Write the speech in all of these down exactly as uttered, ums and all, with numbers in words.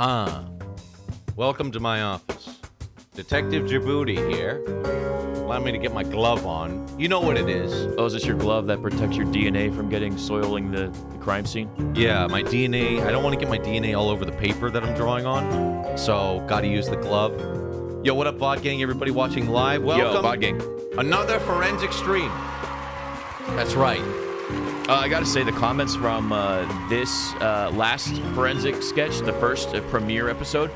Ah, welcome to my office. Detective Jaboody here. Allow me to get my glove on. You know what it is. Oh, is this your glove that protects your D N A from getting soiling the, the crime scene? Yeah, my D N A. I don't want to get my D N A all over the paper that I'm drawing on, so gotta use the glove. Yo, what up, Vod Gang? Everybody watching live, welcome. Yo, Vod Gang. Another forensic stream. That's right. Uh, I gotta say, the comments from uh, this uh, last forensic sketch, the first uh, premiere episode,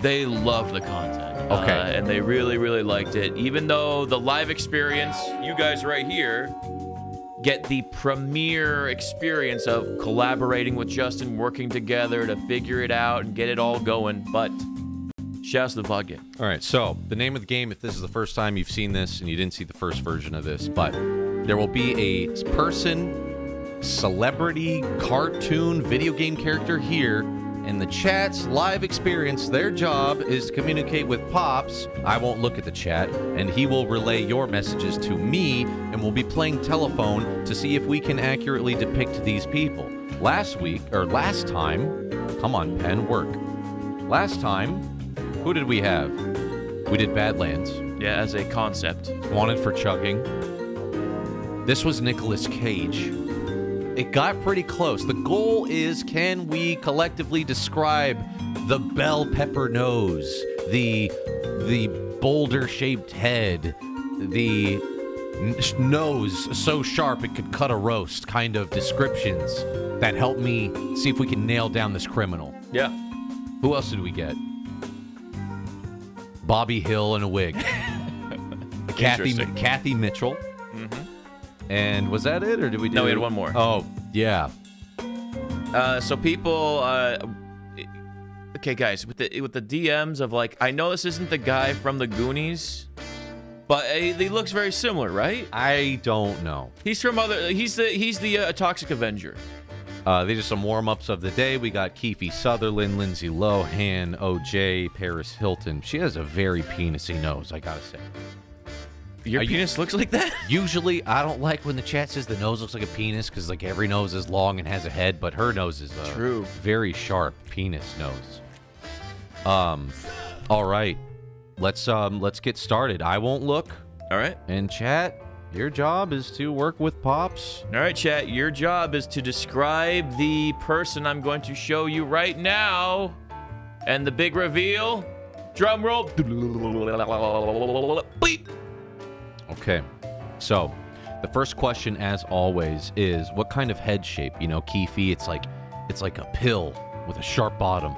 they loved the content. Okay. Uh, and they really, really liked it. Even though the live experience, you guys right here, get the premiere experience of collaborating with Justin, working together to figure it out and get it all going. But shouts to the Vod Gang. All right, so the name of the game, if this is the first time you've seen this and you didn't see the first version of this, but there will be a person, celebrity, cartoon, video game character here, and the chat's live experience, their job is to communicate with Pops. I won't look at the chat, and he will relay your messages to me, and we'll be playing telephone to see if we can accurately depict these people. Last week, or last time, come on, pen, work. Last time, who did we have? We did Badlands. Yeah, as a concept. Wanted for chugging. This was Nicolas Cage. It got pretty close. The goal is, can we collectively describe the bell pepper nose, the the boulder-shaped head, the nose so sharp it could cut a roast kind of descriptions that help me see if we can nail down this criminal. Yeah. Who else did we get? Bobby Hill in a wig. Kathy, Kathy Mitchell. And was that it, or did we do? No, we had one more. Oh, yeah. Uh, so people, uh, okay, guys, with the with the D Ms of like, I know this isn't the guy from the Goonies, but uh, he looks very similar, right? I don't know. He's from other. He's the he's the uh, Toxic Avenger. Uh, these are some warm-ups of the day. We got Keefe Sutherland, Lindsay Lohan, O J, Paris Hilton. She has a very penis-y nose, I gotta say. Your Are penis you, looks like that? Usually, I don't like when the chat says the nose looks like a penis because, like, every nose is long and has a head, but her nose is a True. very sharp penis nose. Um, all right, let's um, let's get started. I won't look. All right. And chat, your job is to work with Pops. All right, chat, your job is to describe the person I'm going to show you right now, and the big reveal. Drum roll. Beep. Okay, so the first question, as always, is what kind of head shape? You know, Keefe, it's like it's like a pill with a sharp bottom.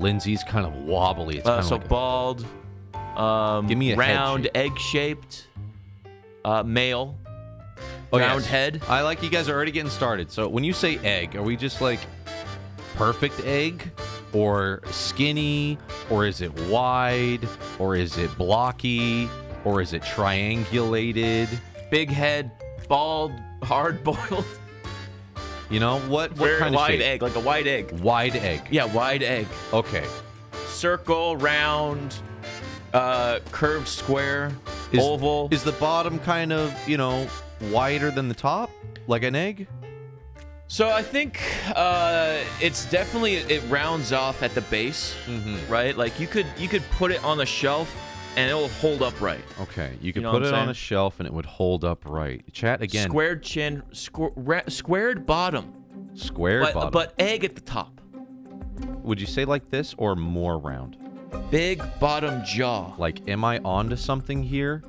Lindsay's kind of wobbly. It's uh, kind so of like bald, a, um, give me a round, egg-shaped, uh, male, oh, round yes. head. I like you guys are already getting started. So when you say egg, are we just like perfect egg? Or skinny? Or is it wide? Or is it blocky? Or is it triangulated? Big head, bald, hard-boiled. You know, what, what Very kind of shape? Wide egg, like a wide egg. Wide egg. Yeah, wide egg. Okay. Circle, round, uh, curved square, is, oval. Is the bottom kind of, you know, wider than the top? Like an egg? So I think uh, it's definitely, it rounds off at the base, mm-hmm. right? Like you could, you could put it on the shelf and it'll hold up right. Okay, you could you know put it saying? on a shelf and it would hold up right. Chat again. Squared chin, squ squared bottom. Squared but, bottom. But egg at the top. Would you say like this or more round? Big bottom jaw. Like, am I onto something here?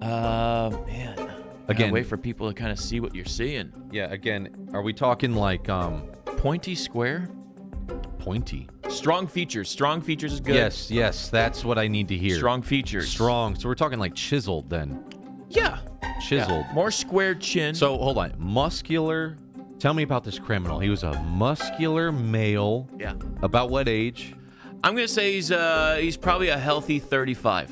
Uh, man. Again, gotta wait for people to kind of see what you're seeing. Yeah, again, are we talking like um pointy square? Pointy. Strong features. Strong features is good. Yes, yes. That's what I need to hear. Strong features. Strong. So we're talking like chiseled then. Yeah. Chiseled. Yeah. More square chin. So hold on. Muscular. Tell me about this criminal. He was a muscular male. Yeah. About what age? I'm going to say he's uh, he's probably a healthy thirty-five.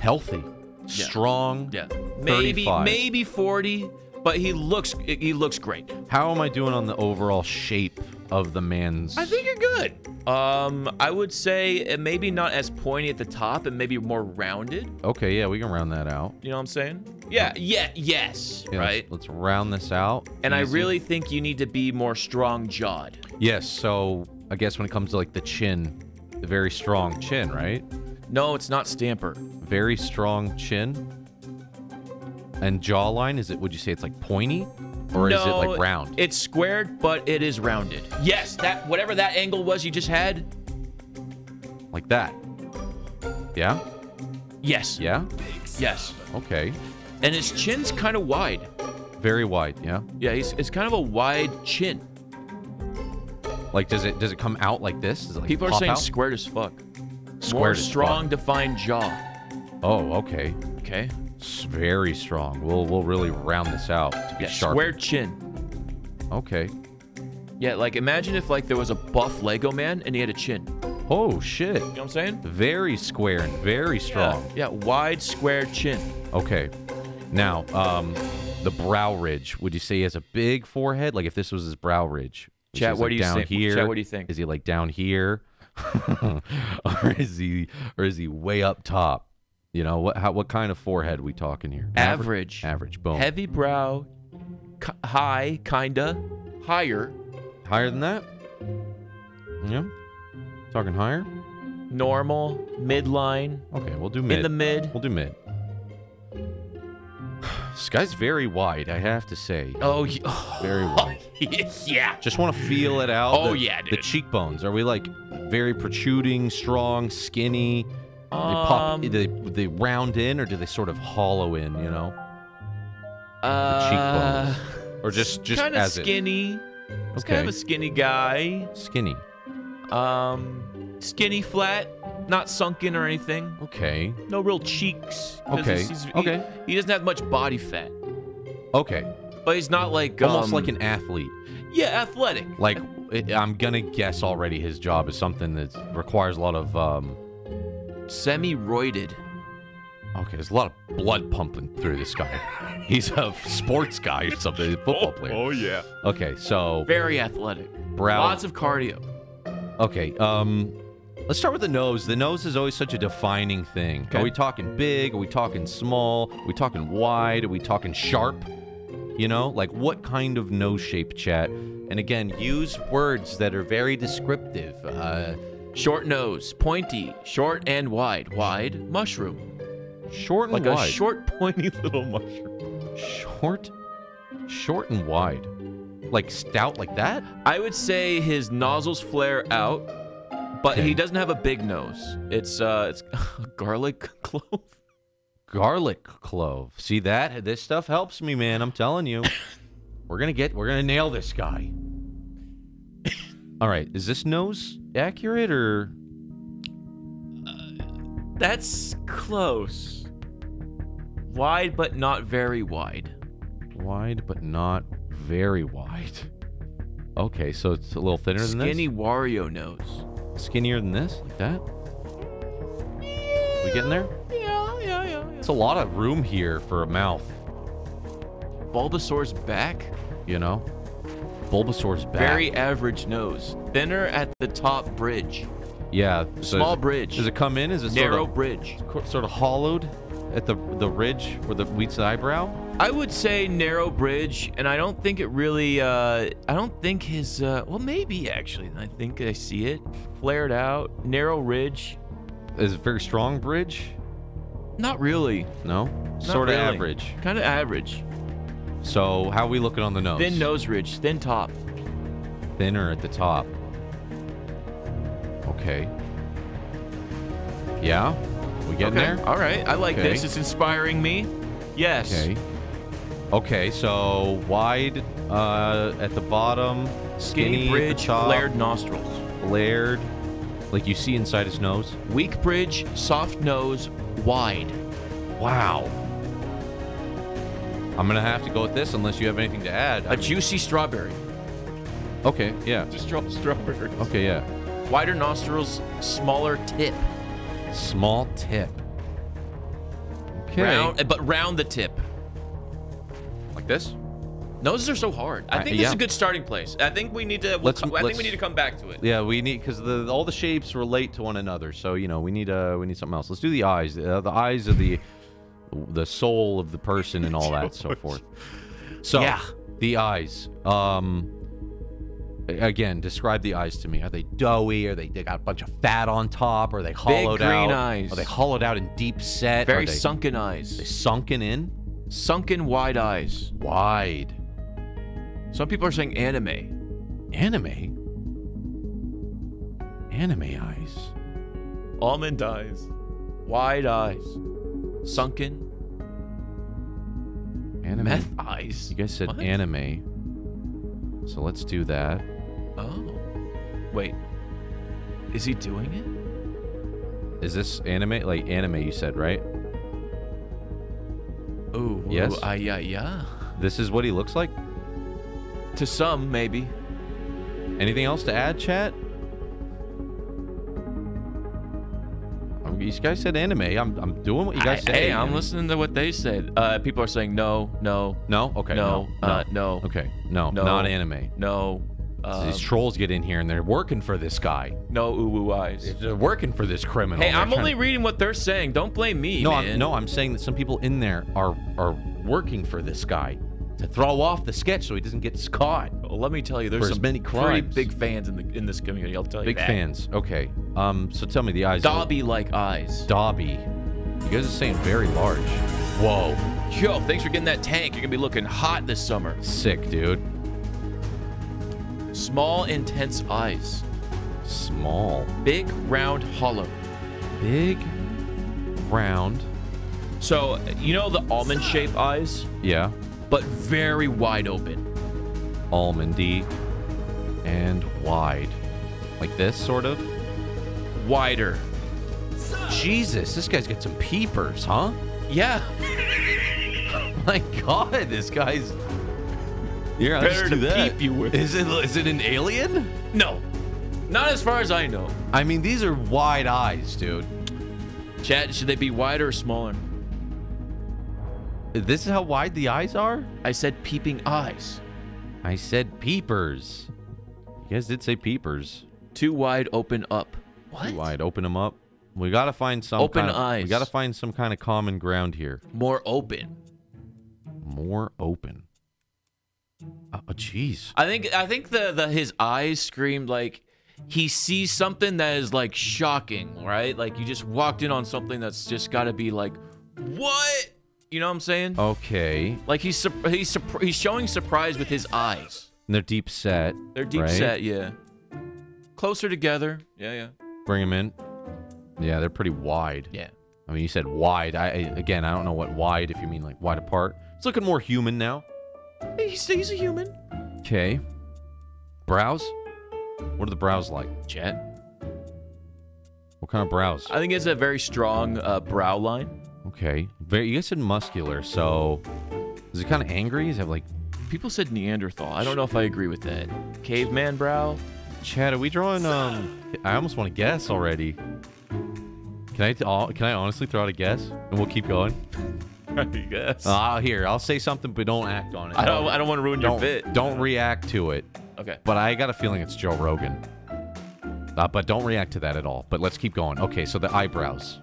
Healthy. Yeah. Strong. Yeah. Maybe thirty-five. Maybe forty. But he looks he looks great. How am I doing on the overall shape of the man's? I think you're good. Um, I would say maybe not as pointy at the top and maybe more rounded. Okay, yeah, we can round that out. You know what I'm saying? Yeah, yeah, yes, yeah, right? Let's, let's round this out. And easy. I really think you need to be more strong-jawed. Yes, so I guess when it comes to like the chin, the very strong chin, right? No, it's not Stamper. Very strong chin and jawline. Is it? Would you say it's like pointy, or no, is it like round? It's squared, but it is rounded. Yes, that whatever that angle was you just had. Like that. Yeah. Yes. Yeah. Yes. Okay. And his chin's kind of wide. Very wide. Yeah. Yeah. He's it's kind of a wide chin. Like, does it does it come out like this? Does it, like, people are saying out? Squared as fuck. Squared. More strong, fuck. Defined jaw. Oh, okay. Okay. It's very strong. We'll we'll really round this out to be yeah, sharp. Square chin. Okay. Yeah, like imagine if like there was a buff Lego man and he had a chin. Oh shit. You know what I'm saying? Very square and very strong. Yeah, yeah wide square chin. Okay. Now, um the brow ridge. Would you say he has a big forehead? Like if this was his brow ridge. Chat, what like do you down think? Here? Chat, what do you think? Is he like down here? or is he or is he way up top? You know, what how, what kind of forehead we talking here? Average. Average, average boom. Heavy brow, high, kinda, higher. Higher than that? Yeah. Talking higher? Normal, midline. Okay, we'll do mid. In the mid. We'll do mid. This guy's very wide, I have to say. Oh, oh. Very wide. Yeah. Just want to feel it out. Oh, the, yeah, dude. The cheekbones. Are we, like, very protruding, strong, skinny? Um, they pop, they, they round in, or do they sort of hollow in, you know? Uh, the cheekbones. Or just, just kinda as skinny. It. It's okay. Kind of a skinny guy. Skinny. Um, skinny, flat. Not sunken or anything. Okay. No real cheeks. Okay. He's, he's, okay. He, he doesn't have much body fat. Okay. But he's not like almost um, like an athlete. Yeah, athletic. Like it, I'm gonna guess already. His job is something that requires a lot of um, semi-roided. Okay, there's a lot of blood pumping through this guy. He's a sports guy or something. He's a football player. Oh, oh yeah. Okay, so very athletic. Brow. Lots of cardio. Okay. Um. Let's start with the nose. The nose is always such a defining thing. Okay. Are we talking big? Are we talking small? Are we talking wide? Are we talking sharp? You know, like what kind of nose shape, chat? And again, use words that are very descriptive. Uh, short nose, pointy, short and wide. Wide, mushroom. Short and like wide. Like a short, pointy little mushroom. Short, short and wide. Like stout like that? I would say his nozzles flare out. But okay. He doesn't have a big nose. It's uh, it's garlic clove. Garlic clove. See that? This stuff helps me, man. I'm telling you, we're gonna get, we're gonna nail this guy. All right, is this nose accurate or? Uh, that's close. Wide but not very wide. Wide but not very wide. Okay, so it's a little thinner than this. Skinny Wario nose. Skinnier than this, like that. We getting there? Yeah, yeah, yeah, yeah. It's a lot of room here for a mouth. Bulbasaur's back? You know? Bulbasaur's back. Very average nose. Thinner at the top bridge. Yeah. So small it, bridge. Does it come in? Is it narrow sort of, bridge? Sort of hollowed at the the ridge where the meets the eyebrow? I would say narrow bridge, and I don't think it really, uh, I don't think his, uh, well, maybe actually, I think I see it. Flared out, narrow ridge. Is it very strong bridge? Not really. No? Not sort of really. Average. Kind of average. So, how are we looking on the nose? Thin nose ridge, thin top. Thinner at the top. Okay. Yeah? We getting okay. there? All right, I like okay. this. It's inspiring me. Yes. Okay. Okay, so wide uh, at the bottom, skinny, skinny bridge, at the top, flared nostrils. Flared, like you see inside his nose. Weak bridge, soft nose, wide. Wow. I'm gonna have to go with this unless you have anything to add. A I mean, juicy strawberry. Okay, yeah. Just draw strawberries. Okay, yeah. Wider nostrils, smaller tip. Small tip. Okay. Round, but round the tip. Like this? Noses are so hard. I think uh, yeah. this is a good starting place. I think we need to. We'll let's, come, let's, I think we need to come back to it. Yeah, we need because the all the shapes relate to one another. So you know we need uh we need something else. Let's do the eyes. Uh, the eyes are the the soul of the person and all that so forth. So yeah. The eyes. Um, Again, describe the eyes to me. Are they doughy? Are they, they got a bunch of fat on top? Are they hollowed Big green out? Eyes. Are they hollowed out and deep set? Very they, sunken eyes. They sunken in? Sunken wide eyes. Wide. Some people are saying anime. Anime? Anime eyes. Almond eyes. Wide eyes. Sunken. Anime. Meth eyes. You guys said what? Anime. So let's do that. Oh. Wait. Is he doing it? Is this anime? Like anime you said, right? Ooh. Yes. Uh, yeah, yeah. This is what he looks like? To some, maybe. Anything else to add, chat? You guys said anime. I'm, I'm doing what you guys I, say. Hey, I'm anime. Listening to what they said. Uh, people are saying no, no. No? Okay. No, no. Uh, no. Okay. No, no, not anime. No. Um, These trolls get in here and they're working for this guy. No ooh-ooh eyes. They're working for this criminal. Hey, they're I'm only to... reading what they're saying. Don't blame me, no, man. I'm, no, I'm saying that some people in there are, are working for this guy to throw off the sketch so he doesn't get caught. Well, let me tell you, there's some many pretty big fans in the in this community. I'll tell you big that. Big fans. Okay. Um. So tell me the eyes. Dobby-like eyes. Dobby. You guys are saying very large. Whoa. Yo, thanks for getting that tank. You're gonna be looking hot this summer. Sick, dude. Small, intense eyes. Small. Big, round, hollow. Big, round. So you know the almond-shaped eyes? Yeah. But very wide open. Almondy and wide. Like this, sort of? Wider. Jesus, this guy's got some peepers, huh? Yeah. My God, this guy's... You're better to that. Peep you with. Is it, is it an alien? No. Not as far as I know. I mean, these are wide eyes, dude. Chat, should they be wider or smaller? This is how wide the eyes are? I said peeping eyes. I said peepers. You guys did say peepers. Too wide, open up. What? Too wide, open them up. We gotta find some open kind of, eyes. We gotta find some kind of common ground here. More open. More open. Oh, jeez. I think I think the the his eyes screamed like he sees something that is like shocking, right? Like you just walked in on something that's just gotta be like, what? You know what I'm saying? Okay. Like he's he's he's showing surprise with his eyes. And they're deep set. They're deep right? set, yeah. Closer together. Yeah, yeah. Bring them in. Yeah, they're pretty wide. Yeah. I mean, you said wide. I again, I don't know what wide. If you mean like wide apart, it's looking more human now. He's he's a human. Okay. Brows. What are the brows like? Chat. What kind of brows? I think it's a very strong uh, brow line. Okay. Very, you guys said muscular, so... Is it kind of angry? Is it like... People said Neanderthal. I don't know if I agree with that. Caveman brow? Chad, are we drawing, um... I almost want to guess already. Can I, can I honestly throw out a guess? And we'll keep going? I guess. Uh, here, I'll say something, but don't act on it. I don't, I don't want to ruin don't, your bit. Don't react to it. Okay. But I got a feeling it's Joe Rogan. Uh, but don't react to that at all. But let's keep going. Okay, so the eyebrows.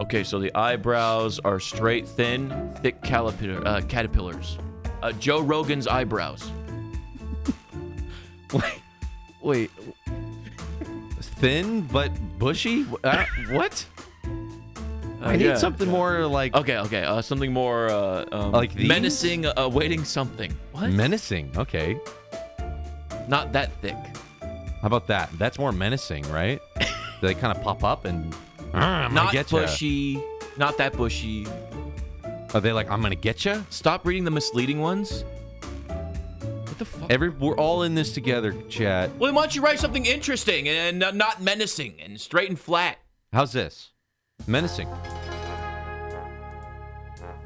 Okay, so the eyebrows are straight, thin, thick calipir, uh, caterpillars. Uh, Joe Rogan's eyebrows. Wait, wait. Thin but bushy? Uh, what? I uh, need yeah, something yeah. more like... Okay, okay. Uh, something more uh, um, like these? Menacing, awaiting uh, something. What? Menacing, okay. Not that thick. How about that? That's more menacing, right? They kind of pop up and... I'm not bushy, not that bushy. Are they like, I'm gonna get you? Stop reading the misleading ones. What the fuck? Every, we're all in this together, chat. Well, why don't you write something interesting and uh, not menacing and straight and flat? How's this? Menacing.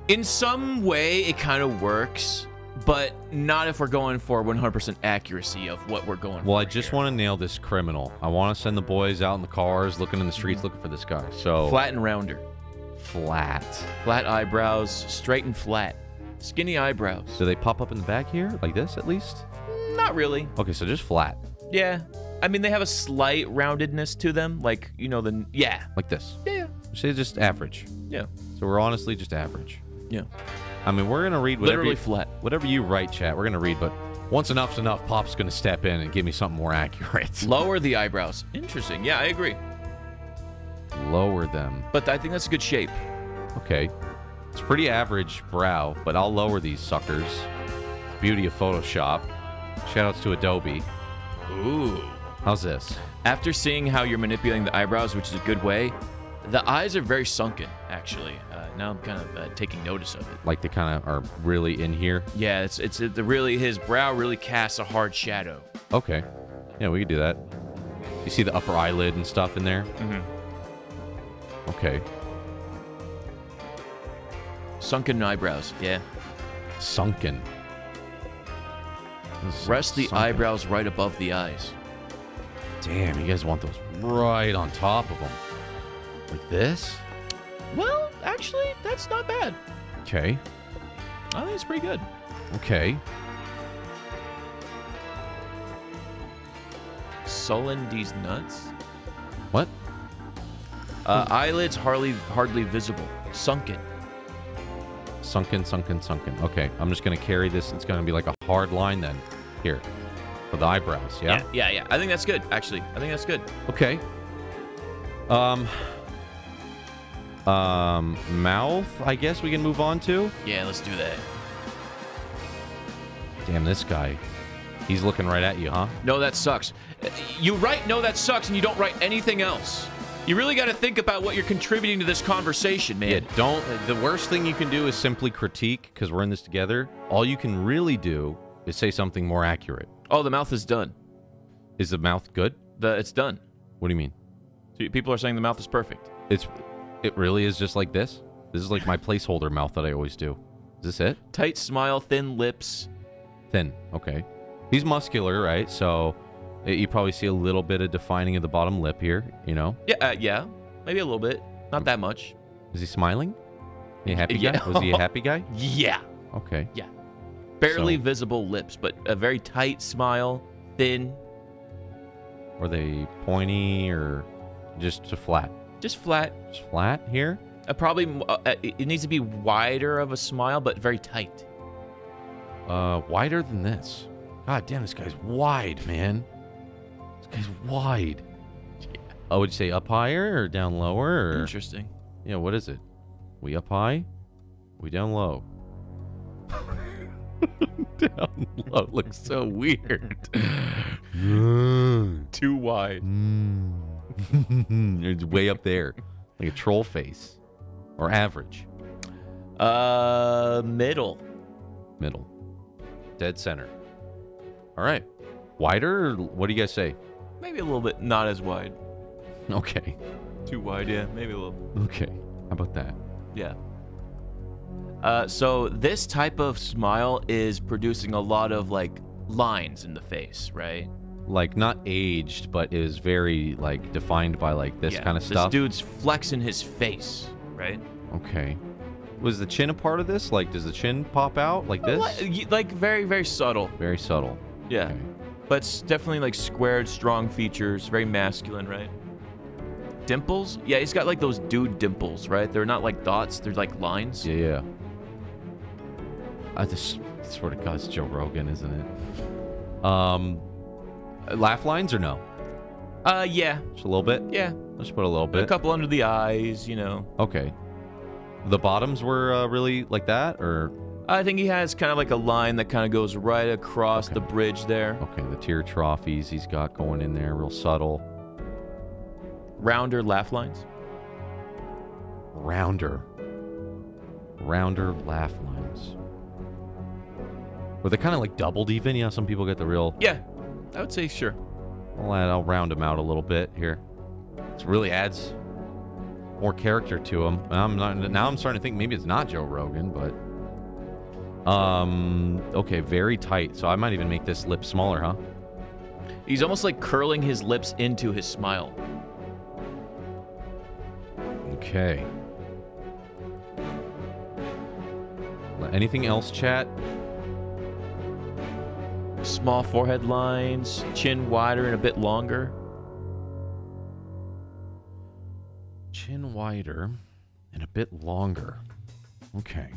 In some way, it kind of works, but not if we're going for one hundred percent accuracy of what we're going for. Well, I just want to nail this criminal. I want to send the boys out in the cars, looking in the streets, looking for this guy. So flat and rounder. Flat. Flat eyebrows, straight and flat. Skinny eyebrows. Do they pop up in the back here? Like this, at least? Not really. Okay, so just flat. Yeah. I mean, they have a slight roundedness to them. Like, you know, the... Yeah. Like this. Yeah. Say just average. Yeah. So we're honestly just average. Yeah. I mean, we're going to read whatever you, flat. whatever you write, chat. We're going to read, but once enough's enough, Pop's going to step in and give me something more accurate. Lower the eyebrows. Interesting. Yeah, I agree. Lower them. But I think that's a good shape. Okay. It's pretty average brow, but I'll lower these suckers. Beauty of Photoshop. Shoutouts to Adobe. Ooh. How's this? After seeing how you're manipulating the eyebrows, which is a good way, the eyes are very sunken, actually. Uh, now I'm kind of uh, taking notice of it. Like they kind of are really in here? Yeah, it's it's it, the really his brow really casts a hard shadow. Okay. Yeah, we could do that. You see the upper eyelid and stuff in there? Mm-hmm. Okay. Sunken eyebrows, yeah. Sunken. Rest the sunken. eyebrows right above the eyes. Damn, you guys want those right on top of them. Like this? Well, actually, that's not bad. Okay. I think it's pretty good. Okay. Sullen these nuts? What? Uh, eyelids hardly hardly visible. Sunken. Sunken, sunken, sunken. Okay, I'm just going to carry this. It's going to be like a hard line then. Here. For the eyebrows, yeah? Yeah, yeah, yeah. I think that's good, actually. I think that's good. Okay. Um... Um, mouth, I guess we can move on to? Yeah, let's do that. Damn, this guy. He's looking right at you, huh? No, that sucks. You write, no, that sucks, and you don't write anything else. You really got to think about what you're contributing to this conversation, man. Yeah, don't... The worst thing you can do is simply critique, because we're in this together. All you can really do is say something more accurate. Oh, the mouth is done. Is the mouth good? The, it's done. What do you mean? So people are saying the mouth is perfect. It's... It really is just like this? This is like my placeholder mouth that I always do. Is this it? Tight smile, thin lips. Thin. Okay. He's muscular, right? So it, you probably see a little bit of defining of the bottom lip here, you know? Yeah, uh, yeah. Maybe a little bit. Not that much. Is he smiling? He a happy yeah. guy? Was he a happy guy? Yeah. Okay. Yeah. Barely so. visible lips, but a very tight smile, thin. Were they pointy or just flat? Just flat. Just flat here? Uh, probably, uh, it needs to be wider of a smile, but very tight. Uh, wider than this. God damn, this guy's wide, man. This guy's wide. Yeah. Oh, would you say up higher or down lower? Or... Interesting. Yeah, what is it? We up high? We down low? Down low looks so weird. Too wide. Mm. It's way up there, like a troll face, or average. Uh, middle. Middle. Dead center. All right. Wider? Or what do you guys say? Maybe a little bit not as wide. Okay. Too wide, yeah. Maybe a little. Okay. How about that? Yeah. Uh, so this type of smile is producing a lot of like lines in the face, right? Like not aged, but is very like defined by like this yeah, kind of stuff. This dude's flexing his face, right? Okay. Was the chin a part of this? Like, does the chin pop out like this? Like, like very, very subtle. Very subtle. Yeah, okay. But it's definitely like squared, strong features, very masculine, right? Dimples? Yeah, he's got like those dude dimples, right? They're not like dots; they're like lines. Yeah, yeah. I just swear to God, it's Joe Rogan, isn't it? Um. Laugh lines or no? Uh, yeah. Just a little bit? Yeah. Let's put a little bit. A couple under the eyes, you know. Okay. The bottoms were uh, really like that, or? I think he has kind of like a line that kind of goes right across okay. the bridge there. Okay, the tear trophies he's got going in there, real subtle. Rounder laugh lines? Rounder. Rounder laugh lines. Were they kind of like doubled even? You know, some people get the real... Yeah. I would say sure. I'll, add, I'll round him out a little bit here. This really adds more character to him. I'm not, now I'm starting to think maybe it's not Joe Rogan, but... Um, okay, very tight. So I might even make this lip smaller, huh? He's almost like curling his lips into his smile. Okay. Anything else, chat? Small forehead lines, chin wider and a bit longer. Chin wider and a bit longer. Okay.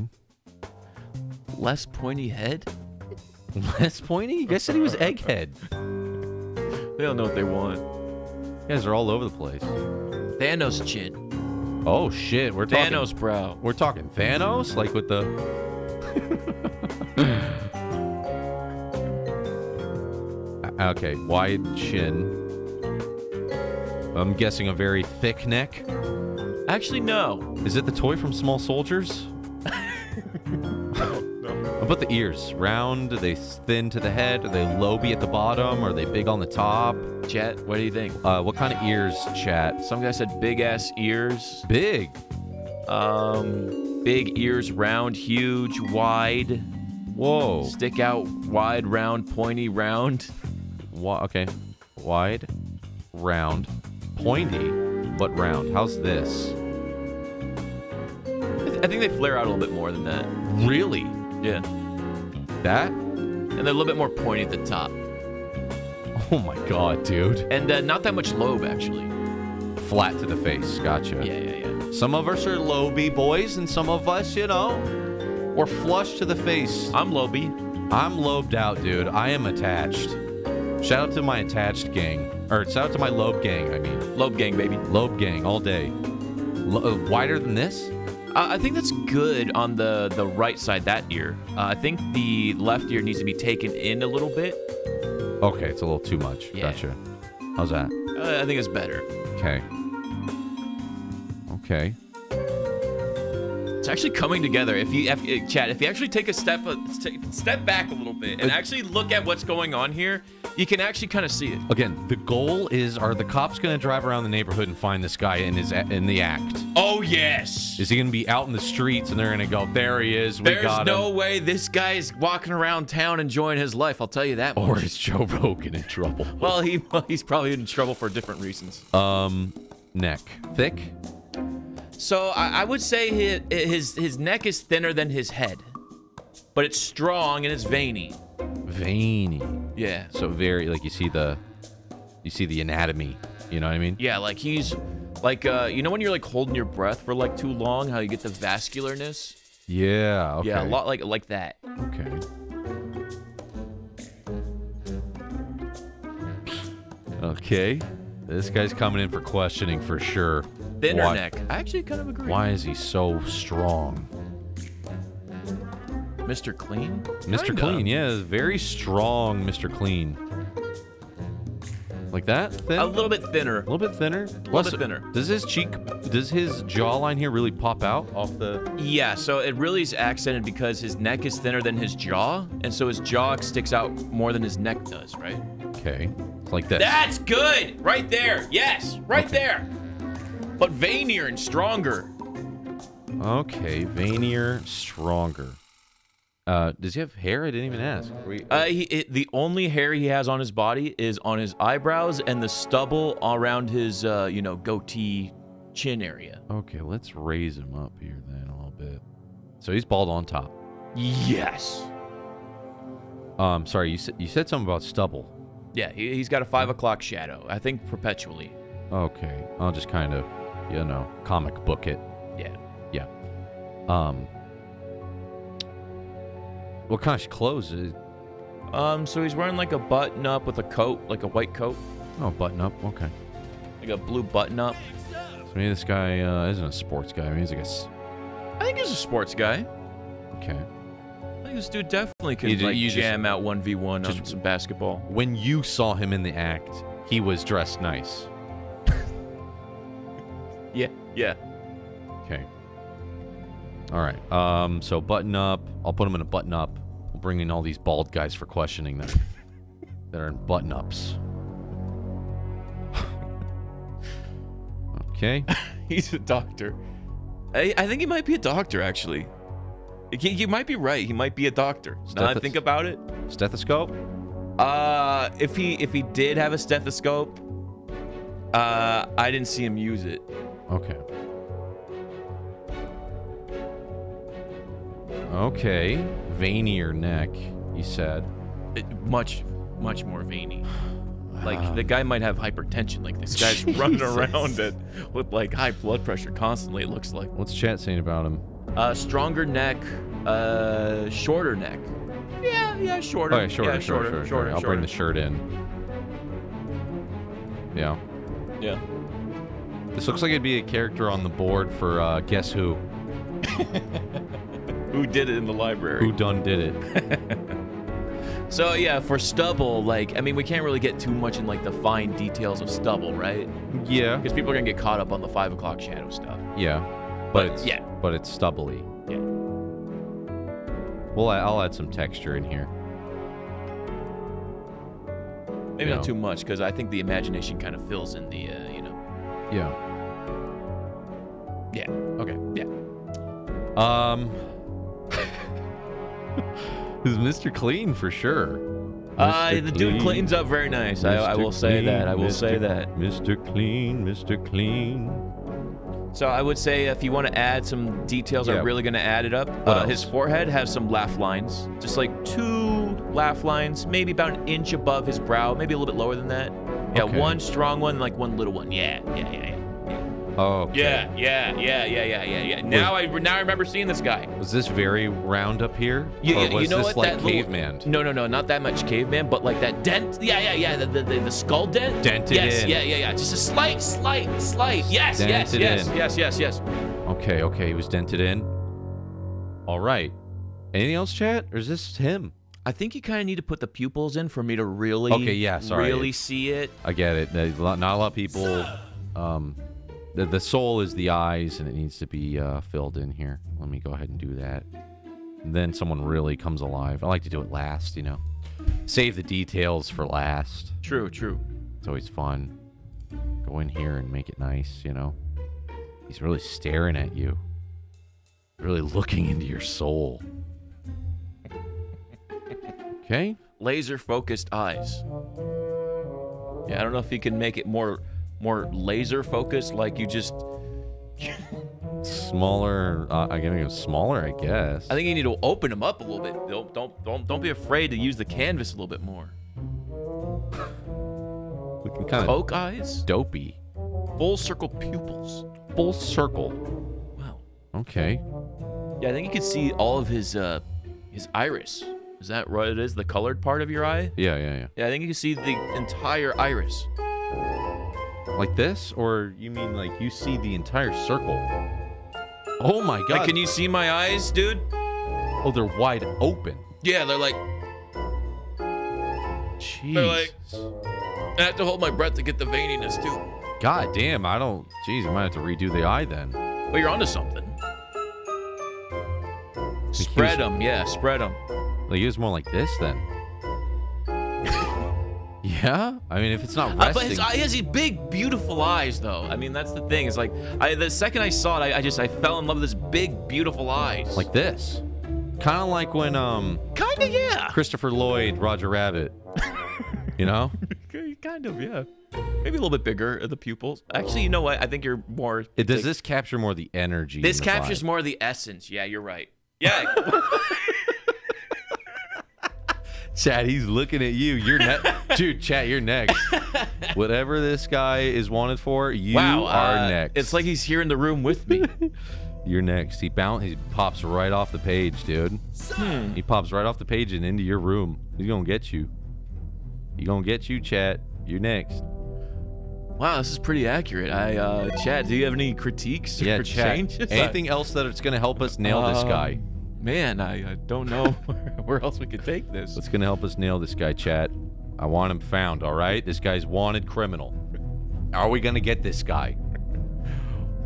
Less pointy head? Less pointy? You guys said he was egghead. They don't know what they want. You guys are all over the place. Thanos chin. Oh shit, we're talking Thanos, bro. We're talking Thanos, like with the. Okay, wide chin. I'm guessing a very thick neck. Actually, no. Is it the toy from Small Soldiers? What about the ears? Round? Are they thin to the head? Are they lobey at the bottom? Are they big on the top? Chat, what do you think? Uh, what kind of ears, chat? Some guy said big-ass ears. Big? Um, big ears, round, huge, wide. Whoa. Stick out, wide, round, pointy, round. Wa okay. Wide, round, pointy, but round. How's this? I, th I think they flare out a little bit more than that. Really? Yeah. That? And they're a little bit more pointy at the top. Oh my god, dude. And uh, not that much lobe, actually. Flat to the face, gotcha. Yeah, yeah, yeah. Some of us are lobey boys, and some of us, you know, we're flush to the face. I'm lobey. I'm lobed out, dude. I am attached. Shout out to my attached gang. Or shout out to my lobe gang, I mean. Lobe gang, baby. Lobe gang, all day. Lo uh, wider than this? Uh, I think that's good on the, the right side, that ear. Uh, I think the left ear needs to be taken in a little bit. Okay, it's a little too much. Yeah. Gotcha. How's that? Uh, I think it's better. Okay. Okay. It's actually coming together. If you, if, chat, if you actually take a step a, step back a little bit and uh, actually look at what's going on here, you can actually kind of see it. Again, the goal is, are the cops going to drive around the neighborhood and find this guy in his in the act? Oh, yes. Is he going to be out in the streets and they're going to go, there he is, we There's got him. There's no way this guy is walking around town enjoying his life, I'll tell you that much. Or is Joe Rogan in trouble? Well, he he's probably in trouble for different reasons. Um, neck. Thick? So, I, I would say his, his, his neck is thinner than his head. But it's strong and it's veiny. Veiny. Yeah. So very, like, you see the, you see the anatomy, you know what I mean? Yeah, like he's, like, uh, you know when you're, like, holding your breath for, like, too long, how you get the vascularness? Yeah, okay. Yeah, a lot like, like that. Okay. Okay. This guy's coming in for questioning for sure. Thinner neck. I actually kind of agree. Why is he so strong? Mister Clean? Mister Kinda. Clean, yeah. Very strong Mister Clean. Like that? Thin? A little bit thinner. A little bit thinner? A little Plus, bit thinner. Does his cheek, does his jawline here really pop out off the... Yeah, so it really is accented because his neck is thinner than his jaw, and so his jaw sticks out more than his neck does, right? Okay. Like this. That's good! Right there! Yes! Right okay. there! But veinier and stronger. Okay, veinier, stronger. Uh, does he have hair? I didn't even ask. We, uh, he, it, the only hair he has on his body is on his eyebrows and the stubble around his, uh, you know, goatee chin area. Okay, let's raise him up here then a little bit. So he's bald on top. Yes. Um, sorry, you said you said something about stubble. Yeah, he, he's got a five o'clock shadow. I think perpetually. Okay, I'll just kind of, you know, comic book it. Yeah. Yeah. Um. What kind of clothes is it? Um, so he's wearing like a button-up with a coat, like a white coat. Oh, button-up, okay. Like a blue button-up. So maybe this guy uh, isn't a sports guy. I mean, he's like a... I think he's a sports guy. Okay. I think this dude definitely could you, like, you jam just, out one v one on some basketball. When you saw him in the act, he was dressed nice. Yeah, yeah. Okay. All right, um, so button up. I'll put them in a button up. We'll bring in all these bald guys for questioning them that are in button ups. Okay. He's a doctor. I, I think he might be a doctor, actually. He, he might be right. He might be a doctor. Now that I think about it. Stethoscope? Uh, if he if he did have a stethoscope, uh, I didn't see him use it. Okay. Okay, veinier neck, you said. It, much, much more veiny. Like, uh, the guy might have hypertension. Like, this guy's Jesus. running around it with, like, high blood pressure constantly, it looks like. What's chat saying about him? Uh, stronger neck, uh, shorter neck. Yeah, yeah, shorter. Oh, yeah, shorter, yeah, shorter, shorter, shorter, shorter. I'll shorter. bring the shirt in. Yeah. Yeah. This looks like it'd be a character on the board for uh, Guess Who. Who did it in the library? Who done did it? So yeah, for stubble, like, I mean, we can't really get too much in like the fine details of stubble, right? Yeah. Because people are gonna get caught up on the five o'clock shadow stuff. Yeah, but, but it's yeah, but it's stubbly. Yeah. Well, I'll add some texture in here. Maybe you not know. too much, because I think the imagination kind of fills in the, uh, you know. Yeah. Yeah. Okay. Yeah. Um. Is Mister Clean for sure? Uh, the dude cleans up very nice. I, I will say that. I will say that. Mister Clean, Mister Clean. So I would say if you want to add some details, yeah. I'm really going to add it up. Uh, his forehead has some laugh lines, just like two laugh lines, maybe about an inch above his brow, maybe a little bit lower than that. Yeah, okay. One strong one, like one little one. Yeah, yeah, yeah. yeah. Oh. Okay. Yeah, yeah, yeah, yeah, yeah, yeah, yeah. Now I now I remember seeing this guy. Was this very round up here? Yeah, yeah. Or was you know this what? Like that caveman. Little, no, no, no, not that much caveman, but like that dent. Yeah, yeah, yeah. The the, the, the skull dent. Dented yes, in. Yeah, yeah, yeah. Just a slight, slight, slight. Yes, yes, yes, in. yes, yes, yes. Okay, okay. He was dented in. All right. Anything else, chat? Or is this him? I think you kind of need to put the pupils in for me to really, okay, yeah, sorry. really see it. I get it. Not a lot of people. Um. The, the soul is the eyes, and it needs to be uh, filled in here. Let me go ahead and do that. And then someone really comes alive. I like to do it last, you know. Save the details for last. True, true. It's always fun. Go in here and make it nice, you know. He's really staring at you. Really looking into your soul. Okay. Laser-focused eyes. Yeah, I don't know if you can make it more... more laser focused, like you just smaller. Uh, I'm gonna go smaller, I guess. I think you need to open them up a little bit. Don't don't don't, don't be afraid to use the canvas a little bit more. Looking kind of eyes, dopey, full circle pupils, full circle. Wow. Okay. Yeah, I think you can see all of his uh, his iris. Is that what it is? The colored part of your eye? Yeah, yeah, yeah. Yeah, I think you can see the entire iris. Like this? Or you mean like you see the entire circle? Oh my god. Like, can you see my eyes, dude? Oh, they're wide open. Yeah, they're like... Jeez. They're like... I have to hold my breath to get the veininess, too. God damn, I don't... Jeez, I might have to redo the eye then. Well, you're onto something. Spread them, yeah, spread them. Like, it was more like this then. Yeah, I mean, if it's not resting. Uh, but his, he has these big, beautiful eyes, though. I mean, that's the thing. It's like, I, the second I saw it, I, I just, I fell in love with his big, beautiful eyes. Like this, kind of like when, um, kind of yeah, Christopher Lloyd, Roger Rabbit. You know, kind of yeah. Maybe a little bit bigger, the pupils. Actually, you know what? I think you're more. It, does like, this capture more of the energy? This the captures vibe? more of the essence. Yeah, you're right. Yeah. Chad, he's looking at you. You're next. Dude, Chad, you're next. Whatever this guy is wanted for, you wow, are uh, next. It's like he's here in the room with me. You're next. He bounce, he pops right off the page, dude. Hmm. He pops right off the page and into your room. He's going to get you. He's going to get you, Chad. You're next. Wow, this is pretty accurate. I, uh, Chad, do you have any critiques or yeah, changes? Anything else that it's going to help us nail uh, this guy? Man, I, I don't know where else we could take this. What's going to help us nail this guy, chat? I want him found, all right? This guy's wanted criminal. Are we going to get this guy?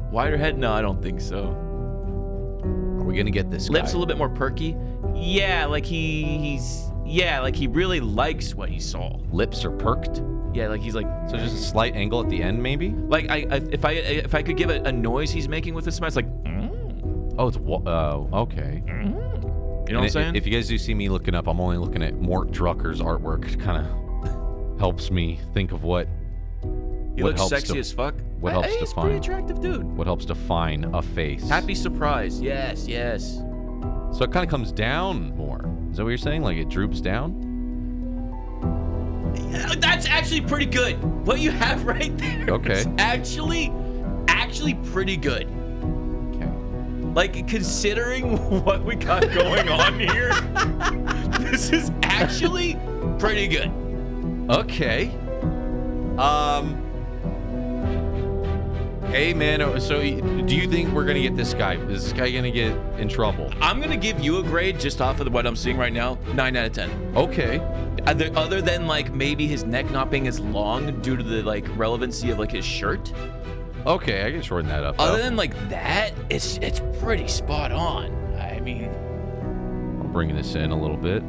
Wider head? No, I don't think so. Are we going to get this guy? Lips a little bit more perky? Yeah, like he, he's... Yeah, like he really likes what he saw. Lips are perked? Yeah, like he's like... So just a slight angle at the end, maybe? Like, I, I if I if I could give a, a noise he's making with this smile, it's like... Mm? Oh, it's uh, okay. You know and what I'm saying? If you guys do see me looking up, I'm only looking at Mort Drucker's artwork. It kind of helps me think of what. He what looks helps sexy to, as fuck. What I, helps I, define? He's a pretty attractive dude. What helps define a face? Happy surprise. Yes, yes. So it kind of comes down more. Is that what you're saying? Like it droops down? That's actually pretty good. What you have right there. Okay. Is actually, actually pretty good. Like, considering what we got going on here, This is actually pretty good. Okay. Um. Hey, man, so do you think we're going to get this guy? Is this guy going to get in trouble? I'm going to give you a grade just off of what I'm seeing right now. nine out of ten. Okay. Other, other than, like, maybe his neck not being as long due to the, like, relevancy of, like, his shirt. Okay, I can shorten that up. Other though. than, like, that, it's, it's pretty spot on. I mean... I'm bringing this in a little bit.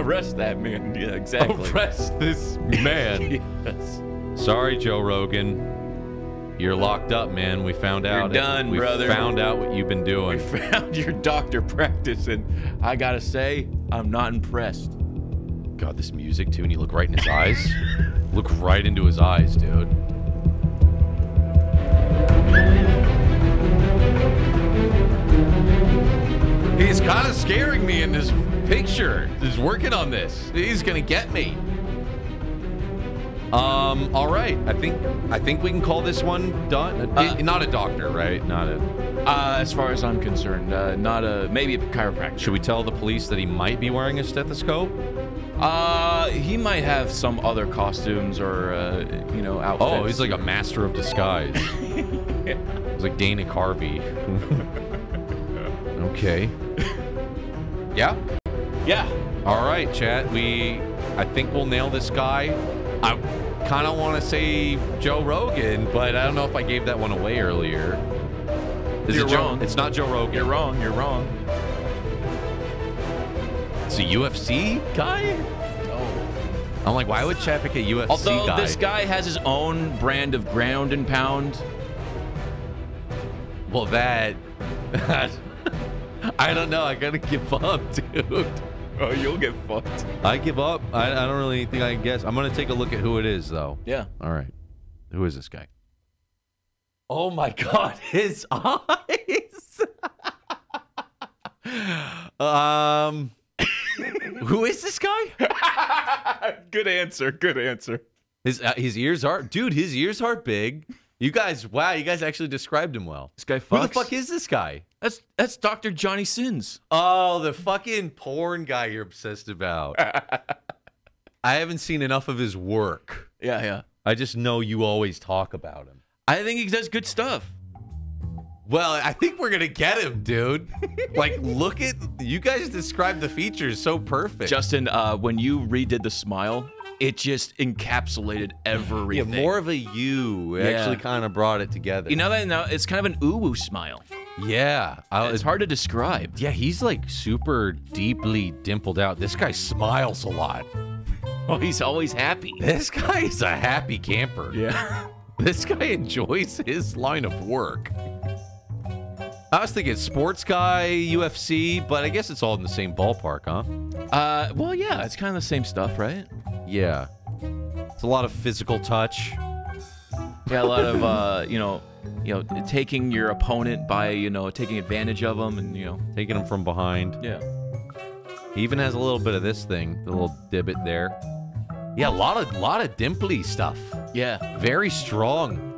Arrest that man. Yeah, exactly. Arrest this man. Yes. Sorry, Joe Rogan. You're locked up, man. We found out. You're done, we brother. We found out what you've been doing. We found your doctor practice, and I gotta say, I'm not impressed. God, this music, too, and you look right in his eyes. Look right into his eyes, dude. He's kind of scaring me in this picture. He's working on this. He's gonna get me. Um, all right. I think I think we can call this one done. Uh, not a doctor, right? Not a. Uh, as far as I'm concerned, uh, not a. Maybe a chiropractor. Should we tell the police that he might be wearing a stethoscope? Uh, he might have some other costumes or uh, you know, outfits. Oh, he's like a master of disguise. Yeah. He's like Dana Carvey. Okay. Yeah. Yeah. All right, chat. We. I think we'll nail this guy. I kind of want to say Joe Rogan, but I don't know if I gave that one away earlier. Is You're it wrong. Joe? It's not Joe Rogan. You're wrong. You're wrong. It's a U F C guy? No. I'm like, why would Chad pick a U F C Although guy? Although this guy has his own brand of ground and pound. Well, that... I don't know. I got to give up, dude. Oh, you'll get fucked. I give up. I, I don't really think I can guess. I'm going to take a look at who it is, though. Yeah. All right. Who is this guy? Oh, my God. His eyes. um, Who is this guy? Good answer. Good answer. His, uh, his ears are... Dude, his ears are big. You guys... Wow, you guys actually described him well. This guy fucks. Who the fuck is this guy? That's that's Doctor Johnny Sins. Oh, the fucking porn guy you're obsessed about. I haven't seen enough of his work. Yeah, yeah. I just know you always talk about him. I think he does good stuff. Well, I think we're gonna get him, dude. Like, look at you guys described the features so perfect. Justin, uh, when you redid the smile, it just encapsulated everything. Yeah, more of a you. It yeah. actually kind of brought it together. You know that now it's kind of an ooh-woo smile. Yeah, I'll, it's hard to describe. Yeah, he's like super deeply dimpled out. This guy smiles a lot. Oh, he's always happy. This guy is a happy camper. Yeah. This guy enjoys his line of work. I was thinking sports guy, U F C, but I guess it's all in the same ballpark, huh? Uh, well, yeah, it's kind of the same stuff, right? Yeah. It's a lot of physical touch. Yeah, a lot of, uh, you know... You know, taking your opponent by, you know, taking advantage of them and, you know. Taking them from behind. Yeah. He even has a little bit of this thing, the little divot there. Yeah, a lot of, lot of dimply stuff. Yeah. Very strong.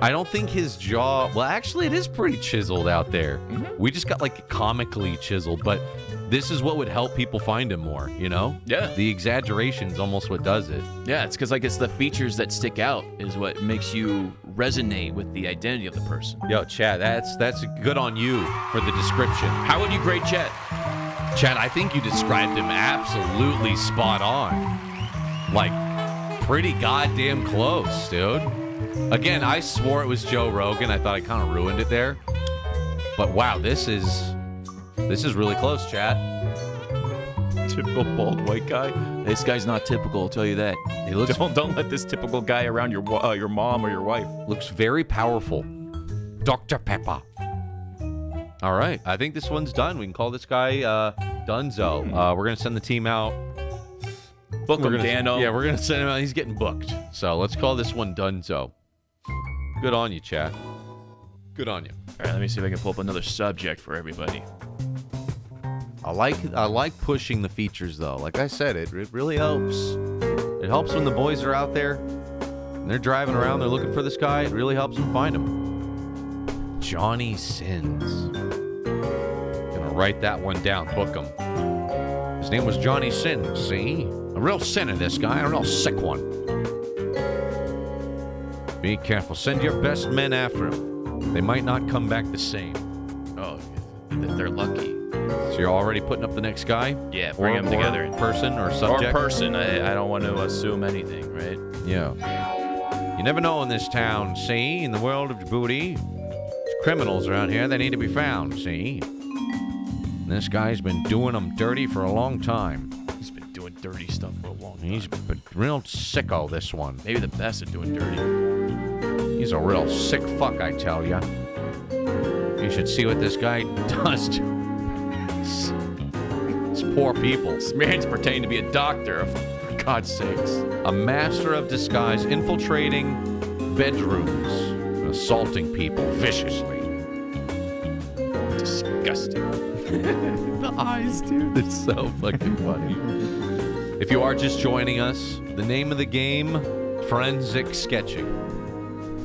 I don't think his jaw, well, actually, it is pretty chiseled out there. Mm-hmm. We just got, like, comically chiseled, but this is what would help people find him more, you know? Yeah. The exaggeration's almost what does it. Yeah, it's because, like, it's the features that stick out is what makes you resonate with the identity of the person. Yo, Chad, that's, that's good on you for the description. How would you grade Chad? Chad, I think you described him absolutely spot on. Like, pretty goddamn close, dude. Again, I swore it was Joe Rogan. I thought I kind of ruined it there. But wow, this is this is really close, chat. Typical bald white guy. This guy's not typical, I'll tell you that. He looks don't, don't let this typical guy around your uh, your mom or your wife. Looks very powerful. Doctor Pepper. All right, I think this one's done. We can call this guy uh, Dunzo. Uh, we're gonna send the team out. Book him, Dano. Yeah, we're gonna send him out. He's getting booked. So let's call this one Dunzo. Good on you, chat. Good on you. All right, let me see if I can pull up another subject for everybody. I like I like pushing the features, though. Like I said, it, it really helps. It helps when the boys are out there, and they're driving around, they're looking for this guy. It really helps them find him. Johnny Sins. Gonna write that one down. Book him. His name was Johnny Sins, see? A real sinner, this guy. A real sick one. Be careful. Send your best men after him. They might not come back the same. Oh, if they're lucky. So you're already putting up the next guy? Yeah, bring them together. Or person or subject? Or person. I, I don't want to assume anything, right? Yeah. You never know in this town, see? In the world of Djibouti, there's criminals around here. They need to be found, see? And this guy's been doing them dirty for a long time. He's been doing dirty stuff for a long time. He's been real sicko, this one. Maybe the best at doing dirty. He's a real sick fuck, I tell ya. You should see what this guy does to... It's poor people. This man's pretending to be a doctor, for God's sakes. A master of disguise, infiltrating bedrooms, assaulting people viciously. Disgusting. The eyes, dude. It's so fucking funny. If you are just joining us, the name of the game, forensic sketching.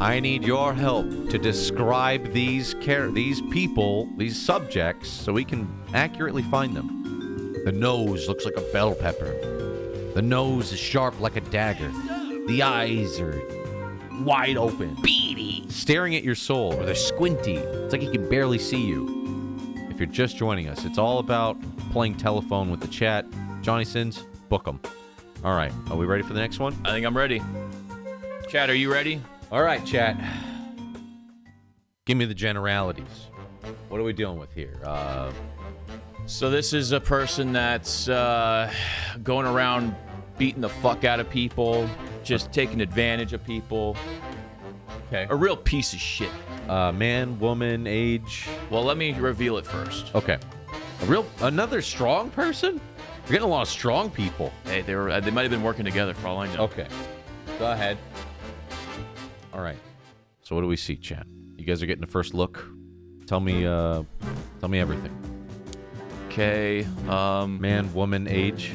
I need your help to describe these care these people, these subjects, so we can accurately find them. The nose looks like a bell pepper. The nose is sharp like a dagger. The eyes are wide open, beady, staring at your soul, or they're squinty. It's like he can barely see you. If you're just joining us, it's all about playing telephone with the chat. Johnny Sins, book them. All right, are we ready for the next one? I think I'm ready. Chat, are you ready? All right, chat. Give me the generalities. What are we dealing with here? Uh... So this is a person that's uh, going around beating the fuck out of people, just taking advantage of people. Okay. A real piece of shit. Uh, man, woman, age. Well, let me reveal it first. Okay. A real, another strong person? We're getting a lot of strong people. Hey, they were. They might have been working together for all I know. Okay. Go ahead. All right. So what do we see, chat? You guys are getting the first look. Tell me. Uh, tell me everything. Okay, um... Man, woman, age.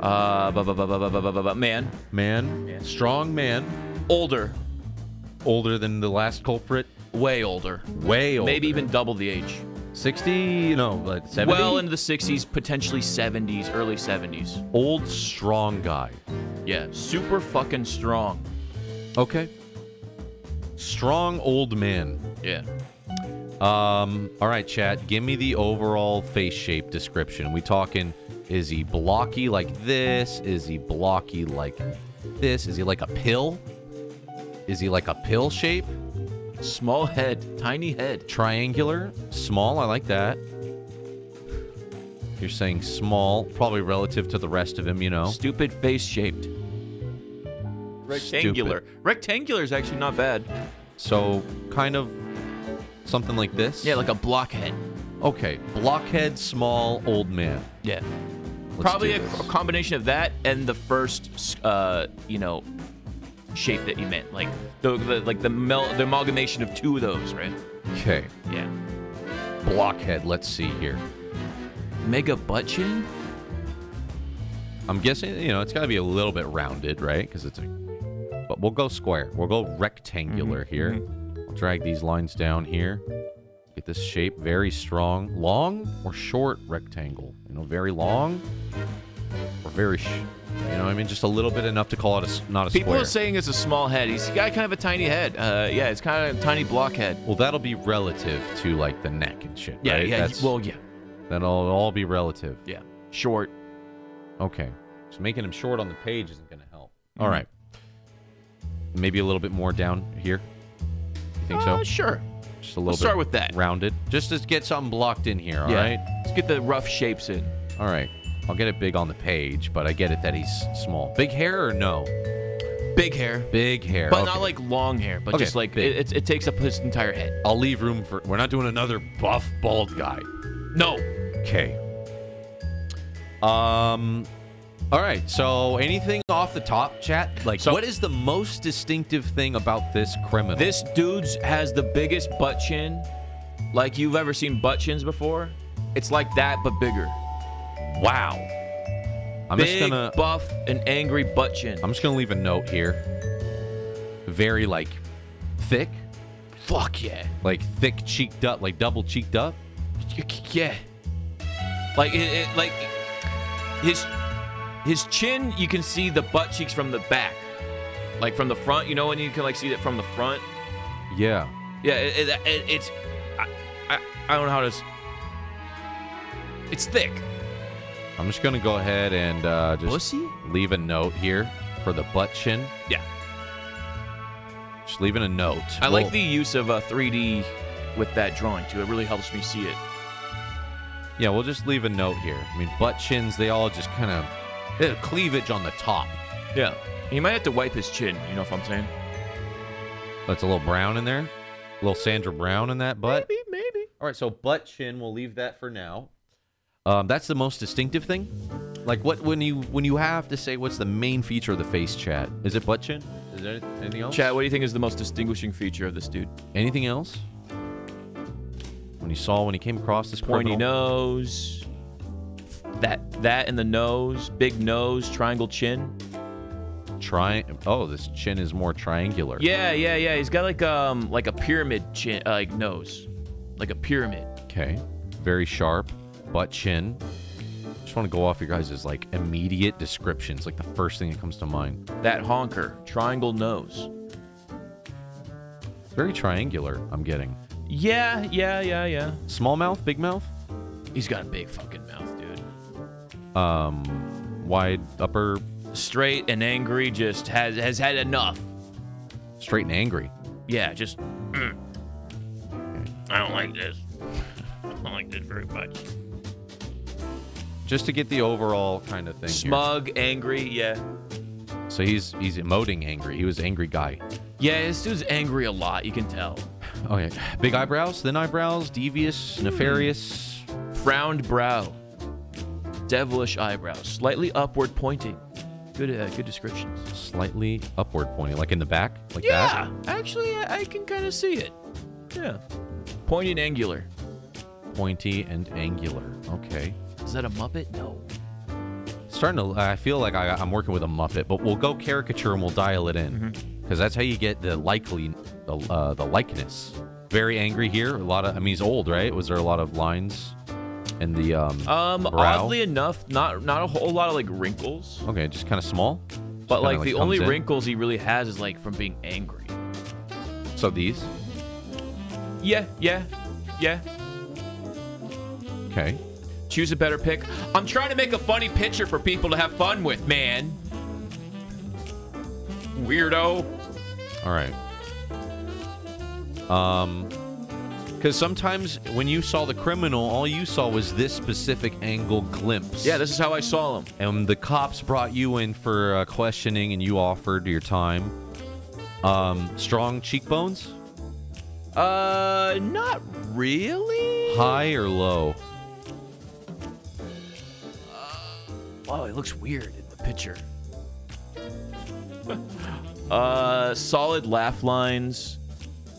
Uh, bu bu bu bu bu bu bu man. Man. Man. Strong man. Older. Older than the last culprit? Way older. Way older. Maybe even double the age. sixty? No, like seventy? Well, into the sixties, potentially seventies, early seventies. Old, strong guy. Yeah, super fucking strong. Okay. Strong old man. Yeah. Um, all right, chat, give me the overall face shape description. We talking, is he blocky like this? Is he blocky like this? Is he like a pill? Is he like a pill shape? Small head, tiny head. Triangular, small, I like that. You're saying small, probably relative to the rest of him, you know. Stupid face shaped. Rectangular. Stupid. Rectangular is actually not bad. So, kind of... Something like this? Yeah, like a blockhead. Okay, blockhead, small, old man. Yeah. Let's probably a, a combination of that and the first, uh, you know, shape that you meant. Like the, the like the, mel the amalgamation of two of those, right? Okay. Yeah. Blockhead, let's see here. Mega butt chin? I'm guessing, you know, it's got to be a little bit rounded, right? Because it's a... But we'll go square. We'll go rectangular mm-hmm, here. Mm-hmm. Drag these lines down here. Get this shape very strong. Long or short rectangle? You know, very long or very, sh you know what I mean? Just a little bit enough to call it a, not a square. People are saying it's a small head. He's got kind of a tiny head. Uh, yeah, it's kind of a tiny blockhead. Well, that'll be relative to, like, the neck and shit, yeah, right? Yeah, That's, well, yeah. That'll all be relative. Yeah. Short. Okay. So making him short on the page isn't going to help. Mm-hmm. All right. Maybe a little bit more down here. Think so? Uh, sure. Just a little we'll bit start with that. Rounded. Just to get something blocked in here, all yeah. right? Let's get the rough shapes in. All right. I'll get it big on the page, but I get it that he's small. Big hair or no? Big hair. Big hair. But okay. Not like long hair, but okay. Just like it, it, it takes up his entire head. I'll leave room for... We're not doing another buff, bald guy. No. Okay. Um... All right, so anything off the top, chat? Like, so, what is the most distinctive thing about this criminal? This dude's has the biggest butt chin, like you've ever seen butt chins before. It's like that, but bigger. Wow. I'm Big, just gonna, buff, and angry butt chin. I'm just going to leave a note here. Very, like, thick. Fuck yeah. Like, thick cheeked up, like double cheeked up. Yeah. Like, it, it, like his his chin, you can see the butt cheeks from the back, like from the front, you know, and you can like see it from the front. Yeah. Yeah. It, it, it, it's I, I I don't know how to. It's thick. I'm just gonna go ahead and uh, just Pussy? leave a note here for the butt chin. Yeah. Just leaving a note. I like Whoa. the use of uh, three D with that drawing too. It really helps me see it. Yeah, we'll just leave a note here. I mean, butt chins, they all just kind of... They have cleavage on the top. Yeah. He might have to wipe his chin, you know what I'm saying? That's a little brown in there? A little Sandra Brown in that butt? Maybe, maybe. All right, so butt chin, we'll leave that for now. Um, that's the most distinctive thing? Like, what when you when you have to say what's the main feature of the face, Chad? Is it butt chin? Is there anything else? Chad, what do you think is the most distinguishing feature of this dude? Anything else? When you saw when he came across this pointy nose, that that and the nose, big nose, triangle chin. Tri oh, this chin is more triangular. Yeah, yeah, yeah. He's got like um like a pyramid chin, uh, like nose, like a pyramid. Okay, very sharp butt chin. Just want to go off your guys' like immediate descriptions, like the first thing that comes to mind. That honker, triangle nose. Very triangular. I'm getting. Yeah, yeah, yeah, yeah. Small mouth, big mouth? He's got a big fucking mouth, dude. Um, wide upper. Straight and angry, just has has had enough. Straight and angry. Yeah, just. Mm. Okay. I don't like this. I don't like this very much. Just to get the overall kind of thing. Smug, here. angry, yeah. So he's he's emoting angry. He was an angry guy. Yeah, this dude's angry a lot. You can tell. Oh yeah, big eyebrows, thin eyebrows, devious, nefarious, frowned brow, devilish eyebrows, slightly upward pointing. Good, uh, good descriptions. Slightly upward pointing, like in the back, like yeah, that. Yeah, actually, I, I can kind of see it. Yeah, pointy and angular. Pointy and angular. Okay. Is that a Muppet? No. Starting to, I feel like I, I'm working with a Muppet, but we'll go caricature and we'll dial it in. Mm-hmm. Because that's how you get the likely, the, uh, the likeness. Very angry here. A lot of, I mean, he's old, right? Was there a lot of lines in the um, um brow? Oddly enough, not not a whole lot of like wrinkles. Okay, just kind of small. Just but like, like the only in. wrinkles he really has is like from being angry. So these? Yeah, yeah, yeah. Okay. Choose a better pick. I'm trying to make a funny picture for people to have fun with, man. Weirdo. All right. Um, because sometimes when you saw the criminal, all you saw was this specific angle glimpse. Yeah, this is how I saw him. And the cops brought you in for uh, questioning, and you offered your time. Um, strong cheekbones? Uh, not really. High or low? Uh, wow, he looks weird in the picture. Uh, solid laugh lines.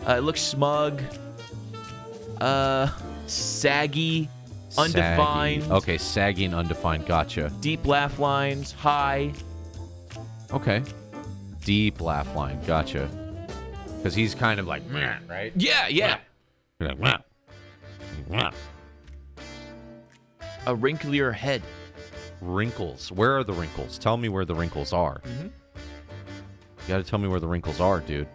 Uh, it looks smug. Uh, saggy, saggy, undefined. Okay, saggy and undefined. Gotcha. Deep laugh lines, high. Okay. Deep laugh line. Gotcha. Because he's kind of like, right? Yeah, yeah. A wrinklier head. Wrinkles. Where are the wrinkles? Tell me where the wrinkles are. Mm-hmm. You gotta tell me where the wrinkles are, dude.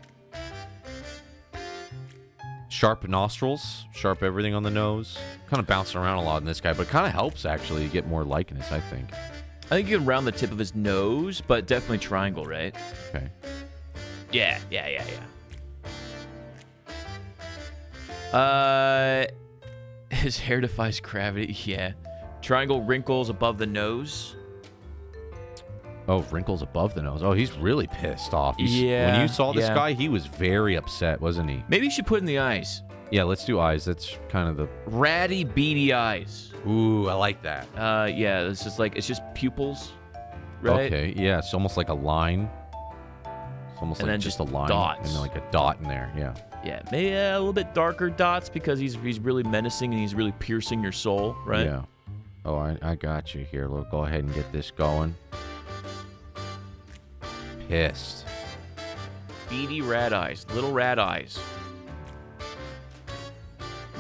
Sharp nostrils, sharp everything on the nose. Kind of bouncing around a lot in this guy, but it kind of helps actually get more likeness, I think. I think you can round the tip of his nose, but definitely triangle, right? Okay. Yeah, yeah, yeah, yeah. Uh, his hair defies gravity, yeah. Triangle wrinkles above the nose. Oh, wrinkles above the nose. Oh, he's really pissed off. He's, yeah. When you saw this yeah. guy, he was very upset, wasn't he? Maybe you should put in the eyes. Yeah, let's do eyes. That's kind of the... Ratty, beady eyes. Ooh, I like that. Uh, yeah, it's just like, it's just pupils, right? Okay, yeah, it's almost like a line. It's almost and like just, just a line. Dots. And then like a dot in there, yeah. Yeah, maybe a little bit darker dots because he's, he's really menacing and he's really piercing your soul, right? Yeah. Oh, I, I got you here. Look, go ahead and get this going. Pissed. Beady rat eyes. Little rat eyes.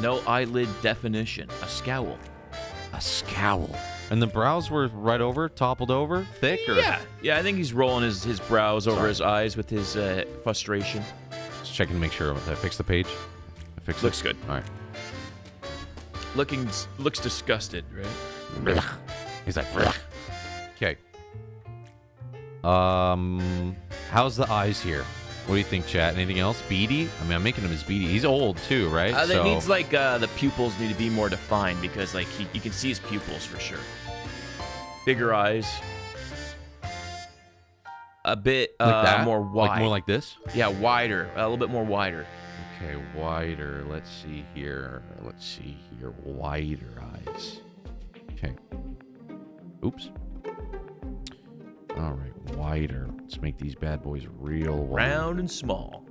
No eyelid definition. A scowl. A scowl. And the brows were right over, toppled over, thick? Or? Yeah. Yeah, I think he's rolling his, his brows over Sorry. his eyes with his uh, frustration. Just checking to make sure. Did I fix the page? I fixed Looks it. good. All right. Looking, looks disgusted, right? He's like, okay. Um, how's the eyes here? What do you think, chat? Anything else? Beady? I mean, I'm making him as beady. He's old, too, right? Uh, so... It needs, like, uh, the pupils need to be more defined because, like, he, you can see his pupils for sure. Bigger eyes. A bit uh, like that? more wide. Like more like this? Yeah, wider. A little bit more wider. Okay, wider. Let's see here. Let's see here. Wider eyes. Okay. Oops. All right, wider. Let's make these bad boys real wide. Round and small.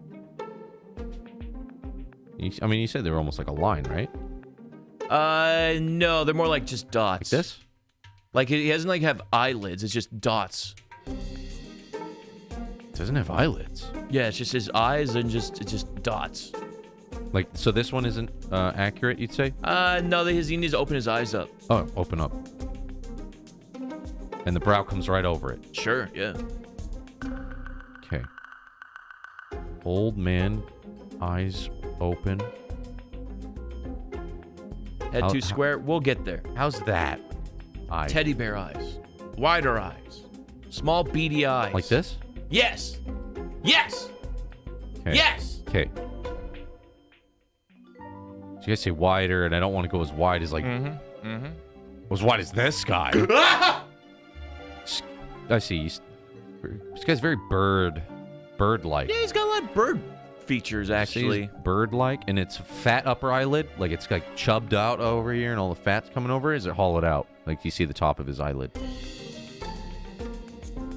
I mean, you said they were almost like a line, right? Uh, no, they're more like just dots. Like this? Like, he doesn't, like, have eyelids. It's just dots. It doesn't have eyelids. Yeah, it's just his eyes and just it's just dots. Like, so this one isn't uh, accurate, you'd say? Uh, no, he needs to open his eyes up. Oh, open up. And the brow comes right over it. Sure, yeah. Okay. Old man, eyes open. Head too square. We'll get there. How's that? Eye. Teddy bear eyes. Wider eyes. Small beady eyes. Like this? Yes. Yes. Kay. Yes. Okay. So you guys say wider, and I don't want to go as wide as like... Mm-hmm. Mm-hmm. As wide as this guy. I see. He's, this guy's very bird, bird-like. Yeah, he's got a lot of bird features, actually. Bird-like, and it's fat upper eyelid. Like, it's, like, chubbed out over here, and all the fat's coming over. Is it hollowed out? Like, you see the top of his eyelid.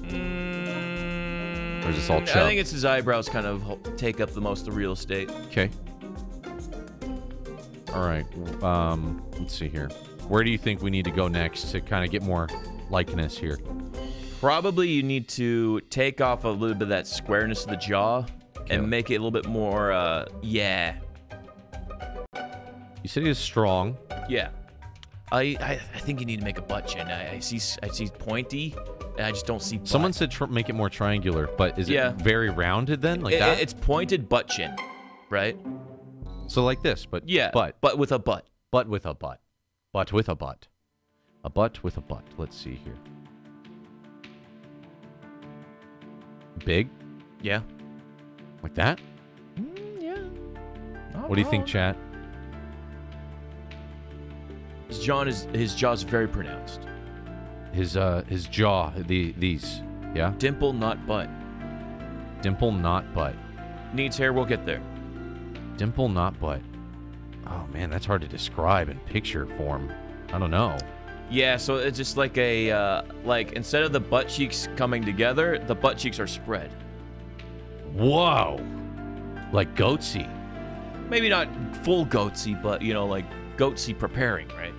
Mm, or is this all chubbed? I think it's his eyebrows kind of take up the most of the real estate. Okay. All right. Um, let's see here. Where do you think we need to go next to kind of get more likeness here? Probably you need to take off a little bit of that squareness of the jaw okay. and make it a little bit more, uh, yeah. You said he was strong. Yeah. I, I I think you need to make a butt chin. I, I see I see pointy, and I just don't see butt. Someone said tr make it more triangular, but is yeah. it very rounded then? Like it, that? It's pointed butt chin, right? So like this, but yeah, butt. Butt with a butt. Butt with a butt. Butt with a butt. A butt with a butt. Let's see here. Big? Yeah. Like that? Mm, yeah. Not what wrong. do you think, chat? His jaw is his jaw's very pronounced. His uh his jaw, the these. Yeah? Dimple, not butt. Dimple, not butt. Needs hair, we'll get there. Dimple, not butt. Oh man, that's hard to describe in picture form. I don't know. Yeah, so it's just like a, uh, like, instead of the butt cheeks coming together, the butt cheeks are spread. Whoa. Like goatsy. Maybe not full goatsy, but, you know, like goatsy preparing, right?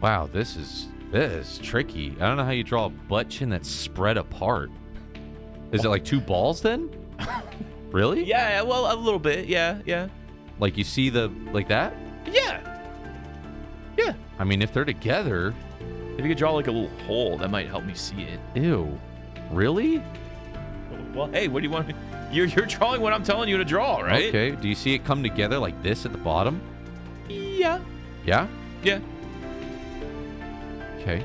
Wow, this is, this is tricky. I don't know how you draw a butt chin that's spread apart. Is oh. it like two balls then? Really? Yeah, well, a little bit, yeah, yeah. Like you see the, like that? Yeah. Yeah. I mean, if they're together... If you could draw, like, a little hole, that might help me see it. Ew. Really? Well, hey, what do you want? You're, you're drawing what I'm telling you to draw, right? Okay. Do you see it come together like this at the bottom? Yeah. Yeah? Yeah. Okay.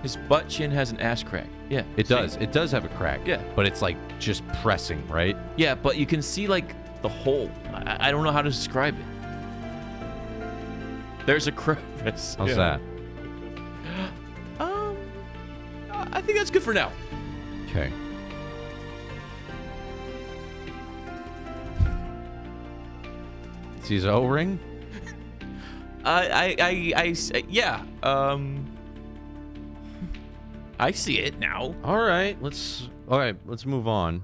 His butt chin has an ass crack. Yeah. It does. Same. It does have a crack. Yeah. But it's, like, just pressing, right? Yeah, but you can see, like, the hole. I, I don't know how to describe it. There's a crevice. How's yeah. that? Um, I think that's good for now. Okay. He's O-ring. I, I, I, I, yeah. Um, I see it now. All right, let's. All right, let's move on.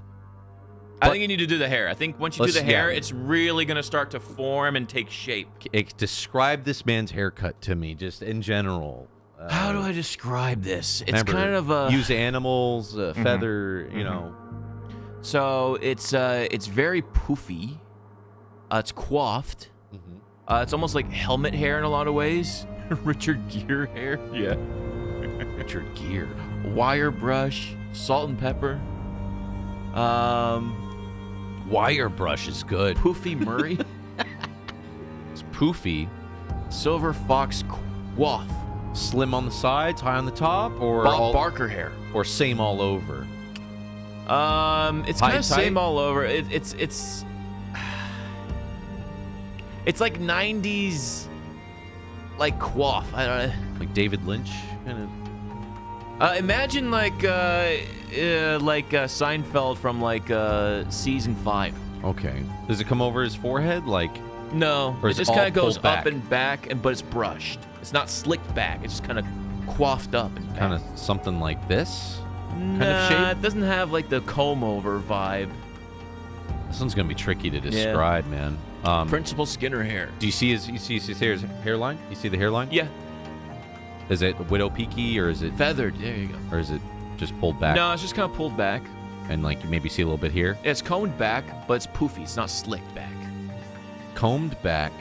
But I think you need to do the hair. I think once you do the hair, yeah. it's really going to start to form and take shape. It, describe this man's haircut to me, just in general. Uh, How do I describe this? It's remember, kind of a... Use animals, uh, mm-hmm. feather, you mm-hmm. know. So it's uh, it's very poofy. Uh, it's coiffed. Mm-hmm. uh, it's almost like helmet hair in a lot of ways. Richard Gere hair? Yeah. Richard Gere. Wire brush, salt and pepper. Um, wire brush is good. Poofy Murray. It's poofy. Silver Fox Quaff. Slim on the sides, high on the top, or Bob all, Barker hair, or same all over. Um, it's kind of same all over. It, it's it's it's like nineties, like quaff. I don't know. Like David Lynch, kind of. Uh, imagine like uh, uh, like uh, Seinfeld from like uh, season five. Okay. Does it come over his forehead, like? No, it just kind of goes up and back, and but it's brushed. It's not slicked back. It's just kind of coiffed up and kind of something like this. Kind nah, of shape? It doesn't have like the comb over vibe. This one's gonna be tricky to describe, yeah. man. Um, Principal Skinner hair. Do you see his? You see, you see his hairline? You see the hairline? Yeah. Is it widow peaky or is it feathered? There you go. Or is it just pulled back? No, it's just kind of pulled back. And like you maybe see a little bit here. It's combed back, but it's poofy. It's not slicked back. Combed back,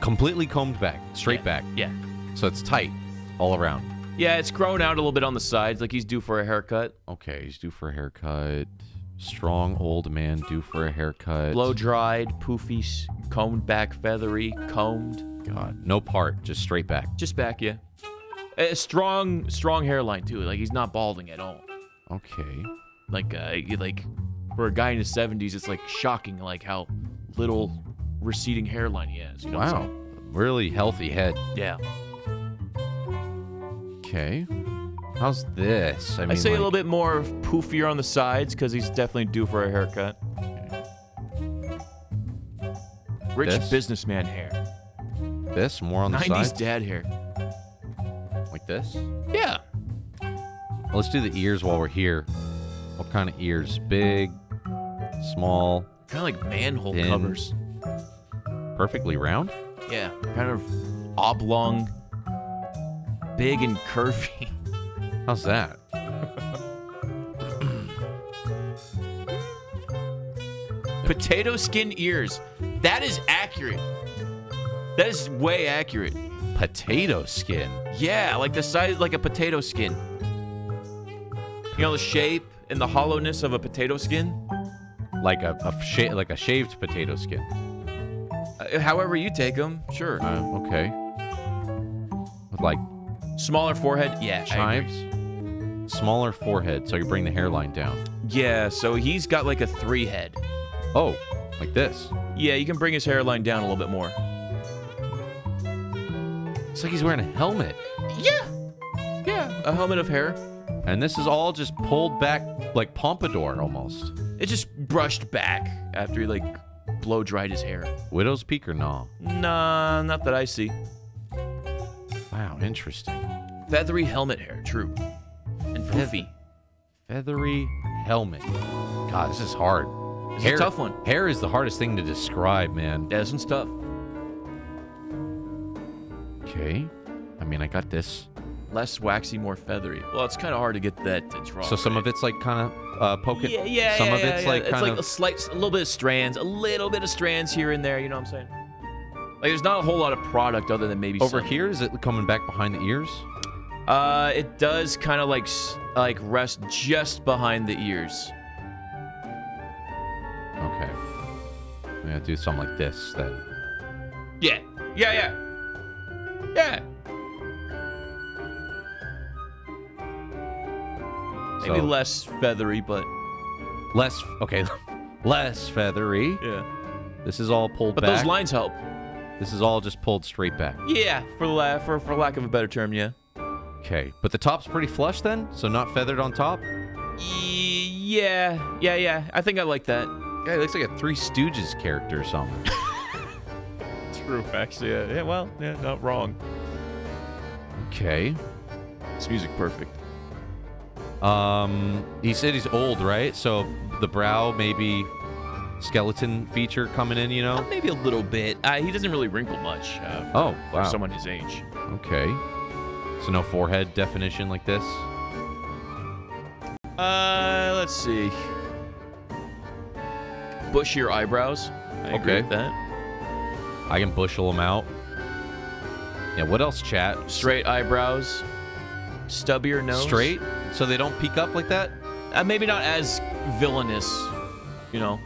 completely combed back, straight yeah. back. Yeah. So it's tight all around. Yeah, it's grown out a little bit on the sides, like he's due for a haircut. Okay, he's due for a haircut. Strong old man due for a haircut. Blow dried, poofy, combed back, feathery, combed. God, no part, just straight back. Just back, yeah. A strong, strong hairline too. Like he's not balding at all. Okay. Like, uh, like for a guy in his seventies, it's like shocking, like how little receding hairline he has. You know wow. What I'm saying? Really healthy head. Yeah. Okay. How's this? I mean, I say like... a little bit more poofier on the sides because he's definitely due for a haircut. Okay. Rich this? businessman hair. This? More on the sides? nineties dad hair. Like this? Yeah. Well, let's do the ears while we're here. What kind of ears? Big, small. Kind of like manhole thin. covers. Perfectly round? Yeah, kind of oblong, big and curvy. How's that? Potato skin ears. That is accurate. That is way accurate. Potato skin? Yeah, like the size, like a potato skin. You know the shape and the hollowness of a potato skin? Like a, a sha- like a shaved potato skin. However you take them, sure. Uh, okay. With like smaller forehead, yeah. Chives, smaller forehead, so you bring the hairline down. Yeah, so he's got like a three head. Oh, like this. Yeah, you can bring his hairline down a little bit more. It's like he's wearing a helmet. Yeah, yeah, a helmet of hair. And this is all just pulled back, like pompadour almost. It just brushed back after he like. blow dried his hair. Widow's peak or no? Nah, not that I see. Wow, interesting. Feathery helmet hair, true. And poofy. Feathery helmet. God, this is hard. It's a tough one. Hair is the hardest thing to describe, man. Yeah, this one's tough. Okay. I mean, I got this. Less waxy, more feathery. Well, it's kind of hard to get that to draw. So some right? of it's like kind of uh, poke it. Yeah, yeah, Some yeah, of it's yeah, like yeah. kind it's like of... a slight, a little bit of strands, a little bit of strands here and there. You know what I'm saying? Like, there's not a whole lot of product other than maybe. Over some. Here, is it coming back behind the ears? Uh, it does kind of like like rest just behind the ears. Okay. I'm gonna do something like this then. Yeah. Yeah. Yeah. Yeah. Maybe so, less feathery, but... Less... Okay. Less feathery. Yeah. This is all pulled but back. But those lines help. This is all just pulled straight back. Yeah, for, la for, for lack of a better term, yeah. Okay. But the top's pretty flush then? So not feathered on top? E yeah. Yeah, yeah. I think I like that. Yeah, it looks like a Three Stooges character or something. True, actually. Yeah. yeah, well, yeah, not wrong. Okay. This music perfect. Um, he said he's old, right? So the brow, maybe skeleton feature coming in, you know? Uh, maybe a little bit. Uh, he doesn't really wrinkle much. Uh, for, oh, wow. For someone his age. Okay. So no forehead definition like this? Uh, let's see. Bushier eyebrows. I okay. agree with that. I can bushel them out. Yeah, what else, chat? Straight eyebrows, stubbier nose. Straight? So they don't peek up like that? Uh, maybe not as villainous, you know.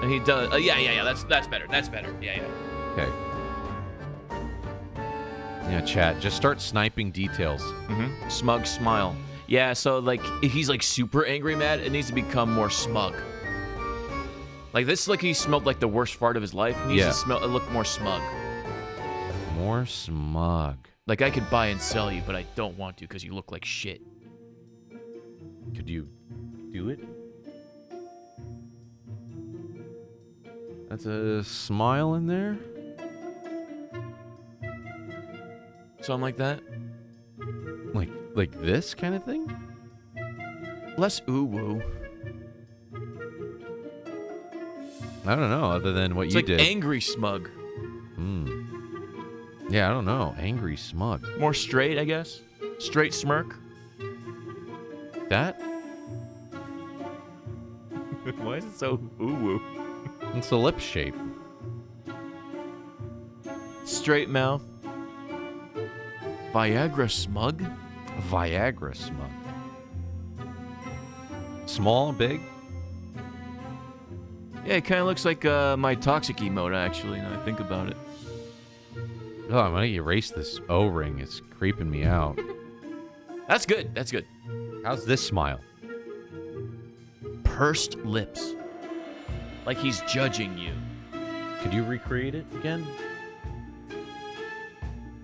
And he does. Uh, yeah, yeah, yeah. That's that's better. That's better. Yeah, yeah. Okay. Yeah, chat. Just start sniping details. Mm-hmm. Smug smile. Yeah. So like, if he's like super angry, mad, it needs to become more smug. Like this, like he smelled like the worst fart of his life. He needs yeah. to smell. Uh, look more smug. More smug. Like I could buy and sell you, but I don't want to because you look like shit. Could you do it? That's a smile in there? Something like that? Like, like this kind of thing? Less ooh-woo. I don't know, other than what it's you like did. Like angry smug. Hmm. Yeah, I don't know. Angry smug. More straight, I guess? Straight smirk? That? Why is it so ooh-woo? It's a lip shape. Straight mouth. Viagra smug? Viagra smug. Small, big? Yeah, it kind of looks like uh, my toxic emote, actually, now I think about it. Oh, I'm going to erase this O-ring. It's creeping me out. That's good. That's good. How's this smile? Pursed lips. Like he's judging you. Could you recreate it again?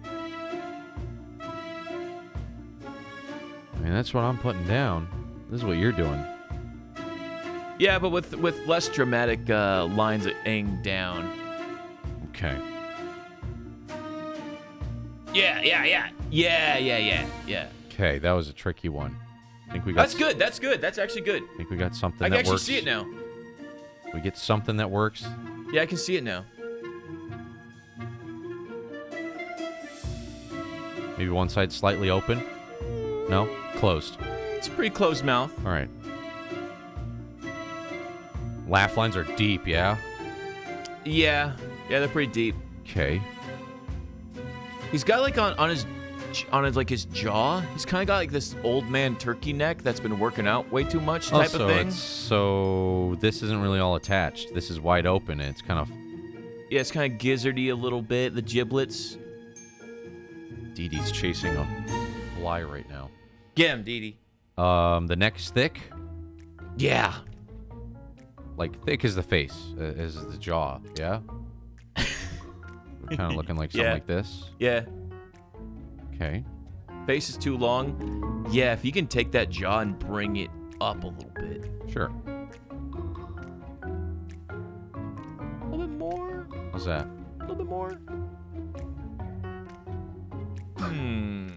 I mean, that's what I'm putting down. This is what you're doing. Yeah, but with with less dramatic uh, lines that hang down. Okay. Yeah, yeah, yeah, yeah, yeah, yeah, yeah. Okay, that was a tricky one. I think we got. That's good. That's good. That's actually good. I think we got something. I can that actually works. see it now. We get something that works. Yeah, I can see it now. Maybe one side slightly open. No, closed. It's a pretty closed mouth. All right. Laugh lines are deep, yeah? Yeah. Yeah, they're pretty deep. Okay. He's got like on, on his on his, like his jaw, he's kind of got like this old man turkey neck that's been working out way too much type also, of thing. It's, so this isn't really all attached. This is wide open and it's kind of... Yeah, it's kind of gizzardy a little bit, the giblets. Dee Dee's chasing a fly right now. Get him, Dee Dee. Um, the neck's thick? Yeah. Like thick is the face, uh, is the jaw, yeah? We're kind of looking like something yeah. like this. Yeah. Okay. Face is too long. Yeah, if you can take that jaw and bring it up a little bit. Sure. A little bit more. What's that? A little bit more. Hmm.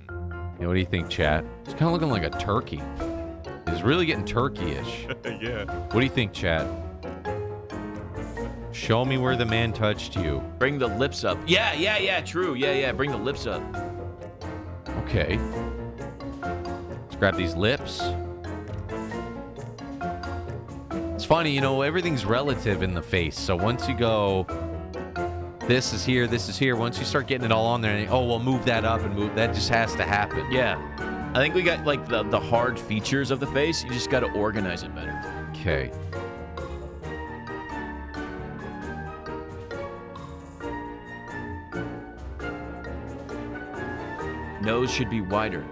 Yeah, what do you think, chat? It's kind of looking like a turkey. It's really getting turkey-ish. Yeah. What do you think, chat? Show me where the man touched you. Bring the lips up. Yeah, yeah, yeah, true. Yeah, yeah, bring the lips up. Okay. Let's grab these lips. It's funny, you know, everything's relative in the face. So once you go, this is here, this is here. Once you start getting it all on there, and, oh, well, move that up and move. That just has to happen. Yeah. I think we got, like, the, the hard features of the face. You just got to organize it better. Okay. Nose should be wider.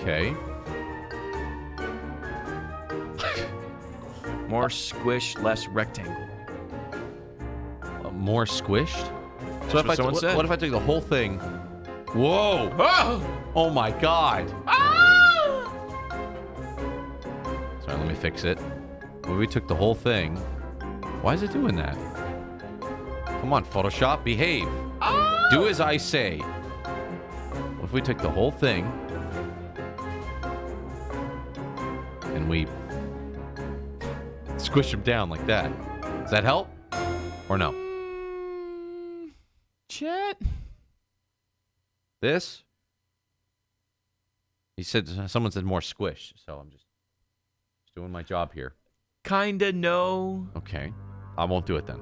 Okay. More squish, less rectangle. Uh, more squished? So if what, I someone said. what if I took the whole thing? Whoa! Oh, oh my god! Ah! Sorry, let me fix it. If we took the whole thing, why is it doing that? Come on, Photoshop, behave. Oh! Do as I say. What if we took the whole thing and we squish them down like that? Does that help or no? Chat. This? He said someone said more squish, so I'm just, just doing my job here. Kinda no. Okay, I won't do it then.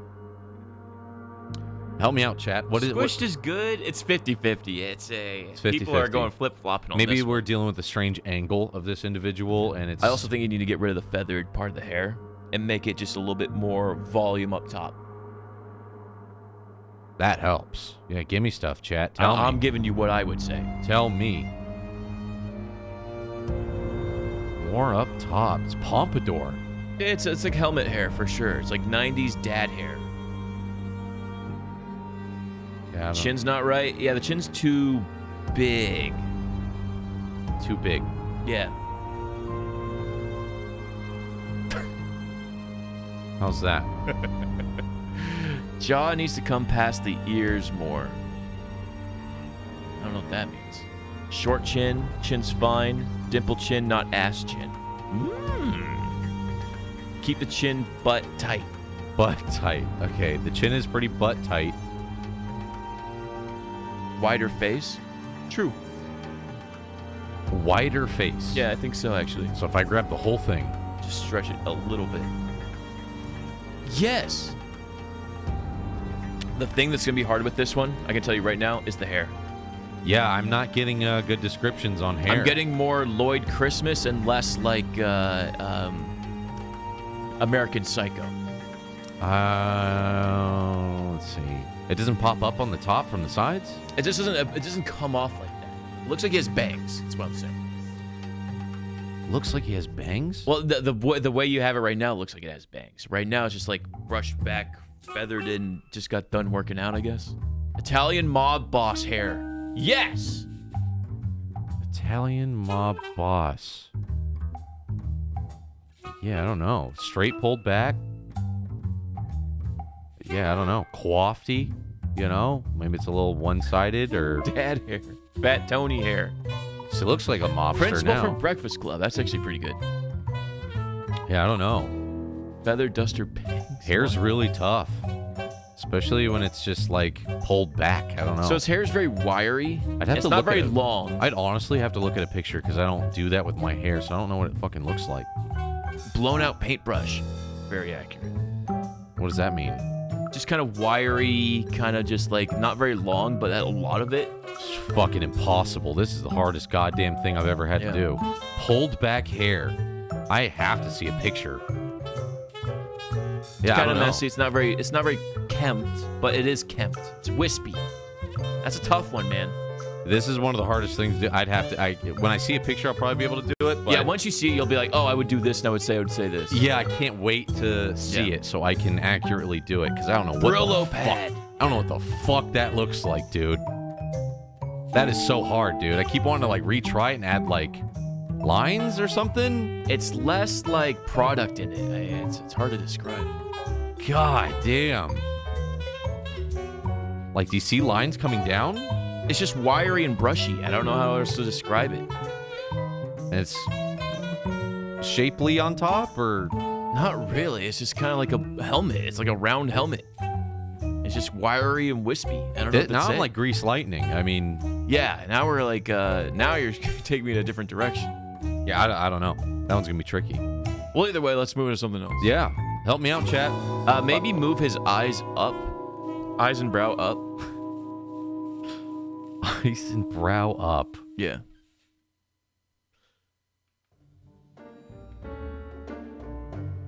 Help me out, chat. What is Squished what? is good. It's fifty fifty. It's a it's fifty, people fifty. Are going flip-flopping on Maybe this we're one. dealing with a strange angle of this individual, and it's... I also think you need to get rid of the feathered part of the hair and make it just a little bit more volume up top. That helps. Yeah, give me stuff, chat. Tell I, me. I'm giving you what I would say. Tell me. More up top. It's pompadour. It's, it's like helmet hair for sure. It's like nineties dad hair. Yeah, chin's not right. Yeah, the chin's too big. Too big. Yeah. How's that? Jaw needs to come past the ears more. I don't know what that means. Short chin, chin's fine. Dimple chin, not ass chin. Mm. Keep the chin butt tight. Butt tight. Okay, the chin is pretty butt tight. Wider face? True. Wider face? Yeah, I think so, actually. So if I grab the whole thing... Just stretch it a little bit. Yes! The thing that's going to be hard with this one, I can tell you right now, is the hair. Yeah, I'm not getting uh, good descriptions on hair. I'm getting more Lloyd Christmas and less, like, uh, um, American Psycho. Uh, let's see. It doesn't pop up on the top from the sides? It just doesn't, it doesn't come off like that. It looks like he has bangs. That's what I'm saying. Looks like he has bangs? Well, the, the, the way you have it right now looks like it has bangs. Right now, it's just like brushed back, feathered in, just got done working out, I guess. Italian mob boss hair. Yes! Italian mob boss. Yeah, I don't know. Straight pulled back. Yeah, I don't know. Coiffy, you know? Maybe it's a little one-sided or... Dad hair. Fat Tony hair. So it looks like a mobster Principal now. Principal from Breakfast Club. That's actually pretty good. Yeah, I don't know. Feather duster pants. Hair's really tough. Especially when it's just, like, pulled back. I don't know. So his hair's very wiry. I'd have it's to not look very at long. I'd honestly have to look at a picture because I don't do that with my hair, so I don't know what it fucking looks like. Blown-out paintbrush. Very accurate. What does that mean? Just kind of wiry, kind of just like not very long, but a lot of it. It's fucking impossible. This is the hardest goddamn thing I've ever had yeah. to do. Pulled back hair. I have to see a picture. It's yeah, kind of messy. It's not very. It's not very kempt, but it is kempt. It's wispy. That's a tough one, man. This is one of the hardest things to do. I'd have to. I when I see a picture, I'll probably be able to do it. But yeah, once you see it, you'll be like, oh, I would do this, and I would say, I would say this. Yeah, I can't wait to see yeah. it so I can accurately do it because I don't know what Brillo the pad. Fuck. I don't know what the fuck that looks like, dude. That is so hard, dude. I keep wanting to like retry it and add like lines or something. It's less like product in it. It's it's hard to describe. God damn. Like, do you see lines coming down? It's just wiry and brushy. I don't know how else to describe it. It's shapely on top, or? Not really. It's just kind of like a helmet. It's like a round helmet. It's just wiry and wispy. I don't know. It, if now I'm it. like Grease Lightning. I mean. Yeah. Now we're like. Uh, now you're taking me in a different direction. Yeah. I, I don't know. That one's gonna be tricky. Well, either way, let's move into something else. Yeah. Help me out, chat. Uh, maybe move his eyes up. Eyes and brow up. Eyes and brow up. Yeah.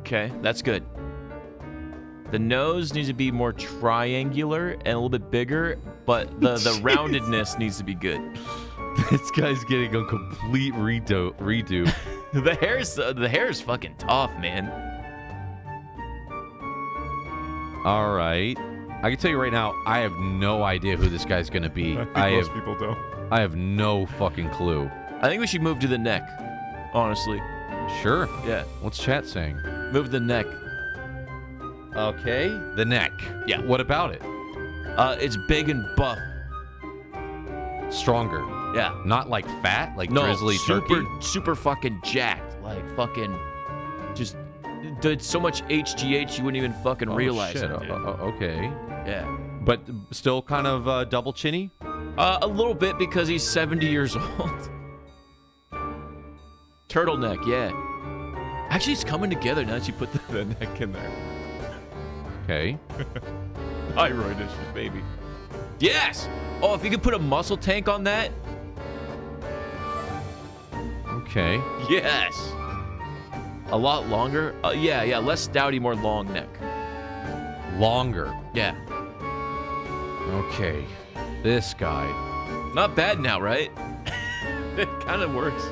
Okay, that's good. The nose needs to be more triangular and a little bit bigger, but the, the roundedness needs to be good. This guy's getting a complete redo. redo. The hair's uh, the hair's fucking tough, man. All right. I can tell you right now, I have no idea who this guy's gonna be. I think I most have, people don't. I have no fucking clue. I think we should move to the neck, honestly. Sure. Yeah. What's chat saying? Move the neck. Okay. The neck. Yeah. What about it? Uh, it's big and buff. Stronger. Yeah. Not like fat, like no, grizzly turkey. No, super, super fucking jacked, like fucking, just did so much H G H you wouldn't even fucking oh, realize shit. it. Dude. Uh, okay. Yeah. But still kind of uh, double chinny? Uh, a little bit because he's seventy years old. Turtleneck, yeah. Actually, it's coming together now that you put the, the neck in there. Okay. Thyroid issues, baby. Yes! Oh, if you could put a muscle tank on that. Okay. Yes! A lot longer? Uh, yeah, yeah. Less stouty, more long neck. Longer. Yeah. Okay. This guy. Not bad now, right? It kind of works.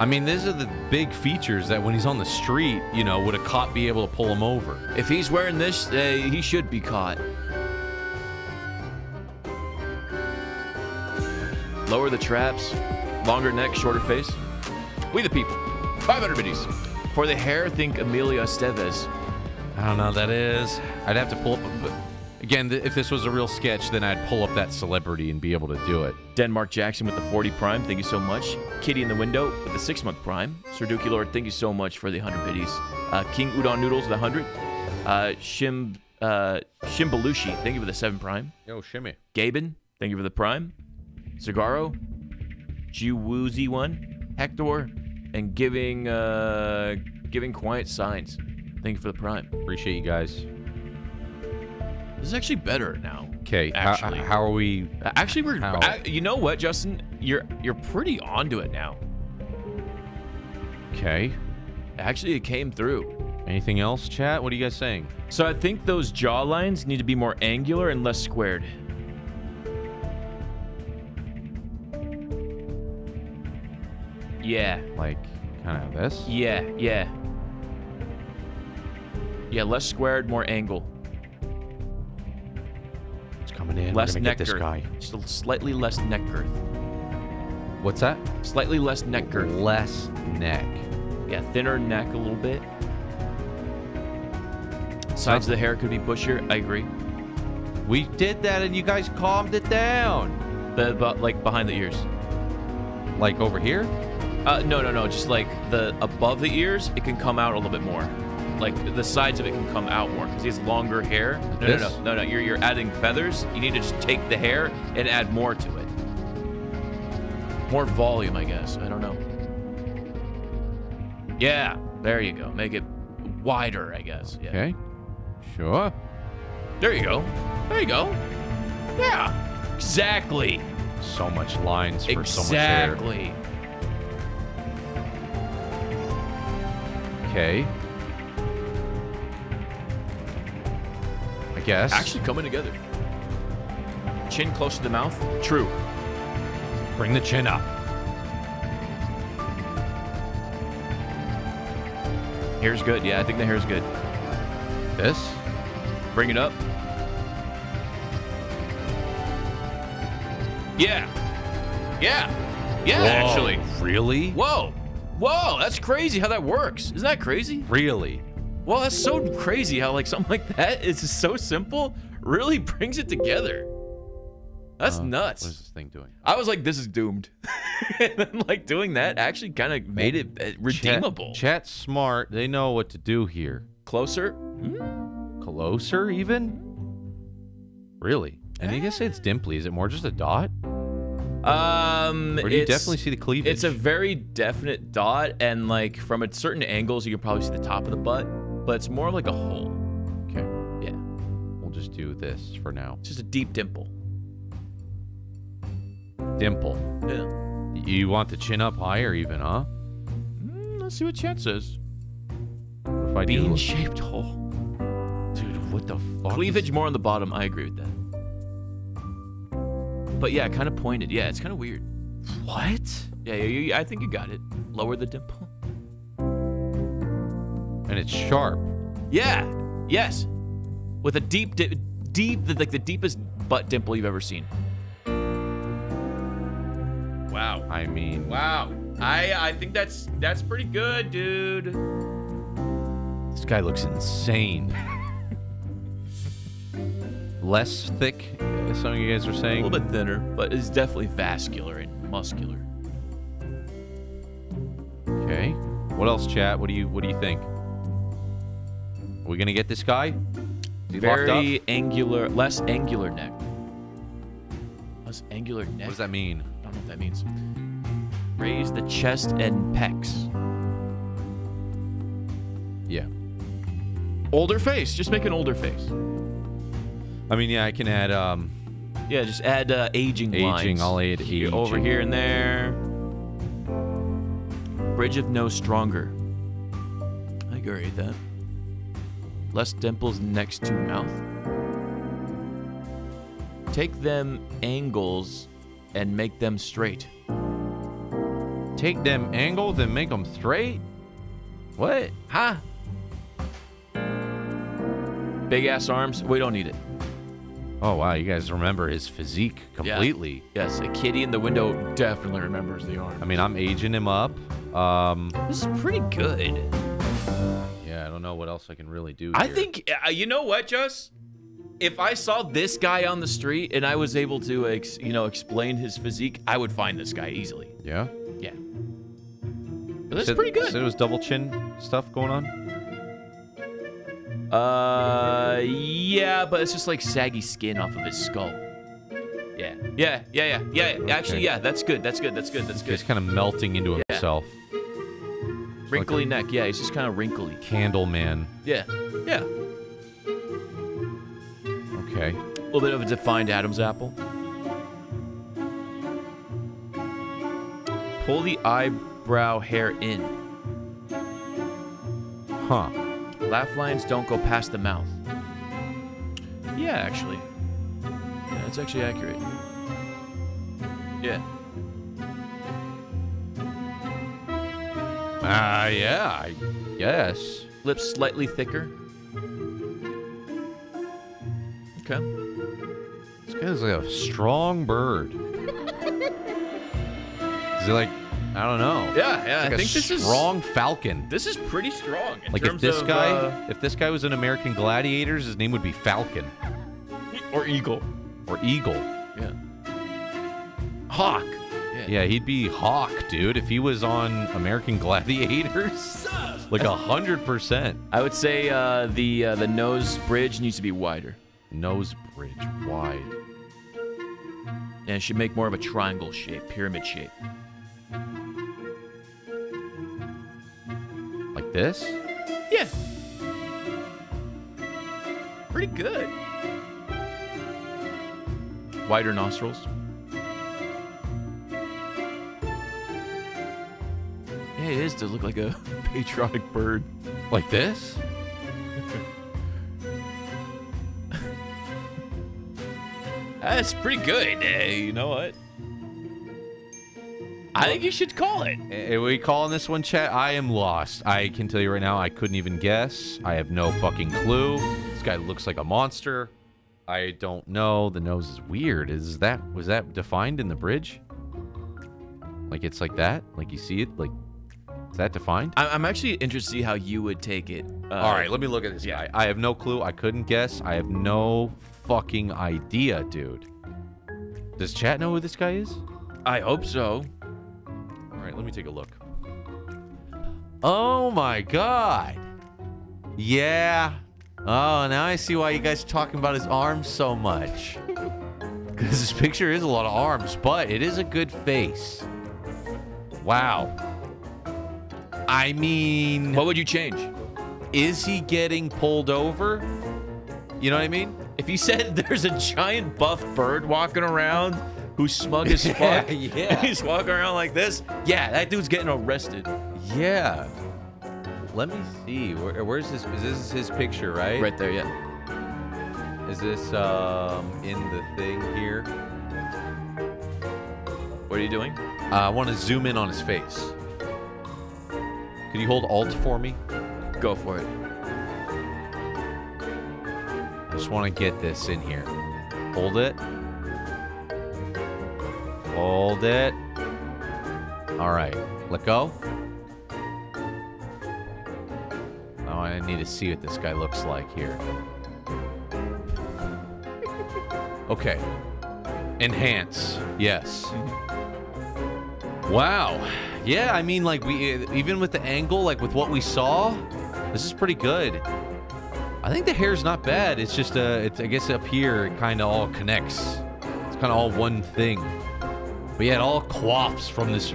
I mean, these are the big features that when he's on the street, you know, would a cop be able to pull him over? If he's wearing this, uh, he should be caught. Lower the traps. Longer neck, shorter face. We the people. five hundred biddies. For the hair, think Emilio Estevez. I don't know what that is. I'd have to pull up... A, again, th if this was a real sketch, then I'd pull up that celebrity and be able to do it. Denmark Jackson with the forty prime. Thank you so much. Kitty in the window with the six-month prime. Sir Dookie Lord, thank you so much for the one hundred biddies. Uh, King Udon Noodles with one hundred. Uh, Shim, uh, Shim Belushi, thank you for the seven prime. Yo, shimmy. Gaben, thank you for the prime. Cigaro. Jiwoozy one. Hector. And giving uh, giving quiet signs. Thank you for the prime. Appreciate you guys. This is actually better now. Okay. Actually, how, how are we? Actually, we're. I, you know what, Justin? You're you're pretty onto it now. Okay. Actually, it came through. Anything else, chat? What are you guys saying? So I think those jaw lines need to be more angular and less squared. Yeah. Like, kind of this? Yeah, yeah. Yeah, less squared, more angle. It's coming in. Less neck girth. This guy. Just slightly less neck girth. What's that? Slightly less neck girth. Less neck. Yeah, thinner neck a little bit. Sides of the hair could be bushier. I agree. We did that and you guys calmed it down. The, but, like, behind the ears. Like, over here? Uh, no, no, no. Just like the above the ears, it can come out a little bit more. Like the sides of it can come out more because he has longer hair. No, this? no, no, no, no. You're you're adding feathers. You need to just take the hair and add more to it. More volume, I guess. I don't know. Yeah, there you go. Make it wider, I guess. Yeah. Okay. Sure. There you go. There you go. Yeah. Exactly. So much lines for exactly. so much hair. Exactly. Okay. I guess. Actually coming together. Chin close to the mouth. True. Bring the chin up. Hair's good. Yeah, I think the hair's good. This? Bring it up. Yeah. Yeah. Yeah, Whoa. actually. Really? Whoa. Whoa, that's crazy how that works. Isn't that crazy? Really? Well, that's so crazy how like something like that is just so simple, really brings it together. That's uh, nuts. What is this thing doing? I was like, this is doomed. And then like doing that actually kind of made it redeemable. Chat, chat's smart. They know what to do here. Closer? Hmm? Closer even? Really? And you guys say it's dimply. Is it more just a dot? Um, or do you definitely see the cleavage? It's a very definite dot, and like from a certain angles, you can probably see the top of the butt, but it's more like a hole. Okay. Yeah. We'll just do this for now. It's just a deep dimple. Dimple. Yeah. You want the chin up higher, even, huh? Mm, let's see what Chet says. If I do bean-shaped hole. Dude, what the fuck? Cleavage more on the bottom. I agree with that. But yeah, kind of pointed. Yeah, it's kind of weird. What? Yeah, yeah, yeah, I think you got it. Lower the dimple. And it's sharp. Yeah. Yes. With a deep, dip, deep, like the deepest butt dimple you've ever seen. Wow. I mean. Wow. I I think that's that's pretty good, dude. This guy looks insane. Less thick, is something you guys are saying? A little bit thinner, but it's definitely vascular and muscular. Okay. What else, chat? What do you what do you think? Are we gonna get this guy? Is he locked up? Very angular, less angular neck. Less angular neck. What does that mean? I don't know what that means. Raise the chest and pecs. Yeah. Older face. Just make an older face. I mean, yeah, I can add. Um, yeah, just add uh, aging. Aging. Lines. I'll add aging. Over here and there. Bridge of no stronger. I agree with that. Less dimples next to mouth. Take them angles and make them straight. Take them angles and make them straight? What? Huh? Big ass arms. We don't need it. Oh, wow. You guys remember his physique completely. Yeah. Yes. A kitty in the window definitely remembers the arms. I mean, I'm aging him up. Um, this is pretty good. Yeah, I don't know what else I can really do here. I think, uh, you know what, Jus? If I saw this guy on the street and I was able to, ex you know, explain his physique, I would find this guy easily. Yeah? Yeah. But that's so, pretty good. So it was double chin stuff going on? Uh, yeah, but it's just like saggy skin off of his skull. Yeah, yeah, yeah, yeah, yeah. Okay. Actually, yeah, that's good. That's good. That's good. That's good. He's kind of melting into yeah. himself. Wrinkly like neck. Yeah, he's just kind of wrinkly. Candle man. Yeah, yeah. Okay. A little bit of a defined Adam's apple. Pull the eyebrow hair in. Huh. Laugh lines don't go past the mouth. Yeah, actually. Yeah, that's actually accurate. Yeah. Ah, uh, yeah, I guess. Lips slightly thicker. Okay. This guy's like a strong bird. Is he like... I don't know. Yeah, yeah. Like I think this is strong falcon. This is pretty strong. In like terms if this of, guy, uh, if this guy was in American Gladiators, his name would be Falcon, or Eagle, or Eagle. Yeah. Hawk. Yeah, yeah he'd be Hawk, dude. If he was on American Gladiators, like a hundred percent. I would say uh, the uh, the nose bridge needs to be wider. Nose bridge wide. And it should make more of a triangle shape, pyramid shape. Like this? Yeah. Pretty good. Wider nostrils. Yeah, it is to look like a patriotic bird. Like this? That's pretty good. Hey, you know what? I think you should call it. Are we calling this one, chat? I am lost. I can tell you right now, I couldn't even guess. I have no fucking clue. This guy looks like a monster. I don't know. The nose is weird. Is that, was that defined in the bridge? Like it's like that? Like you see it? Like, is that defined? I'm actually interested to see how you would take it. Uh, All right, let me look at this yeah. guy. I have no clue. I couldn't guess. I have no fucking idea, dude. Does chat know who this guy is? I hope so. All right, let me take a look. Oh my god. Yeah. Oh, now I see why you guys are talking about his arms so much. Because this picture is a lot of arms, but it is a good face. Wow. I mean... What would you change? Is he getting pulled over? You know what I mean? If he said there's a giant buff bird walking around... Who's smug as fuck. Yeah, yeah. He's walking around like this. Yeah, that dude's getting arrested. Yeah. Let me see. Where, where's this? This is his picture, right? Right there, yeah. Is this um, in the thing here? What are you doing? Uh, I want to zoom in on his face. Could you hold Alt for me? Go for it. I just want to get this in here. Hold it. Hold it. All right, let go. Now I need to see what this guy looks like here. Okay. Enhance. Yes. Wow. Yeah, I mean, like we even with the angle, like with what we saw, this is pretty good. I think the hair's not bad. It's just uh, it's I guess up here it kind of all connects. It's kind of all one thing. But yeah, it all quaffs from this.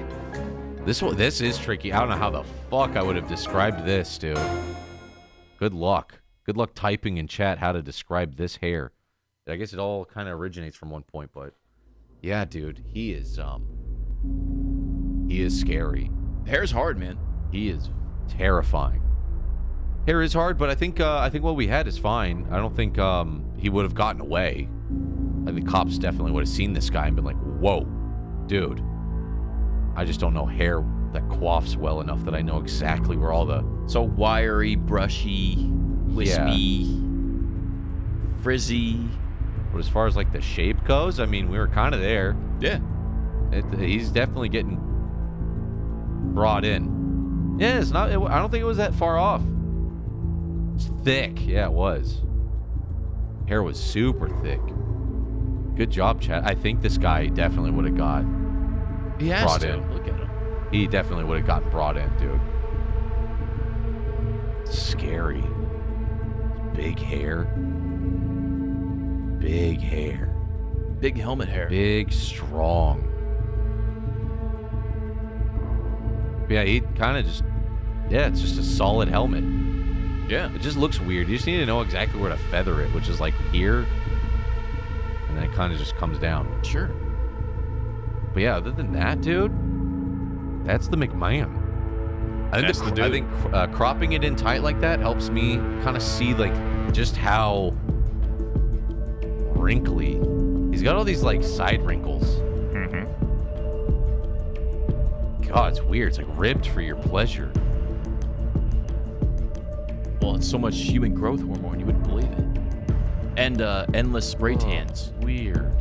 This this is tricky. I don't know how the fuck I would have described this, dude. Good luck. Good luck typing in chat how to describe this hair. I guess it all kind of originates from one point, but yeah, dude, he is, um, he is scary. Hair's hard, man. He is terrifying. Hair is hard, but I think, uh, I think what we had is fine. I don't think, um, he would have gotten away. I think cops definitely would have seen this guy and been like, whoa, dude, I just don't know hair that quaffs well enough that I know exactly where all the... So wiry, brushy, wispy, yeah. frizzy. But as far as, like, the shape goes, I mean, we were kind of there. Yeah. It, he's definitely getting brought in. Yeah, it's not... It, I don't think it was that far off. It's thick. Yeah, it was. Hair was super thick. Good job, chat. I think this guy definitely would have got he has brought to. in. Look at him. He definitely would have gotten brought in, dude. It's scary. Big hair. Big hair. Big helmet hair. Big, strong. Yeah, he kind of just... Yeah, it's just a solid helmet. Yeah. It just looks weird. You just need to know exactly where to feather it, which is like here. And then it kind of just comes down. Sure. But yeah, other than that, dude, that's the McMahon. I think, the, the dude. I think uh, cropping it in tight like that helps me kind of see, like, just how... wrinkly. He's got all these, like, side wrinkles. Mm-hmm. God, it's weird. It's, like, ribbed for your pleasure. Well, it's so much human growth hormone, you wouldn't believe it. And, uh, endless spray tans. Oh, weird.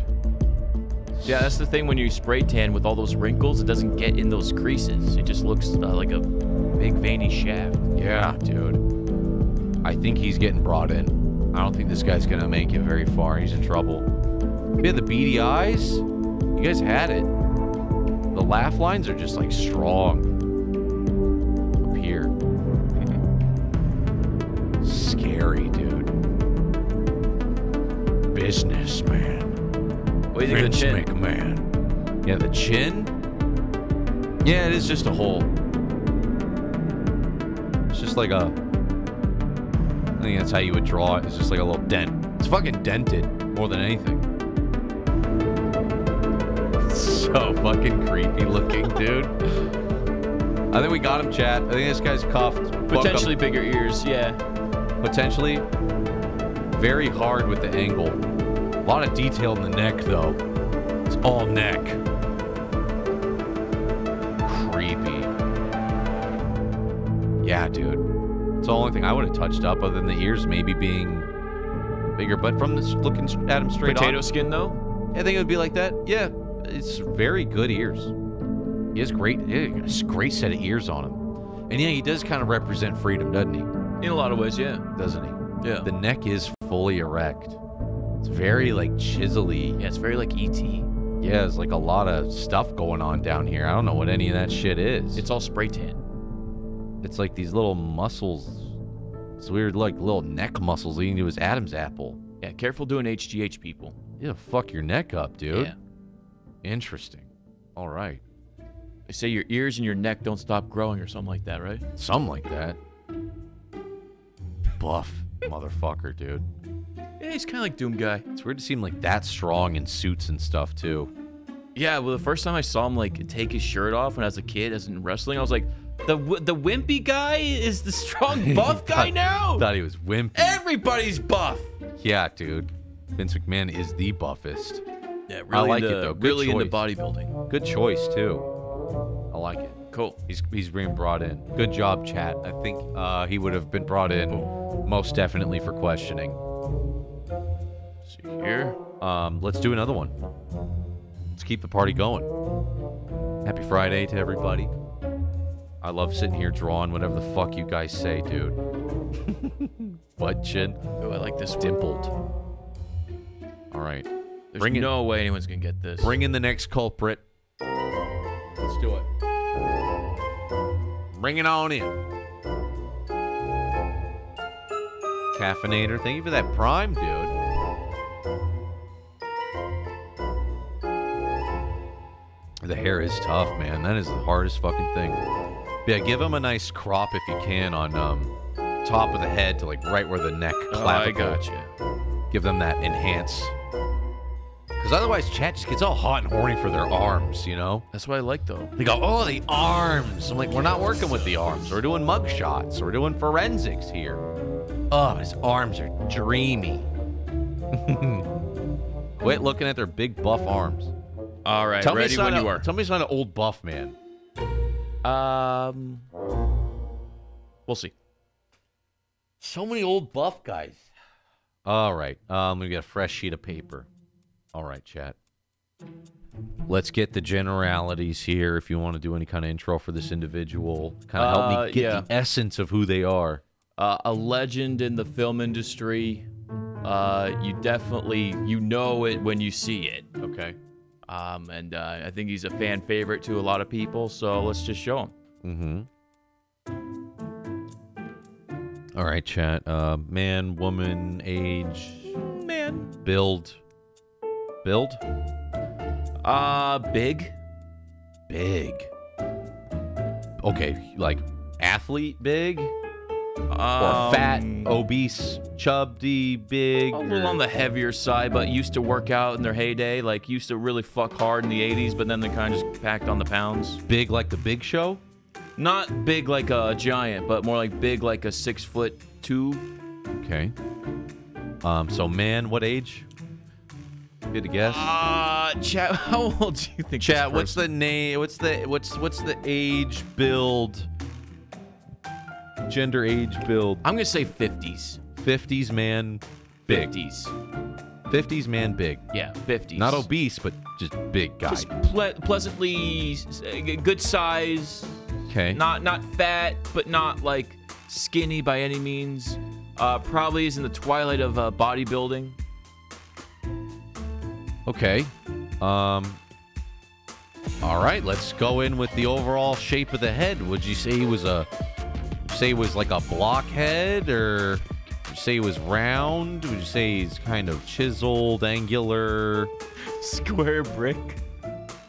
Yeah, that's the thing when you spray tan with all those wrinkles, it doesn't get in those creases. It just looks uh, like a big, veiny shaft. Yeah, dude. I think he's getting brought in. I don't think this guy's gonna make it very far. He's in trouble. Yeah, the beady eyes. You guys had it. The laugh lines are just like strong. Up here. Scary, dude. Businessman. What do you think of the chin? Vince McMahon. Yeah, the chin? Yeah, it is just a hole. It's just like a... I think that's how you would draw it. It's just like a little dent. It's fucking dented more than anything. It's so fucking creepy looking, dude. I think we got him, chat. I think this guy's cuffed. Potentially bigger ears, yeah. Potentially. Very hard with the angle. A lot of detail in the neck, though. It's all neck. Creepy. Yeah, dude. It's the only thing I would have touched up, other than the ears maybe being bigger. But from this, looking at him straight on. Potato skin, though? I think it would be like that. Yeah, it's very good ears. He has great, he has a great set of ears on him. And yeah, he does kind of represent freedom, doesn't he? In a lot of ways, yeah. Doesn't he? Yeah. The neck is fully erect. It's very, like, chisely. Yeah, it's very, like, E T Yeah, it's like a lot of stuff going on down here. I don't know what any of that shit is. It's all spray tan. It's like these little muscles. It's weird, like little neck muscles leading to his Adam's apple. Yeah, careful doing H G H, people. Yeah, fuck your neck up, dude. Yeah. Interesting. All right. They say your ears and your neck don't stop growing or something like that, right? Something like that. Buff motherfucker, dude. Yeah, he's kind of like Doom Guy. It's weird to see him like that strong in suits and stuff, too. Yeah, well, the first time I saw him like take his shirt off when I was a kid, as in wrestling, I was like, The, the wimpy guy is the strong buff guy thought, now? Thought he was wimpy. Everybody's buff. Yeah, dude. Vince McMahon is the buffest. Yeah, really I like into, it, though. Good really choice. into bodybuilding. Good choice, too. I like it. Cool. He's, he's being brought in. Good job, chat. I think uh, he would have been brought in most definitely for questioning. Let's see here. Um, let's do another one. Let's keep the party going. Happy Friday to everybody. I love sitting here drawing whatever the fuck you guys say, dude. Butt chin. Oh, I like this. Dimpled. All right. There's bring no in, way anyone's going to get this. Bring in the next culprit. Let's do it. Bring it on in. Caffeinator. Thank you for that prime, dude. The hair is tough, man. That is the hardest fucking thing. Yeah, give him a nice crop if you can on um, top of the head to like right where the neck clavicle. Oh, I gotcha. Give them that enhance. Because otherwise, chat just gets all hot and horny for their arms, you know? That's what I like, though. They go, oh, the arms. I'm like, we're not working with the arms. We're doing mug shots. We're doing forensics here. Oh, his arms are dreamy. Quit looking at their big buff arms. All right, tell ready when a, you are. Tell me it's not an old buff man. Um, we'll see. So many old buff guys. All right, um, we got a fresh sheet of paper. All right, chat. Let's get the generalities here. If you want to do any kind of intro for this individual, kind of help uh, me get yeah. the essence of who they are. Uh, a legend in the film industry. Uh, you definitely you know it when you see it. Okay. Um, and uh, I think he's a fan favorite to a lot of people, so let's just show him. Mm-hmm. All right, chat. Uh, man, woman, age. Man. Build. Build? Uh, big. Big. Okay, like athlete big? Or um, fat, obese, chubby, big. A little on the heavier side, but used to work out in their heyday. Like, used to really fuck hard in the eighties, but then they kind of just packed on the pounds. Big like the Big Show? Not big like a giant, but more like big like a six foot two. Okay. Um. So, man, what age? Good to guess. Uh, chat, how old do you think? Chat, what's the name? What's the what's what's the age, build? Gender, age, build. I'm gonna say fifties. Fifties man, big. Fifties. Fifties man, big. Yeah, fifties. Not obese, but just big guy. Just ple pleasantly good size. Okay. Not not fat, but not like skinny by any means. Uh, probably is in the twilight of uh, bodybuilding. Okay. Um. All right, let's go in with the overall shape of the head. Would you say he was a say he was like a blockhead, or would you say he was round? Would you say he's kind of chiseled, angular? Square brick.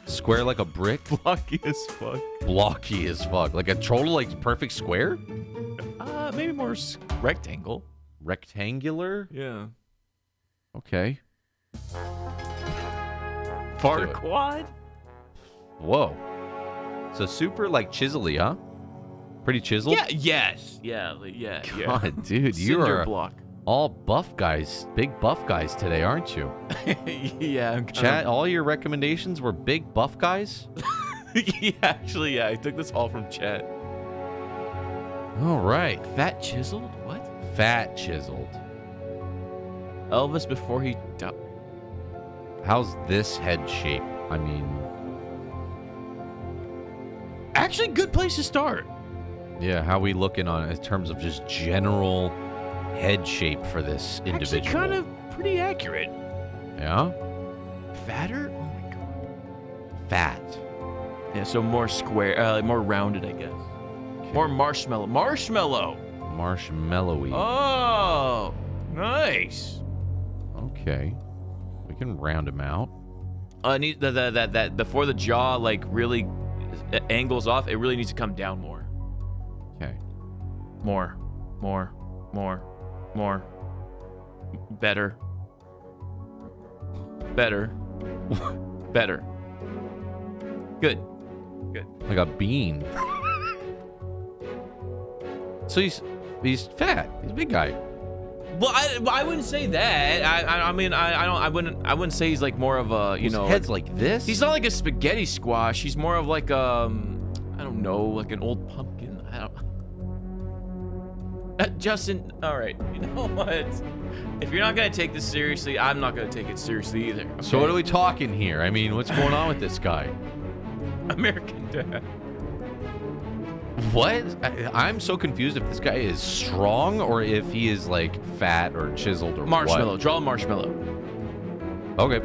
Square like a brick? Blocky as fuck. Blocky as fuck. Like a total, like, perfect square? Uh, maybe more rectangle. Rectangular? Yeah. Okay. Farquad? Whoa. So super, like, chiselly, huh? Pretty chiseled? Yeah, yes. Yeah, yeah. God, yeah. Dude, you are block. All buff guys, big buff guys today, aren't you? Yeah. I'm Chat, of... all your recommendations were big buff guys? Yeah, actually, yeah. I took this all from chat. All right. Fat chiseled? What? Fat chiseled. Elvis before he died. How's this head shape? I mean... Actually, good place to start. Yeah, how are we looking on in terms of just general head shape for this individual? Actually, kind of pretty accurate. Yeah? Fatter? Oh, my God. Fat. Yeah, so more square, uh, more rounded, I guess. Okay. More marshmallow. Marshmallow! Marshmallowy. Oh, nice. Okay. We can round him out. Uh, need that that that that before the jaw, like, really angles off, it really needs to come down more. More, more, more, more. Better. Better. Better. Good. Good. Like a bean. So he's he's fat. He's a big guy. Well, I, I wouldn't say that. I I, I mean I, I don't I wouldn't I wouldn't say he's like more of a you His know. His head's like, like this. He's not like a spaghetti squash. He's more of like um I don't know like an old pumpkin. I don't. Uh, Justin, all right, you know what? If you're not going to take this seriously, I'm not going to take it seriously either. Okay? So what are we talking here? I mean, what's going on with this guy? American Dad. What? I, I'm so confused if this guy is strong or if he is, like, fat or chiseled or marshmallow. What. Draw a marshmallow. Okay.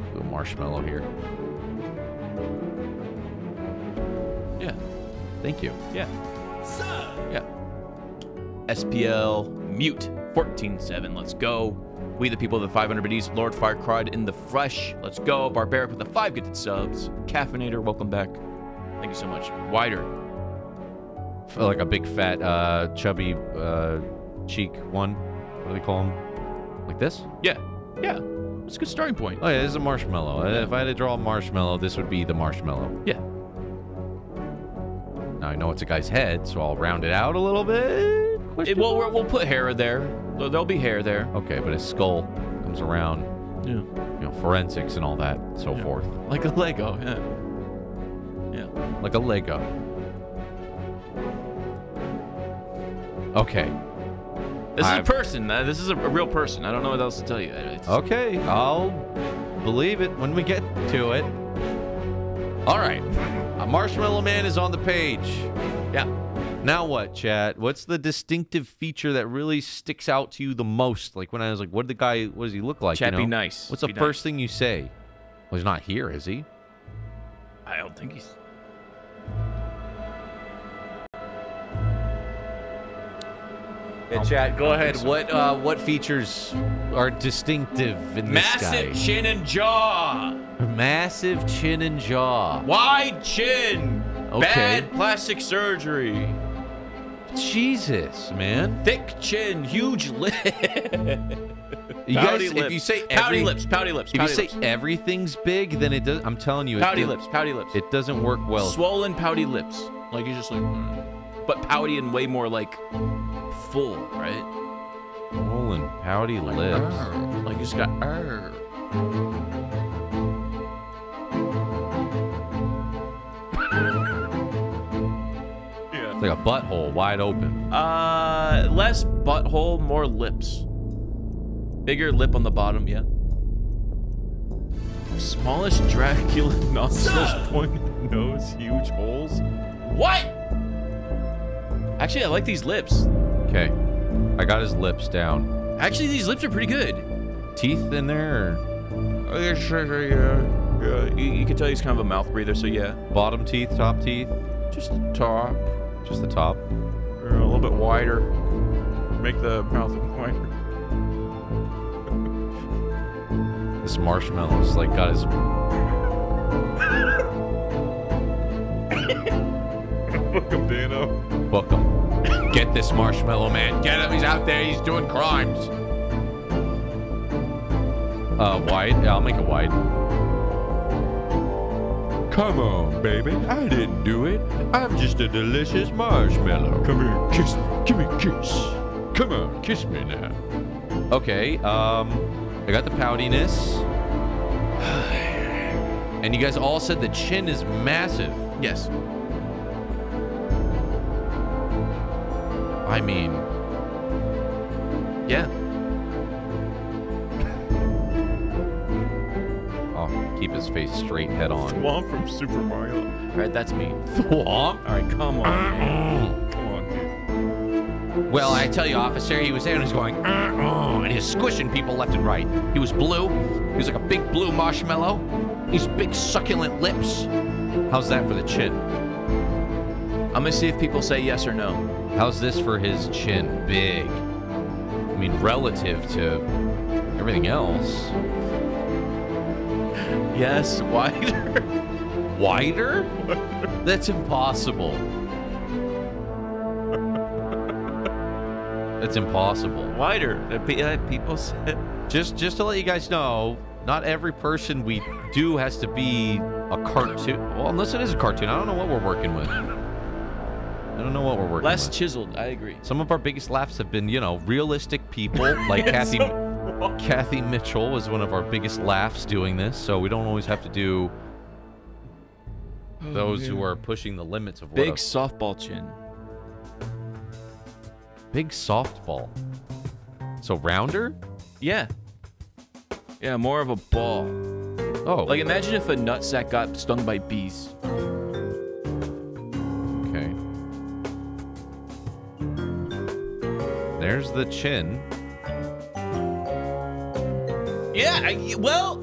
A little marshmallow here. Yeah. Thank you. Yeah. Yeah. S P L mute fourteen seven. Let's go. We the people of the five hundred biddies. Lord Firecried in the fresh. Let's go. Barbaric with the five gifted subs. Caffeinator, welcome back. Thank you so much. Wider. Like a big fat, uh, chubby, uh, cheek one. what do they call them? Like this? Yeah. Yeah. It's a good starting point. Oh, yeah, this is a marshmallow. Yeah. If I had to draw a marshmallow, this would be the marshmallow. Yeah. Now I know it's a guy's head, so I'll round it out a little bit. It, well, we'll, we'll put hair there. There'll be hair there. Okay, but his skull comes around. Yeah. You know, forensics and all that, and so yeah. forth. Like a Lego, yeah. Yeah. Like a Lego. Okay. This I've... is a person. This is a real person. I don't know what else to tell you. It's... Okay, I'll believe it when we get to it. All right. A marshmallow man is on the page. Yeah. Now what, chat? What's the distinctive feature that really sticks out to you the most? Like when I was like, what did the guy, what does he look like? Chat, you know? Be nice. What's the be first nice. thing you say? Well, he's not here, is he? I don't think he's... Hey, chat, go ahead. So. What uh, what features are distinctive in Massive this guy? Massive chin and jaw. Massive chin and jaw. Wide chin. Okay. Bad plastic surgery. Jesus, man. Thick chin, huge lip. You guys, lips. If you say every, pouty lips, pouty lips. If pouty you lips. say everything's big, then it does. I'm telling you, pouty it lips, pouty lips. It doesn't work well. Swollen, pouty lips. Like you're just like, mm. But pouty and way more like. Full, right? Swollen, pouty like lips. Arr. Like you just got. Arr. Yeah. It's like a butthole wide open. Uh, less butthole, more lips. Bigger lip on the bottom, yeah. Smallest Dracula nostrils, pointed nose, huge holes. What? Actually, I like these lips. Okay, I got his lips down. Actually, these lips are pretty good. Teeth in there? Or... Oh, yeah, sure, sure, yeah. yeah. You, you can tell he's kind of a mouth breather, so yeah. Bottom teeth, top teeth? Just the top. Just the top. Or a little bit wider. Make the mouth wider. This marshmallow's like got his... Book him, Dano. Book him. Get this marshmallow man. Get him. He's out there. He's doing crimes. Uh, wide. Yeah, I'll make it wide. Come on, baby. I didn't do it. I'm just a delicious marshmallow. Come here. Kiss. Give me a kiss. Come on. Kiss me now. Okay. Um, I got the poutiness. And you guys all said the chin is massive. Yes. I mean, yeah. I'll keep his face straight, head on. Thwomp from Super Mario. All right, that's me. Thwomp? All right, come on. Uh-oh. Come on, dude. Well, I tell you, officer, he was there and he's going, uh-oh, and he's squishing people left and right. He was blue. He was like a big blue marshmallow. These big succulent lips. How's that for the chin? I'm gonna see if people say yes or no. How's this for his chin? Big. I mean, relative to everything else. Yes, wider. Wider? That's impossible. That's impossible. Wider. People said. Just, just to let you guys know, not every person we do has to be a cartoon. Well, unless it is a cartoon. I don't know what we're working with. I don't know what we're working Less with. chiseled, I agree. Some of our biggest laughs have been, you know, realistic people. Like Kathy so Kathy Mitchell was one of our biggest laughs doing this, so we don't always have to do those oh, who are pushing the limits of what Big a, softball chin. Big softball. So rounder? Yeah. Yeah, more of a ball. Oh. Like imagine if a nutsack got stung by bees. There's the chin. Yeah, I, well,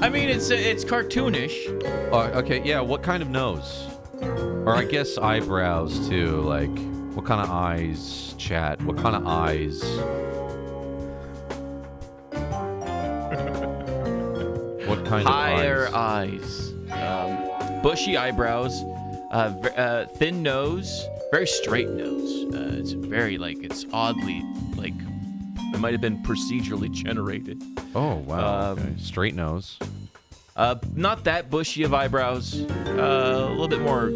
I mean, it's it's cartoonish. Uh, okay, yeah, what kind of nose? Or I guess eyebrows, too. Like, what kind of eyes, chat? What kind of eyes? What kind Higher of eyes? Higher eyes. Um, bushy eyebrows. Uh, uh, thin nose. Very straight nose. Uh, it's very, like, it's oddly, like, It might have been procedurally generated. Oh, wow. Um, okay. Straight nose. Uh, not that bushy of eyebrows. Uh, a little bit more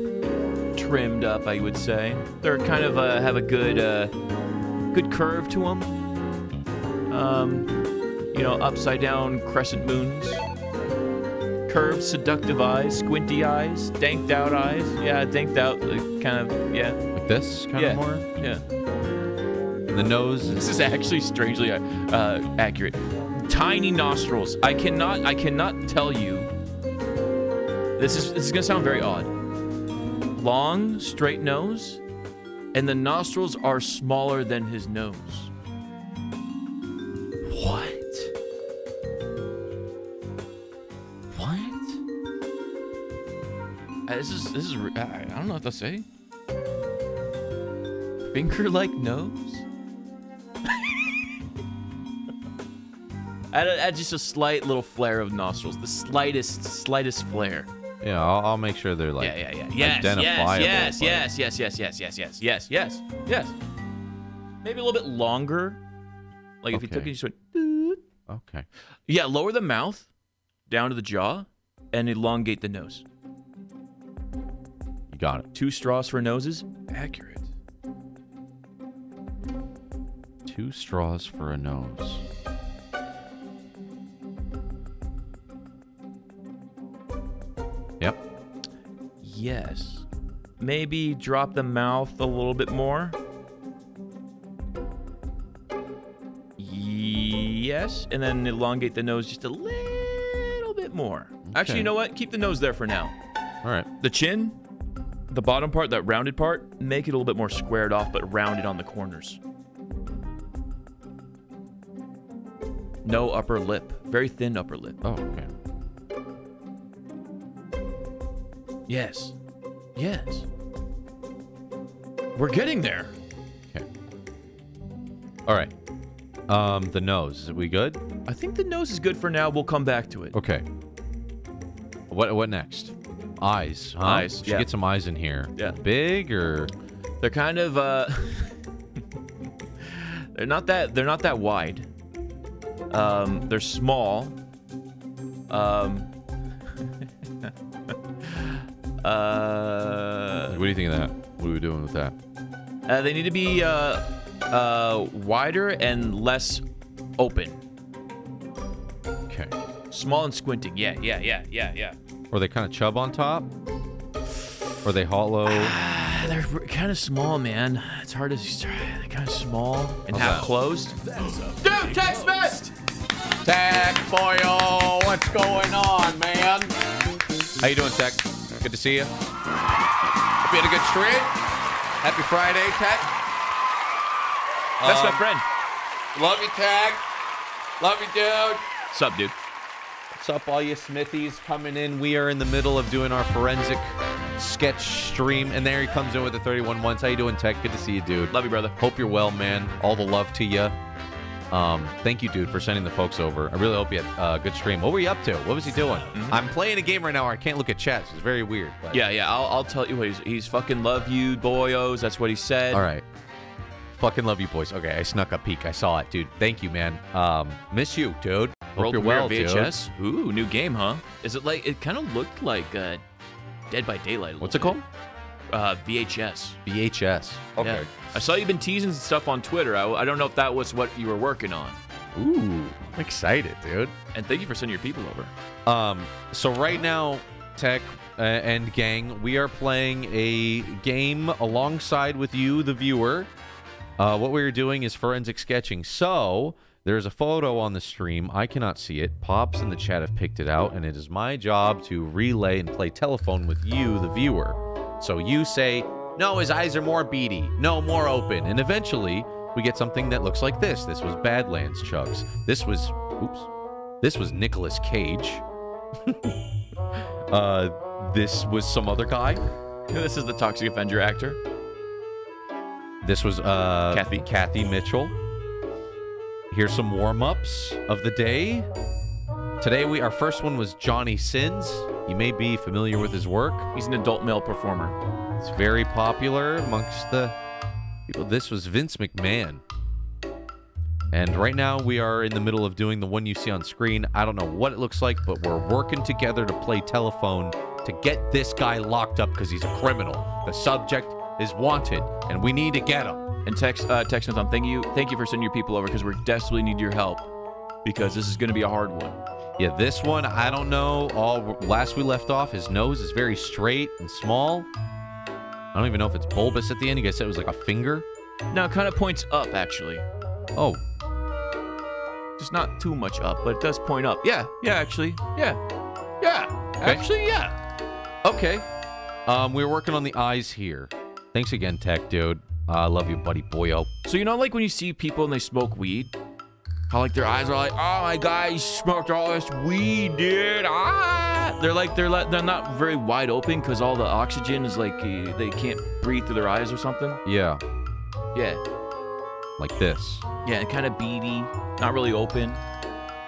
trimmed up, I would say. They're kind of uh, have a good, uh, good curve to them. Um, you know, upside down crescent moons. Curved, seductive eyes, squinty eyes, danked out eyes. Yeah, danked out, like, kind of, yeah. Like this kind yeah. of more? Yeah. The nose. This is actually strangely uh, accurate. Tiny nostrils. I cannot. I cannot tell you. This is. This is gonna sound very odd. Long, straight nose, and the nostrils are smaller than his nose. What? What? This is. This is. I don't know what to say. Finger-like nose. Add, add just a slight little flare of nostrils. The slightest, slightest flare. Yeah, I'll, I'll make sure they're like yeah, yeah, yeah. Yes, identifiable. Yes, yes, yes, yes, yes, yes, yes, yes, yes, yes. Maybe a little bit longer. Like if okay. you took it, you just went. Doot. Okay. Yeah, lower the mouth, down to the jaw, and elongate the nose. You got it. Two straws for noses. Accurate. Two straws for a nose. Yep. Yes. Maybe drop the mouth a little bit more. Yes. And then elongate the nose just a little bit more. Okay. Actually, you know what? Keep the nose there for now. All right. The chin, the bottom part, that rounded part, make it a little bit more squared off, but rounded on the corners. No upper lip. Very thin upper lip. Oh, okay. Yes. Yes. We're getting there. Okay. All right. Um, the nose. Are we good? I think the nose is good for now. We'll come back to it. Okay. What What next? Eyes. Huh? Eyes. We should yeah. get some eyes in here. Yeah. Big or? They're kind of. Uh... they're not that. They're not that wide. Um, they're small. Um. Uh, what do you think of that? What are we doing with that? Uh, they need to be uh, uh, wider and less open. Okay. Small and squinting. Yeah, yeah, yeah, yeah, yeah. Or they kind of chub on top? Or they hollow? Ah, they're kind of small, man. It's hard to... They're kind of small and half closed. Dude, text me! Tech, boyo, what's going on, man? How you doing, Tech? Good to see you. Hope you had a good trip. Happy Friday, Tag. That's um, my friend. Love you, Tag. Love you, dude. What's up, dude? What's up, all you Smithies coming in? We are in the middle of doing our forensic sketch stream, and there he comes in with the thirty-one ones. How you doing, Tech? Good to see you, dude. Love you, brother. Hope you're well, man. All the love to you. Um, thank you, dude, for sending the folks over. I really hope you had a uh, good stream. What were you up to? What was he doing? Mm-hmm. I'm playing a game right now where I can't look at chat. So it's very weird. But... Yeah, yeah. I'll, I'll tell you what. He's, he's fucking love you, boyos. That's what he said. All right. Fucking love you, boys. Okay, I snuck a peek. I saw it, dude. Thank you, man. Um, miss you, dude. Hope World you're well, V H S. Dude. Ooh, new game, huh? Is it like... It kind of looked like uh, Dead by Daylight. What's it bit. called? Uh, V H S. V H S. Okay. Yeah. I saw you've been teasing stuff on Twitter. I, I don't know if that was what you were working on. Ooh, I'm excited, dude. And thank you for sending your people over. Um, so right now, Tech uh, and gang, we are playing a game alongside with you, the viewer. Uh, what we are doing is forensic sketching. So there is a photo on the stream. I cannot see it. Pops in the chat have picked it out, and it is my job to relay and play telephone with you, the viewer. So you say, no, his eyes are more beady. No, more open. And eventually, we get something that looks like this. This was Badlands Chugs. This was, oops. This was Nicolas Cage. uh, this was some other guy. This is the Toxic Avenger actor. This was uh, Kathy. Kathy Mitchell. Here's some warm-ups of the day. Today, we our first one was Johnny Sins. You may be familiar with his work. He's an adult male performer. It's very popular amongst the people. This was Vince McMahon. And right now we are in the middle of doing the one you see on screen. I don't know what it looks like, but we're working together to play telephone to get this guy locked up because he's a criminal. The subject is wanted, and we need to get him. And text, uh, text Tom, thank you, thank you for sending your people over because we desperately need your help because this is going to be a hard one. Yeah, this one, I don't know. All last we left off, his nose is very straight and small. I don't even know if it's bulbous at the end. You guys said it was like a finger? No, it kind of points up, actually. Oh. Just not too much up, but it does point up. Yeah, yeah, actually. Yeah. Yeah. Okay. Actually, yeah. Okay. Um, we were working on the eyes here. Thanks again, Tech Dude. I uh, love you, buddy boyo. So you know, like when you see people and they smoke weed, how like their eyes are like, "Oh my God, you smoked all this weed, dude!" Ah, they're like they're like, they're not very wide open because all the oxygen is like uh, they can't breathe through their eyes or something. Yeah, yeah, like this. Yeah, kind of beady, not really open.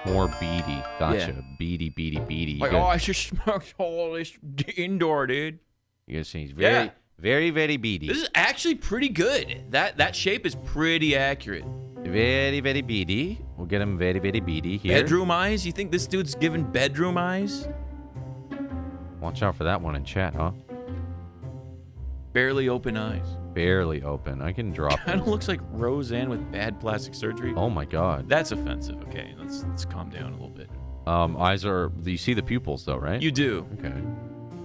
More beady, gotcha. Yeah. Beady, beady, beady. Like, oh, I just smoked all this indoor, dude. You guys see, he's very. Yeah. Very, very beady. This is actually pretty good. That that shape is pretty accurate. Very, very beady. We'll get him very, very beady here. Bedroom eyes? You think this dude's giving bedroom eyes? Watch out for that one in chat, huh? Barely open eyes. Barely open. I can drop it. Kind of looks like Roseanne with bad plastic surgery. Oh, my God. That's offensive. Okay, let's, let's calm down a little bit. Um, eyes are... You see the pupils, though, right? You do. Okay.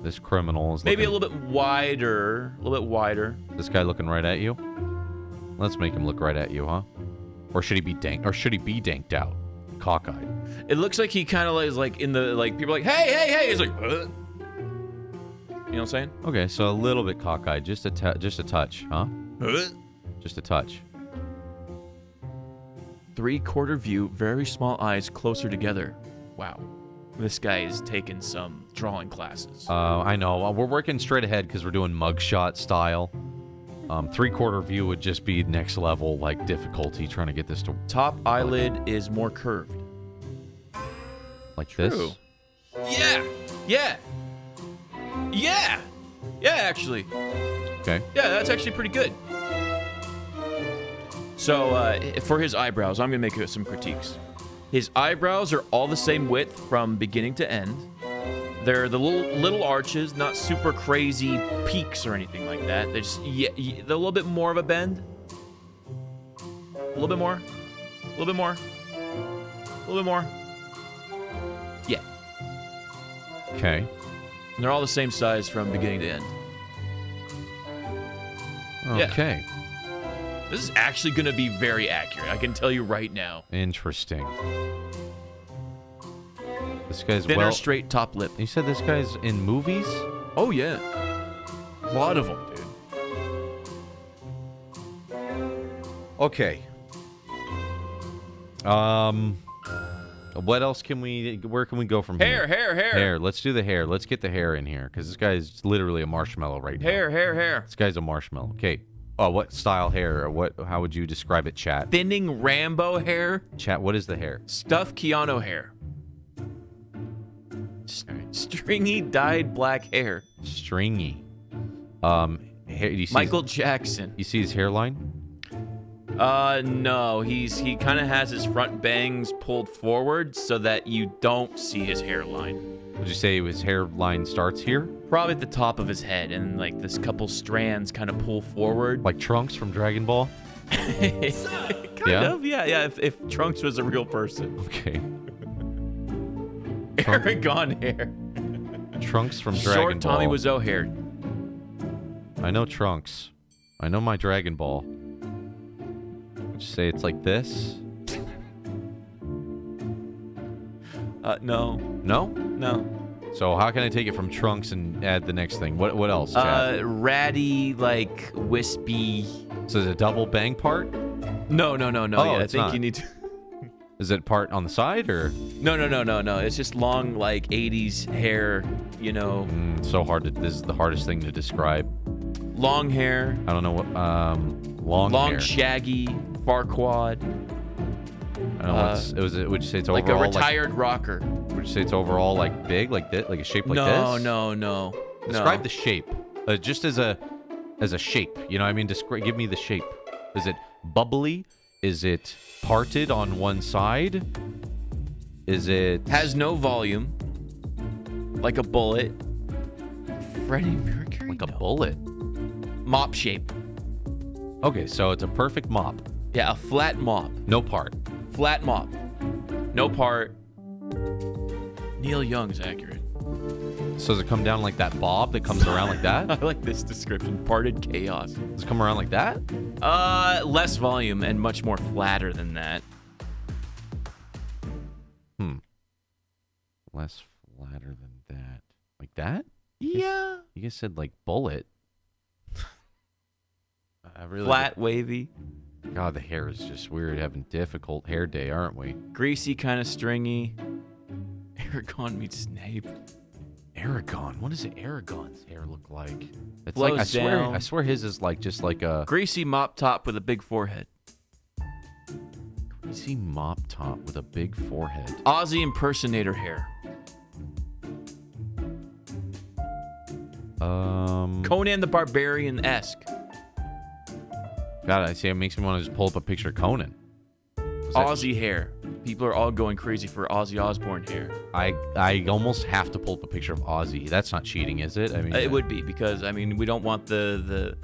This criminal is maybe looking, a little bit wider, a little bit wider. This guy looking right at you. Let's make him look right at you, huh? Or should he be dank? Or should he be danked out, cockeyed? It looks like he kind of is like in the like people are like, hey, hey, hey. He's like, ugh. You know what I'm saying? Okay, so a little bit cockeyed, just a just a touch, huh? Ugh. Just a touch. Three-quarter view, very small eyes, closer together. Wow. This guy is taking some drawing classes. Uh, I know. We're working straight ahead because we're doing mugshot style. Um, three-quarter view would just be next level, like, difficulty trying to get this to... Top eyelid like, is more curved. Like True. This? Yeah! Yeah! Yeah! Yeah, actually. Okay. Yeah, that's actually pretty good. So, uh, for his eyebrows, I'm going to make some critiques. His eyebrows are all the same width from beginning to end. They're the little little arches, not super crazy peaks or anything like that. They're just yeah, they're a little bit more of a bend. A little bit more. A little bit more. A little bit more. Yeah. Okay. And they're all the same size from beginning to end. Okay. Yeah. This is actually going to be very accurate. I can tell you right now. Interesting. This guy's Thinner, well... straight top lip. You said this guy's in movies? Oh, yeah. A lot of them, dude. Okay. Um... What else can we... Where can we go from hair, here? Hair, hair, hair. Hair. Let's do the hair. Let's get the hair in here. Because this guy is literally a marshmallow right now. Hair, hair, hair. This guy's a marshmallow. Okay. Oh, what style hair? Or what? How would you describe it, chat? Thinning Rambo hair. Chat, what is the hair? Stuffed Keanu hair. St stringy dyed black hair. Stringy. Um, hair, you see Michael his, Jackson. You see his hairline? Uh, no. He's he kind of has his front bangs pulled forward so that you don't see his hairline. Would you say his hairline starts here? Probably at the top of his head, and like this couple strands kind of pull forward. Like Trunks from Dragon Ball? kind yeah? of, yeah, yeah, if, if Trunks was a real person. Okay. Aragon hair. Trunks from Dragon Short Ball. Short Tommy Wiseau hair. I know Trunks. I know my Dragon Ball. Let's say it's like this. Uh, no. No? No. So how can I take it from Trunks and add the next thing? What what else, Chad? Uh, ratty, like, wispy. So is it a double bang part? No, no, no, no. Oh, yeah, I think not. You need to... Is it part on the side, or...? No, no, no, no, no. It's just long, like, eighties hair, you know. Mm, so hard to... This is the hardest thing to describe. Long hair. I don't know what... Um, long, long hair. Long, shaggy, Farquaad. I don't know uh, it was. Would you say it's like overall a retired like, rocker? Would you say it's overall like big, like this, like a shape like no, this? No, no, no. Describe no. the shape, uh, just as a, as a shape. You know what I mean? Describe. Give me the shape. Is it bubbly? Is it parted on one side? Is it... Has no volume. Like a bullet. Freddie Mercury? Like a no. bullet? Mop shape. Okay, so it's a perfect mop. Yeah, a flat mop. No part. Flat mop. No part. Neil Young's accurate. So does it come down like that bob that comes around like that? I like this description. Parted chaos. Does it come around like that? Uh, less volume and much more flatter than that. Hmm. Less flatter than that. Like that? You yeah. Guys, you guys said like bullet. I really Flat, did. wavy. God, the hair is just weird. Having difficult hair day, aren't we? Greasy, kind of stringy. Aragorn meets Snape. Aragorn? What does Aragorn's hair look like? It's Blows like I swear, down. I swear his is like just like a greasy mop top with a big forehead. Greasy mop top with a big forehead. Aussie impersonator hair. Um. Conan the Barbarian-esque. God, I see. It makes me want to just pull up a picture of Conan. Aussie hair. People are all going crazy for Ozzy Osbourne hair. I I almost have to pull up a picture of Ozzy. That's not cheating, is it? I mean, it would be because I mean we don't want the the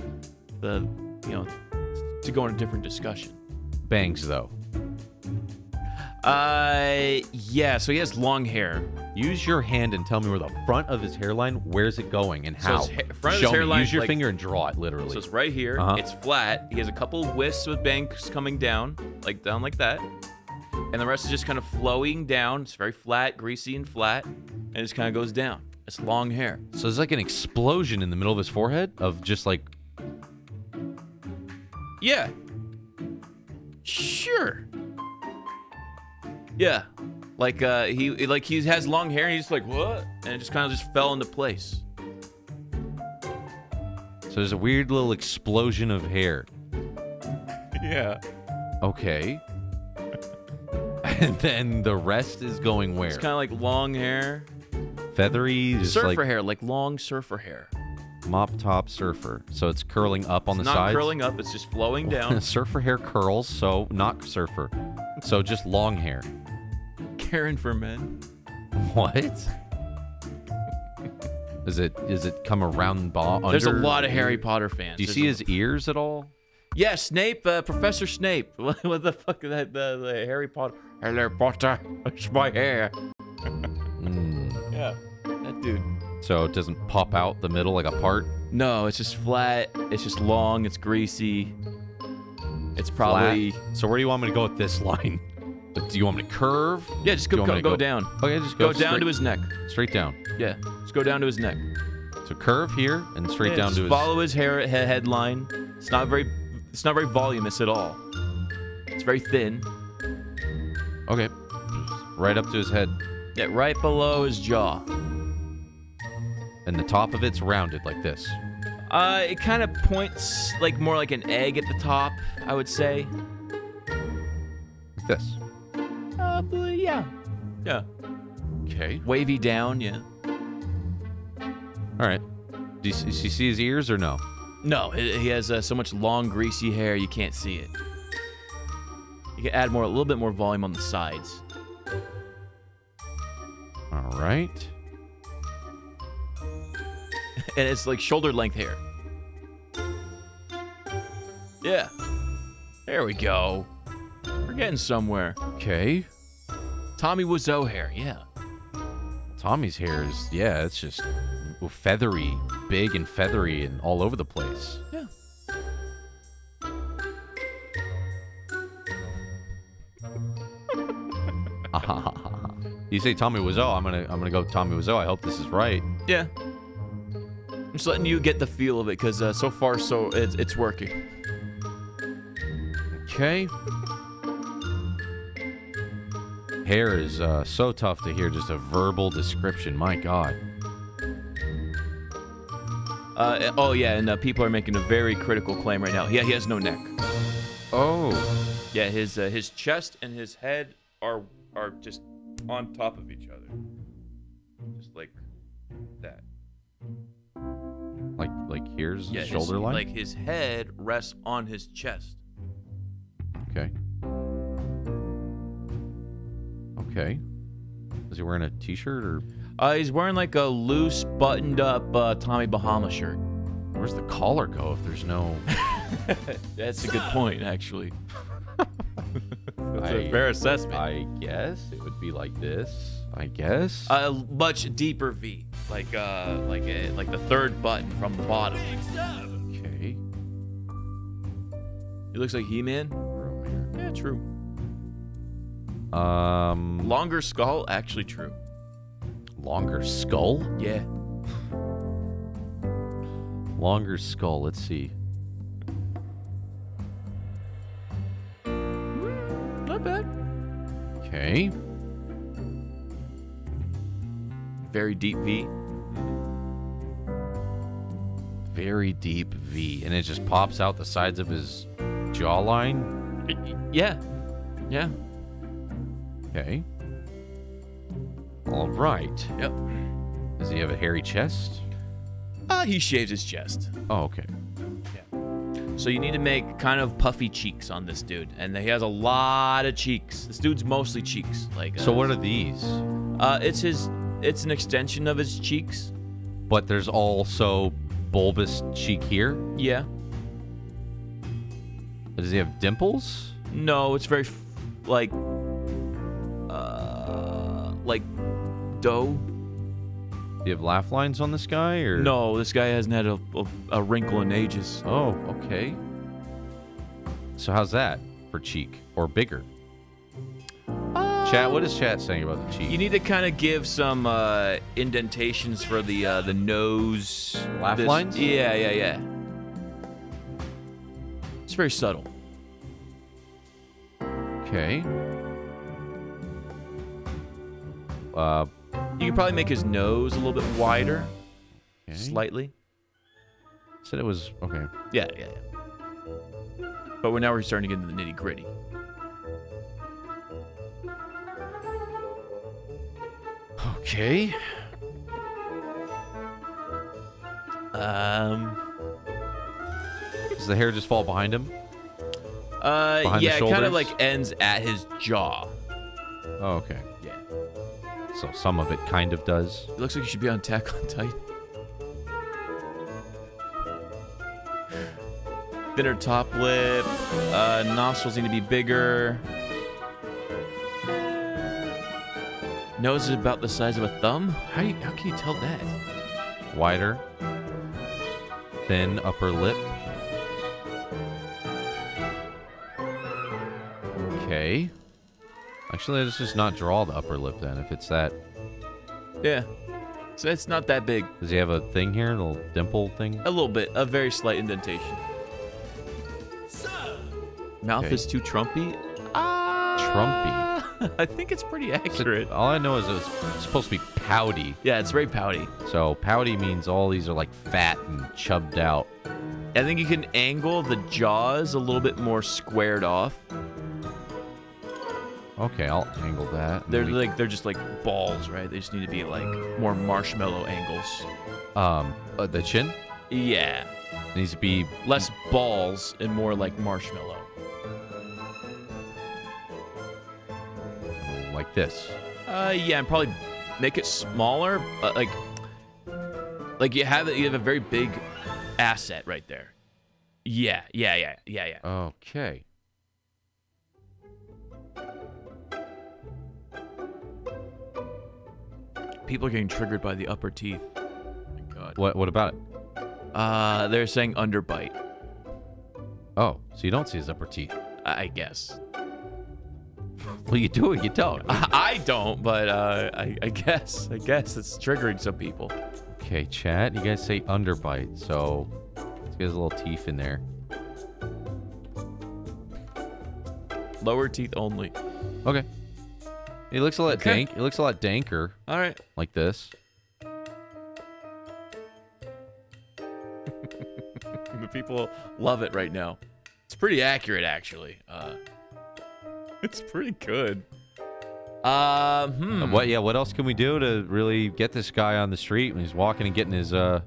the you know to go in a different discussion. Bangs though. Uh yeah. So he has long hair. Use your hand and tell me where the front of his hairline. Where's it going and how? So his front of his hairline. Use your like, finger and draw it literally. So it's right here. Uh-huh. It's flat. He has a couple wisps with bangs coming down, like down like that. And the rest is just kind of flowing down. It's very flat, greasy, and flat. And it just kind of goes down. It's long hair. So there's like an explosion in the middle of his forehead of just like... Yeah. Sure. Yeah. Like, uh, he like he has long hair, and he's just like, what? And it just kind of just fell into place. So there's a weird little explosion of hair. Yeah. Okay. And then the rest is going where? It's kind of like long hair. Feathery. Just surfer like hair, like long surfer hair. Mop top surfer. So it's curling up on it's the sides? It's not curling up. It's just flowing down. Surfer hair curls, so not surfer. So just long hair. Karen for men. What? Is it, is it come around ball under? There's a lot of Harry Potter fans. Do you There's see his ears at all? Yeah, Snape, uh, Professor Snape. What, what the fuck is that? The, the Harry Potter. Harry Potter, it's my hair. Mm. Yeah, that dude. So it doesn't pop out the middle like a part? No, it's just flat. It's just long. It's greasy. It's probably... Flat. So where do you want me to go with this line? Do you want me to curve? Yeah, just go, go, go down. Okay, just go, go down straight, to his neck. Straight down. Yeah, just go down to his neck. So curve here and straight yeah, down to his... Follow his hair headline. It's not very... It's not very voluminous at all. It's very thin. Okay. Right up to his head. Yeah, right below his jaw. And the top of it's rounded like this. Uh, it kind of points like more like an egg at the top, I would say. Like this. Uh, yeah. Yeah. Okay. Wavy down, yeah. All right. Do you, do you see his ears or no? No, he has uh, so much long, greasy hair, you can't see it. You can add more, a little bit more volume on the sides. All right. And it's like shoulder-length hair. Yeah. There we go. We're getting somewhere. Okay. Tommy Wiseau hair, yeah. Tommy's hair is, yeah, it's just... feathery, big and feathery and all over the place. Yeah. You say Tommy Wiseau, I'm gonna I'm gonna go Tommy Wiseau. I hope this is right. Yeah. I'm just letting you get the feel of it because uh, so far so it's it's working. Okay. Hair is uh, so tough to hear. Just a verbal description. My God. Uh, oh, yeah, and uh, people are making a very critical claim right now. Yeah, he has no neck. Oh. Yeah, his uh, his chest and his head are are just on top of each other. Just like that. Like like here's yeah, his shoulder his, line? Like his head rests on his chest. Okay. Okay. Is he wearing a t-shirt or? Uh, he's wearing like a loose buttoned up uh, Tommy Bahama shirt. Where's the collar go if there's no? That's a good point, actually. That's I, a fair assessment. I guess it would be like this. I guess a much deeper V, like uh, like a, like the third button from the bottom. Okay. It looks like He-Man. Yeah, true. Um, longer skull, actually true. Longer skull? Yeah. Longer skull. Let's see. Not bad. Okay. Very deep V. Very deep V, and it just pops out the sides of his jawline. Yeah. Yeah. Okay. All right. Yep. Does he have a hairy chest? Uh, he shaved his chest. Oh, okay. Yeah. So you need to make kind of puffy cheeks on this dude, and he has a lot of cheeks. This dude's mostly cheeks. Like. Uh, so what are these? Uh, it's his. It's an extension of his cheeks. But there's also bulbous cheek here. Yeah. Does he have dimples? No, it's very, like. Like dough. Do you have laugh lines on this guy, or no? This guy hasn't had a, a, a wrinkle in ages. Oh, okay. So how's that for cheek or bigger? Uh, chat, what is chat saying about the cheek? You need to kind of give some uh, indentations for the uh, the nose. Laugh this, lines? Yeah, yeah, yeah. It's very subtle. Okay. Uh, you could probably make his nose a little bit wider, okay. Slightly. Said it was okay. Yeah, yeah, yeah. But we're now we're starting to get into the nitty gritty. Okay. Um. Does the hair just fall behind him? Uh, behind yeah, the shoulders? It kind of like ends at his jaw. Oh, okay. So some of it kind of does. It looks like you should be on Attack on Titan. Thinner top lip. Uh, nostrils need to be bigger. Nose is about the size of a thumb. How, you, how can you tell that? Wider. Thin upper lip. Okay. Actually, let's just not draw the upper lip then, if it's that. Yeah. So it's not that big. Does he have a thing here? A little dimple thing? A little bit. A very slight indentation. Mouth okay. is too trumpy? Ah! Uh, trumpy? I think it's pretty accurate. It's, all I know is it's supposed to be pouty. Yeah, it's very pouty. So pouty means all these are like fat and chubbed out. I think you can angle the jaws a little bit more squared off. Okay, I'll angle that. They're we... like they're just like balls, right? They just need to be like more marshmallow angles. Um, uh, the chin? Yeah. It needs to be less balls and more like marshmallow. Like this. Uh, yeah, and probably make it smaller, but like, like you have you have a very big asset right there. Yeah, yeah, yeah, yeah, yeah. Okay. People are getting triggered by the upper teeth. Oh my God. What, what about it? Uh, they're saying underbite. Oh, so you don't see his upper teeth? I guess. Well, you do it, you don't. I don't, but uh, I, I guess. I guess it's triggering some people. Okay, chat, you guys say underbite, so let's get his little teeth in there. Lower teeth only. Okay. He looks a lot okay. dank. He looks a lot danker. All right. Like this. The people love it right now. It's pretty accurate, actually. Uh, it's pretty good. Uh, hmm. Uh, what? Yeah. What else can we do to really get this guy on the street when he's walking and getting his uh,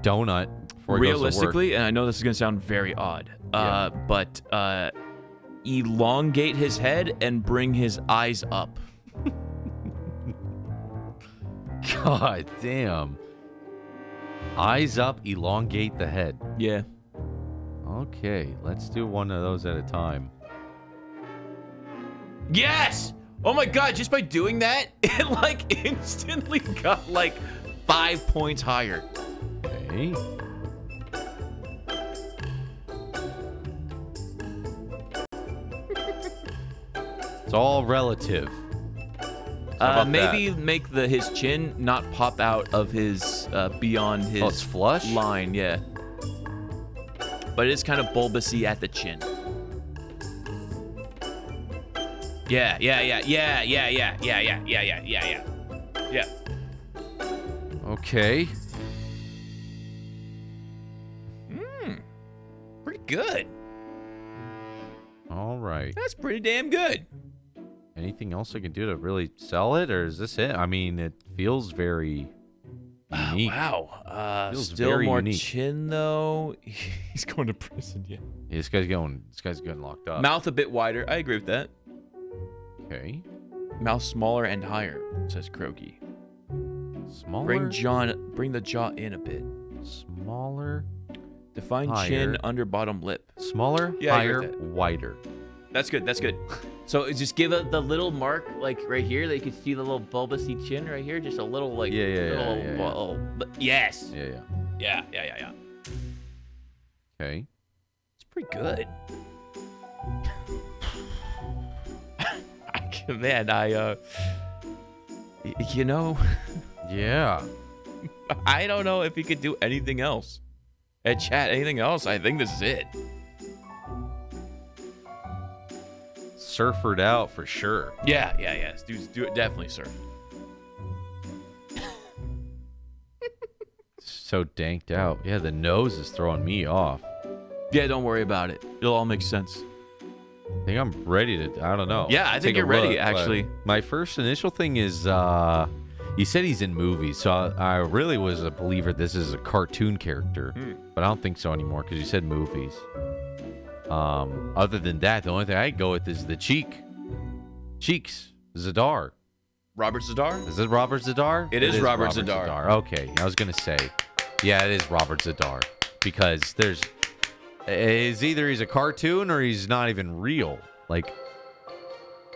donut before he goes to work? Realistically, and I know this is gonna sound very odd, uh, yeah. but. Uh, elongate his head and bring his eyes up. God damn. Eyes up, elongate the head. Yeah. Okay, let's do one of those at a time. Yes! Oh my god, just by doing that, it like instantly got like five points higher. Okay. It's all relative. Uh, maybe that? Make the his chin not pop out of his uh, beyond his oh, it's flush? line, yeah. But it is kind of bulbousy at the chin. Yeah, yeah, yeah, yeah, yeah, yeah, yeah, yeah, yeah, yeah, yeah, yeah, yeah. Okay. Hmm. Pretty good. All right. That's pretty damn good. Anything else I can do to really sell it, or is this it? I mean, it feels very unique. Uh, wow. Uh, feels still very more unique. Chin, though. He's going to prison, yeah. yeah. This guy's going. This guy's getting locked up. Mouth a bit wider. I agree with that. Okay. Mouth smaller and higher. Says Croaky. Smaller. Bring John. Bring the jaw in a bit. Smaller. Define higher. Chin under bottom lip. Smaller. Yeah, higher. That. Wider. That's good. That's good. So just give a, the little mark, like, right here. They could see the little bulbousy chin right here. Just a little, like, yeah, yeah, little, yeah, yeah, little, yeah. Little, yes. Yeah, yeah. Yeah, yeah, yeah, yeah. Okay. It's pretty good. I, man, I, uh, you know. Yeah. I don't know if you could do anything else. Hey, chat, anything else? I think this is it. Surfered out for sure. Yeah, yeah, yeah. Dudes do it definitely, sir. So danked out. Yeah, the nose is throwing me off. Yeah, don't worry about it. It'll all make sense. I think I'm ready to. I don't know. Yeah, I think you're ready, look, actually. My first initial thing is, uh, you said he's in movies, so I, I really was a believer this is a cartoon character, hmm. but I don't think so anymore because you said movies. Um, other than that, the only thing I go with is the cheek. Cheeks. Zadar. Robert Zadar? Is it Robert Zadar? It, it is, is Robert, Robert Zadar. Zadar. Okay, I was going to say, yeah, it is Robert Zadar. Because there's... It's either he's a cartoon or he's not even real. Like,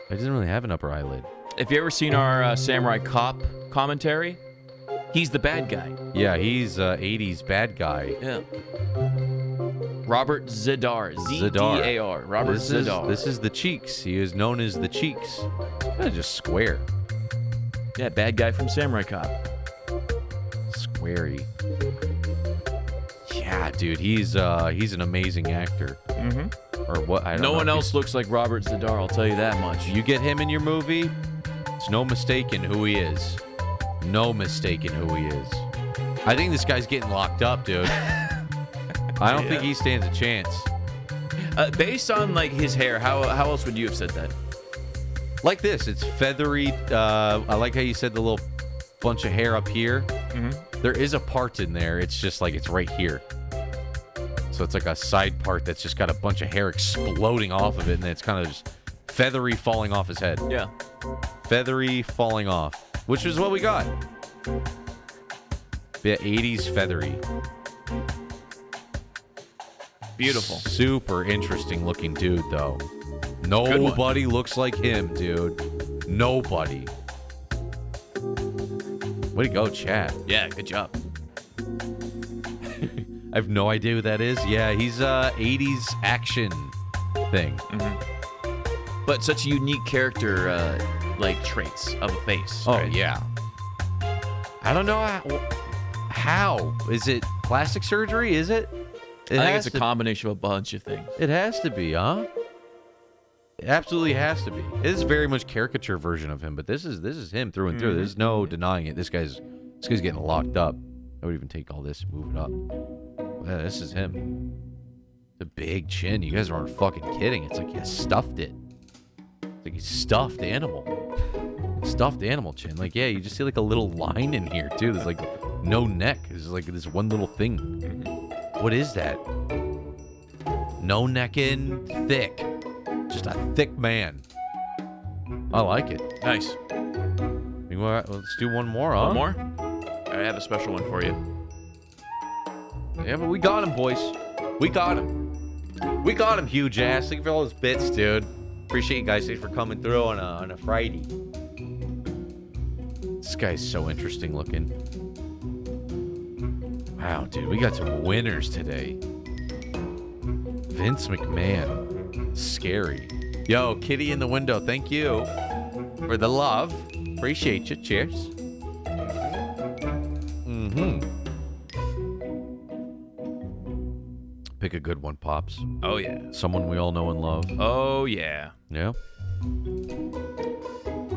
he doesn't really have an upper eyelid. Have you ever seen our uh, Samurai Cop commentary? He's the bad guy. Yeah, he's uh, eighties bad guy. Yeah. Robert Zadar. Z D A R. Robert this Zadar. Is, this is the cheeks. He is known as the cheeks. Just square. Yeah, bad guy from Samurai Cop. Squarey. Yeah, dude, he's uh, he's an amazing actor. Mm-hmm. Or what? I don't no know one else looks like Robert Zadar. I'll tell you that much. You get him in your movie, it's no mistaking who he is. No mistaking who he is. I think this guy's getting locked up, dude. I don't yeah. think he stands a chance. Uh, based on like his hair, how how else would you have said that? Like this, it's feathery. Uh, I like how you said the little bunch of hair up here. Mm-hmm. There is a part in there. It's just like it's right here. So it's like a side part that's just got a bunch of hair exploding off of it, and then it's kind of just feathery falling off his head. Yeah. Feathery falling off, which is what we got. Yeah, eighties feathery. Beautiful. Super interesting looking dude, though. Nobody looks like him, dude. Nobody. Way to go, Chad. Yeah, good job. I have no idea who that is. Yeah, he's a eighties action thing. Mm-hmm. But such a unique character, uh, like, traits of a face. Oh, right? Yeah. I don't know how, how. Is it plastic surgery? Is it? It I think it's a combination of a bunch of things. It has to be, huh? It absolutely has to be. It is very much caricature version of him, but this is this is him through and through. Mm-hmm. There's no denying it. This guy's this guy's getting locked up. I would even take all this and move it up. Yeah, this is him. The big chin. You guys aren't fucking kidding. It's like he stuffed it. It's like he stuffed the animal. Stuffed animal chin. Like, yeah, you just see like a little line in here too. There's like no neck. There's like this one little thing. Mm-hmm. What is that? No neck in, thick. Just a thick man. I like it. Nice. Well, let's do one more, huh? One more? I have a special one for you. Yeah, but we got him, boys. We got him. We got him, huge ass. Thank you for all those bits, dude. Appreciate you guys. Thanks for coming through on a, on a Friday. This guy's so interesting looking. Wow, dude. We got some winners today. Vince McMahon. Scary. Yo, kitty in the window. Thank you for the love. Appreciate you. Cheers. Mm-hmm. Pick a good one, Pops. Oh, yeah. Someone we all know and love. Oh, yeah. Yeah.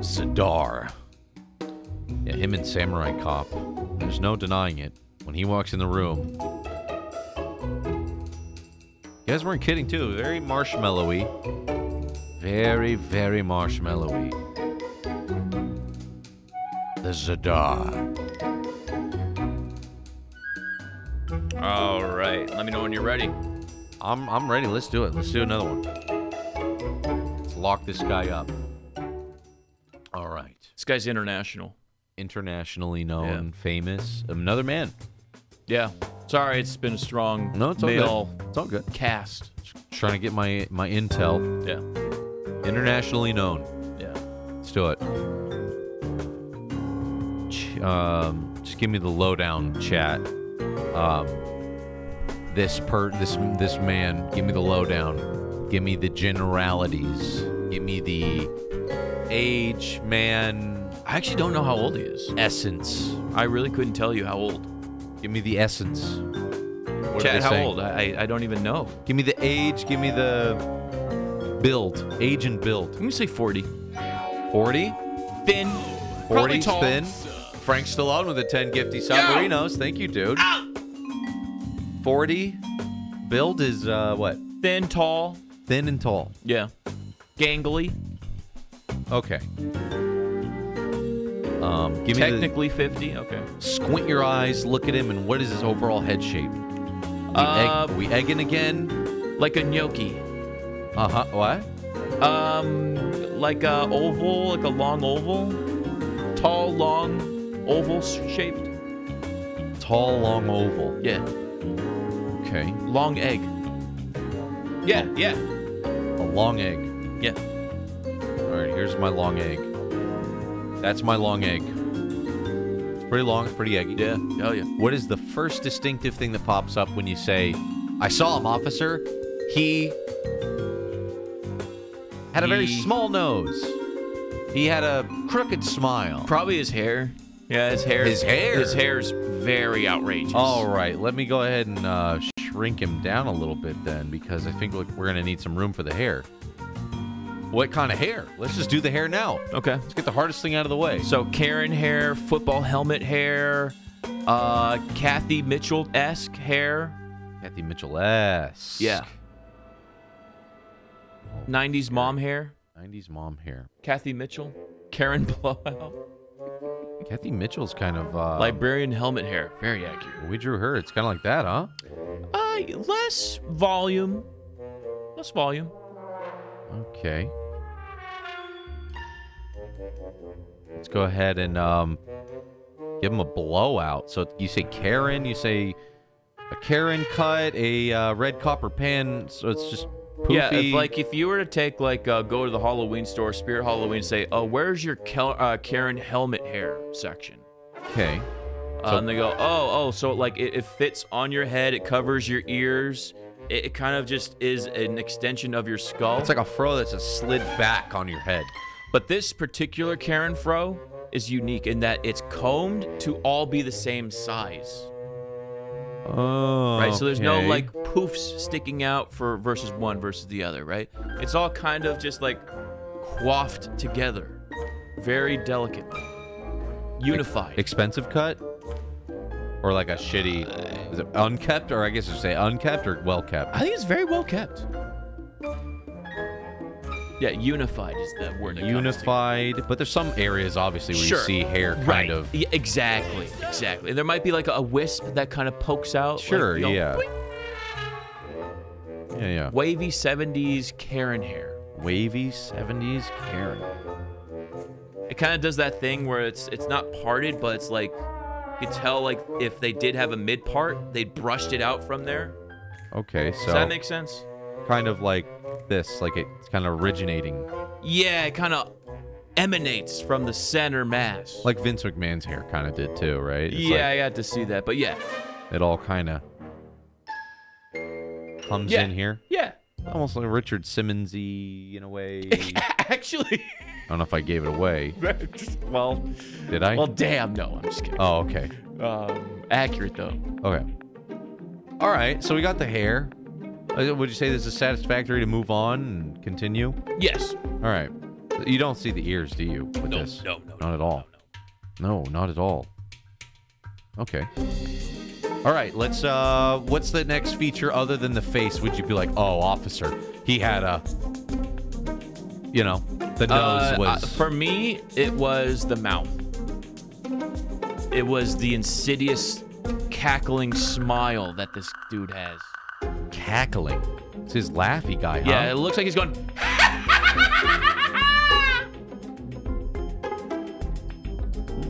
Zadar. Yeah, him and Samurai Cop. There's no denying it. When he walks in the room. You guys weren't kidding, too. Very marshmallowy. Very, very marshmallowy. The Zadar. All right. Let me know when you're ready. I'm I'm ready. Let's do it. Let's do another one. Let's lock this guy up. All right. This guy's international. Internationally known, yeah. Famous. Another man. Yeah. Sorry, it's been a strong no, it's male okay. It's all good. Cast. Just trying to get my my intel. Yeah. Internationally known. Yeah. Let's do it. Um, just give me the lowdown, chat. Um, this per this this man, give me the lowdown. Give me the generalities. Give me the age, man. I actually don't know how old he is. Essence. I really couldn't tell you how old. Give me the essence. What chat, how saying? Old? I I don't even know. Give me the age. Give me the build. Age and build. Let me say forty. forty? Thin. forty thin. Frank Stallone with a ten gifty Sabarinos. Thank you, dude. Ow. forty. Build is, uh, what? Thin, tall. Thin and tall. Yeah. Gangly. Okay. Um, give Technically me Technically fifty. Okay. Squint your eyes. Look at him. And what is his overall head shape? We, uh, egg, we egging again? Like a gnocchi. Uh-huh. What? Um, like a oval. Like a long oval. Tall, long... Oval shaped. Tall, long oval. Yeah. Okay. Long egg. Yeah, yeah. A long egg. Yeah. All right, here's my long egg. That's my long egg. It's pretty long, it's pretty eggy. Yeah. Oh, yeah. What is the first distinctive thing that pops up when you say, I saw him, officer? He had a very he... small nose. He had a crooked smile. Probably his hair. Yeah, his hair. His hair. His hair's very outrageous. All right, let me go ahead and uh, shrink him down a little bit then, because I think we're going to need some room for the hair. What kind of hair? Let's just do the hair now. Okay. Let's get the hardest thing out of the way. So Karen hair, football helmet hair, uh, Kathy Mitchell-esque hair. Kathy Mitchell-esque. Yeah. nineties mom hair. nineties mom hair. Kathy Mitchell. Karen blowout. Kathy Mitchell's kind of... Uh, Librarian helmet hair. Very accurate. We drew her. It's kind of like that, huh? Uh, less volume. Less volume. Okay. Let's go ahead and um, give him a blowout. So you say Karen. You say a Karen cut, a uh, red copper pan. So it's just... Poofy. Yeah, if, like if you were to take, like, uh, go to the Halloween store, Spirit Halloween, say, oh, where's your Kel uh, Karen helmet hair section? Okay. Uh, so and they go, oh, oh, so, like, it, it fits on your head, it covers your ears, it, it kind of just is an extension of your skull. It's like a fro that's a slid back on your head. But this particular Karen fro is unique in that it's combed to all be the same size. Oh, right, so there's okay. no like poofs sticking out for versus one versus the other, right? It's all kind of just like coiffed together, very delicate, unified. Expensive cut, or like a shitty, uh, is it unkept, or I guess you say unkept or well kept. I think it's very well kept. Yeah, unified is the word. Unified, but there's some areas, obviously, where sure. you see hair kind right. of... Yeah, exactly, exactly. And there might be like a wisp that kind of pokes out. Sure, like, yeah. Boing. Yeah, yeah. Wavy seventies Karen hair. Wavy seventies Karen. it kind of does that thing where it's it's not parted, but it's like you can tell like if they did have a mid part, they brushed it out from there. Okay, so does that make sense? Kind of like this, like it's kind of originating. Yeah, it kind of emanates from the center mass. Like Vince McMahon's hair kind of did too, right? It's yeah, like, I got to see that, but yeah. It all kind of comes yeah. in here. Yeah. Almost like Richard Simmons-y in a way. Actually. I don't know if I gave it away. Well. Did I? Well, damn, no, I'm just kidding. Oh, okay. Um, accurate, though. Okay. All right, so we got the hair. Would you say this is satisfactory to move on and continue? Yes. All right. You don't see the ears, do you? With no, this? no, no. Not at all. No, no. no, not at all. Okay. All right, let's, uh, what's the next feature other than the face? Would you be like, oh, officer, he had a, you know, the nose uh, was. Uh, for me, it was the mouth. It was the insidious cackling smile that this dude has. Cackling? It's his laughy guy, huh? Yeah, it looks like he's going.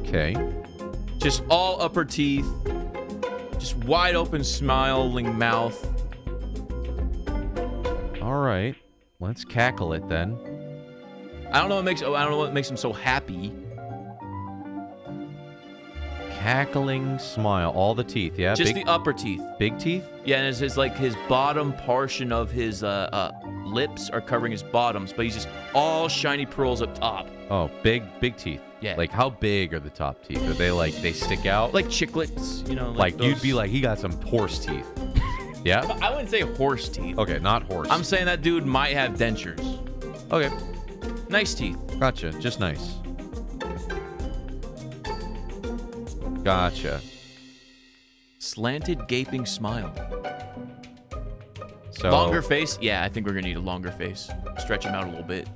Okay. Just all upper teeth. Just wide open smiling mouth. All right, let's cackle it then. I don't know what makes I don't know what makes him so happy. Cackling smile, all the teeth, yeah. Just big, the upper teeth. Big teeth? Yeah, and it's, it's like his bottom portion of his uh, uh, lips are covering his bottoms, but he's just all shiny pearls up top. Oh, big, big teeth. Yeah. Like, how big are the top teeth? Are they like, they stick out? Like chiclets, you know. Like, like those... you'd be like, he got some horse teeth. Yeah? I wouldn't say horse teeth. Okay, not horse. I'm saying that dude might have dentures. Okay. Nice teeth. Gotcha, just nice. Gotcha. Slanted gaping smile. So, longer face? Yeah, I think we're gonna need a longer face. Stretch him out a little bit.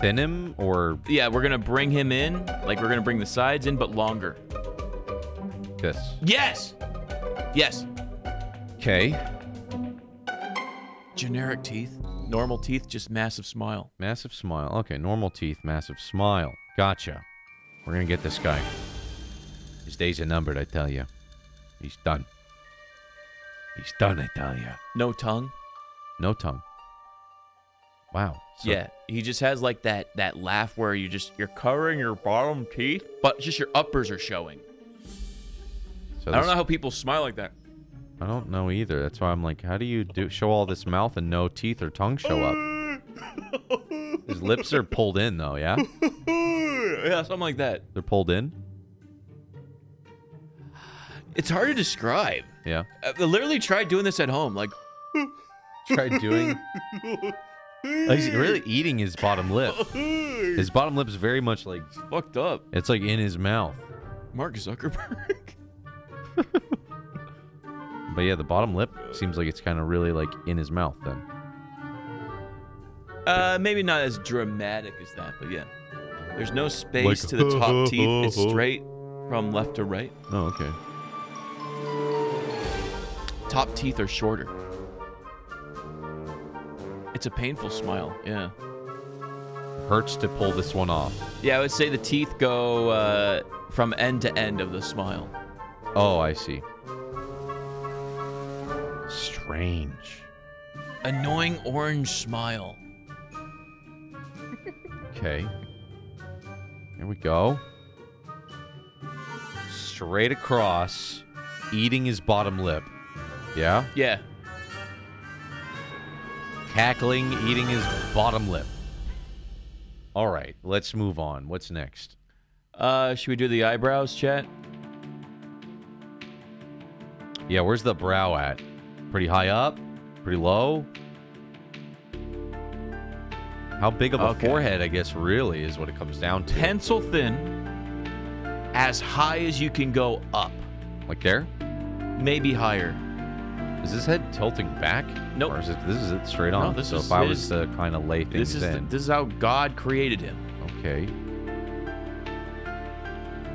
Thin him or? Yeah, we're gonna bring him in. Like we're gonna bring the sides in, but longer. This. Yes. Yes. Okay. Generic teeth. Normal teeth, just massive smile. Massive smile. Okay, normal teeth, massive smile. Gotcha. We're gonna get this guy. His days are numbered, I tell you. He's done. He's done, I tell you. No tongue? No tongue. Wow. So yeah, he just has like that that laugh where you just you're covering your bottom teeth, but just your uppers are showing. So I don't know how people smile like that. I don't know either. That's why I'm like, how do you do show all this mouth and no teeth or tongue show up? His lips are pulled in though, yeah? Yeah, something like that. They're pulled in? It's hard to describe. Yeah. I literally tried doing this at home. Like, tried doing. Like he's really eating his bottom lip. His bottom lip is very much like it's fucked up. It's like in his mouth. Mark Zuckerberg. But yeah, the bottom lip seems like it's kind of really like in his mouth then. Uh, maybe not as dramatic as that, but yeah. There's no space like, to the top teeth. It's straight from left to right. Oh, okay. Top teeth are shorter. It's a painful smile, yeah. Hurts to pull this one off. Yeah, I would say the teeth go uh, from end to end of the smile. Oh, I see. Strange. Annoying orange smile. Okay. Here we go. Straight across, eating his bottom lip. Yeah? Yeah. Cackling, eating his bottom lip. All right, let's move on. What's next? Uh, should we do the eyebrows, chat? Yeah, where's the brow at? Pretty high up? Pretty low? How big of a okay. forehead, I guess, really is what it comes down to. Pencil thin, as high as you can go up. Like there? Maybe higher. Is his head tilting back? Nope. Or is it, this is it straight on? No, this so is, if I was to kind of lay things this is in. The, this is how God created him. Okay.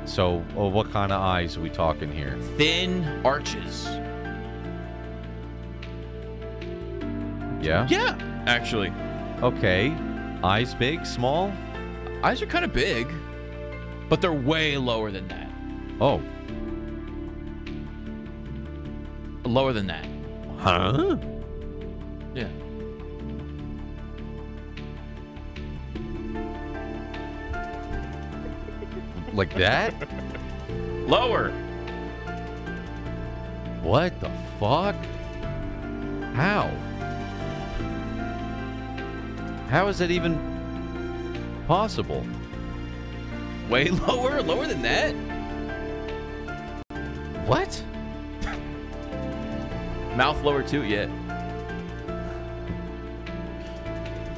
So, oh, what kind of eyes are we talking here? Thin arches. Yeah? Yeah, actually. Okay. Eyes big, small? Eyes are kind of big, but they're way lower than that. Oh. Lower than that. Huh? Yeah. Like that? Lower. What the fuck? How? How is that even possible? Way lower? Lower than that? What? Mouth lower too, yeah.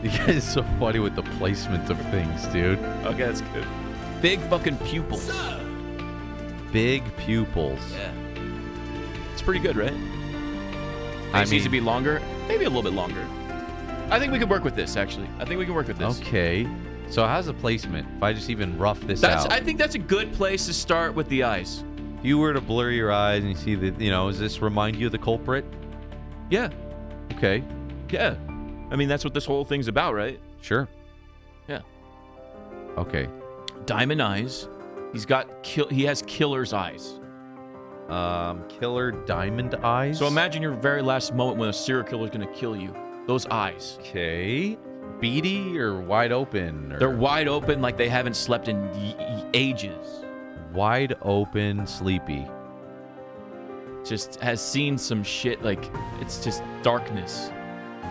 You guys are so funny with the placement of things, dude. Okay, that's good. Big fucking pupils. Big pupils. Yeah. It's pretty good, right? I mean, it needs to be longer. Maybe a little bit longer. I think we could work with this, actually. I think we can work with this. Okay. So how's the placement? If I just even rough this that's, out. I think that's a good place to start with the eyes. If you were to blur your eyes and you see that, you know, does this remind you of the culprit? Yeah. Okay. Yeah. I mean, that's what this whole thing's about, right? Sure. Yeah. Okay. Diamond eyes. He's got kill. He has killer's eyes. Um, killer diamond eyes. So imagine your very last moment when a serial killer is going to kill you. Those eyes. Okay. Beady or wide open? Or... They're wide open, like they haven't slept in ages. Wide open, sleepy. Just has seen some shit. Like it's just darkness.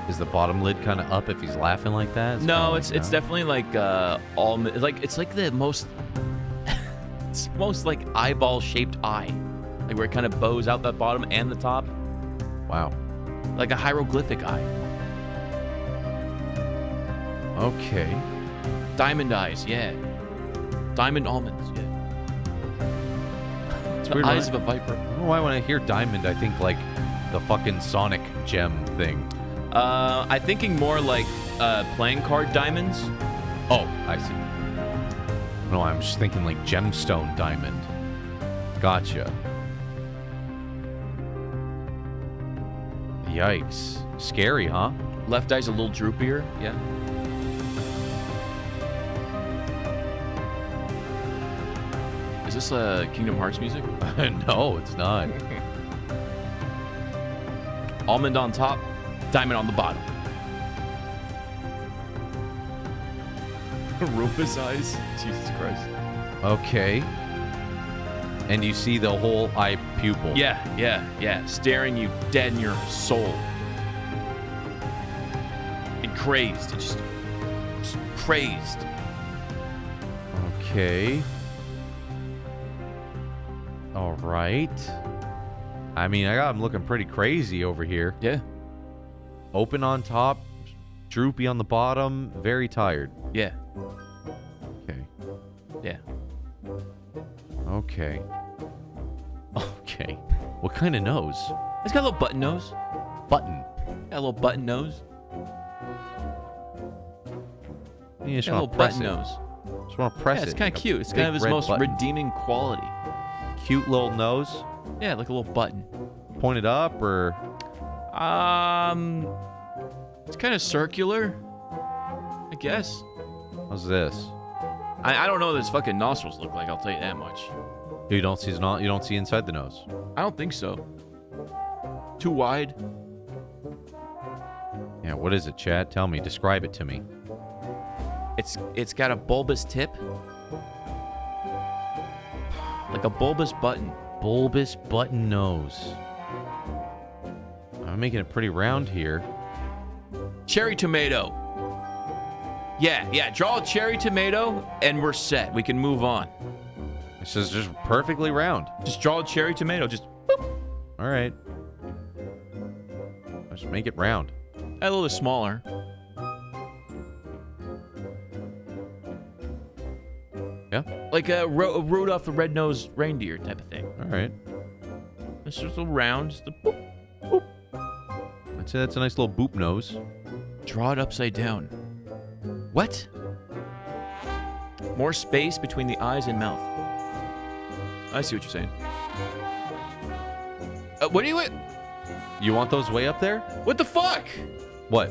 Is the bottom lid kind of up if he's laughing like that? It's no, it's like it's that. Definitely like uh, all like it's like the most it's most like eyeball shaped eye, like where it kind of bows out that bottom and the top. Wow, like a hieroglyphic eye. Okay, diamond eyes, yeah, diamond almonds, yeah. It's the weird eyes of a viper. I don't know why when I hear diamond, I think like the fucking Sonic gem thing. Uh, I'm thinking more like uh, playing card diamonds. Oh, I see. No, I'm just thinking like gemstone diamond. Gotcha. Yikes. Scary, huh? Left eye's a little droopier, yeah. Is this uh, Kingdom Hearts music? No, it's not. Almond on top. Diamond on the bottom. Rufus eyes. Jesus Christ. Okay. And you see the whole eye pupil. Yeah, yeah, yeah. Staring you dead in your soul. And crazed. It's just, just crazed. Okay. All right. I mean, I got him looking pretty crazy over here. Yeah. Open on top, droopy on the bottom, very tired. Yeah. Okay. Yeah. Okay. Okay. What kind of nose? It's got a little button nose. Button. Got a little button nose. You just got a little button nose. Just want to press it. Yeah, it's kind of cute. It's kind of his most redeeming quality. Cute little nose. Yeah, like a little button. Point it up or... Um, it's kind of circular, I guess. How's this? I, I don't know what his fucking nostrils look like. I'll tell you that much. You don't see his no, you don't see inside the nose. I don't think so. Too wide. Yeah, what is it, Chad? Tell me. Describe it to me. It's it's got a bulbous tip, like a bulbous button. Bulbous button nose. I'm making it pretty round here. Cherry tomato. Yeah, yeah. Draw a cherry tomato, and we're set. We can move on. This is just perfectly round. Just draw a cherry tomato. Just boop. All right. Let's make it round. A little smaller. Yeah. Like a ro Rudolph the Red-Nosed Reindeer type of thing. All right. It's just a round. Just a boop. I'd say that's a nice little boop nose. Draw it upside down. What? More space between the eyes and mouth. I see what you're saying. Uh, what do you... You want those way up there? What the fuck? What?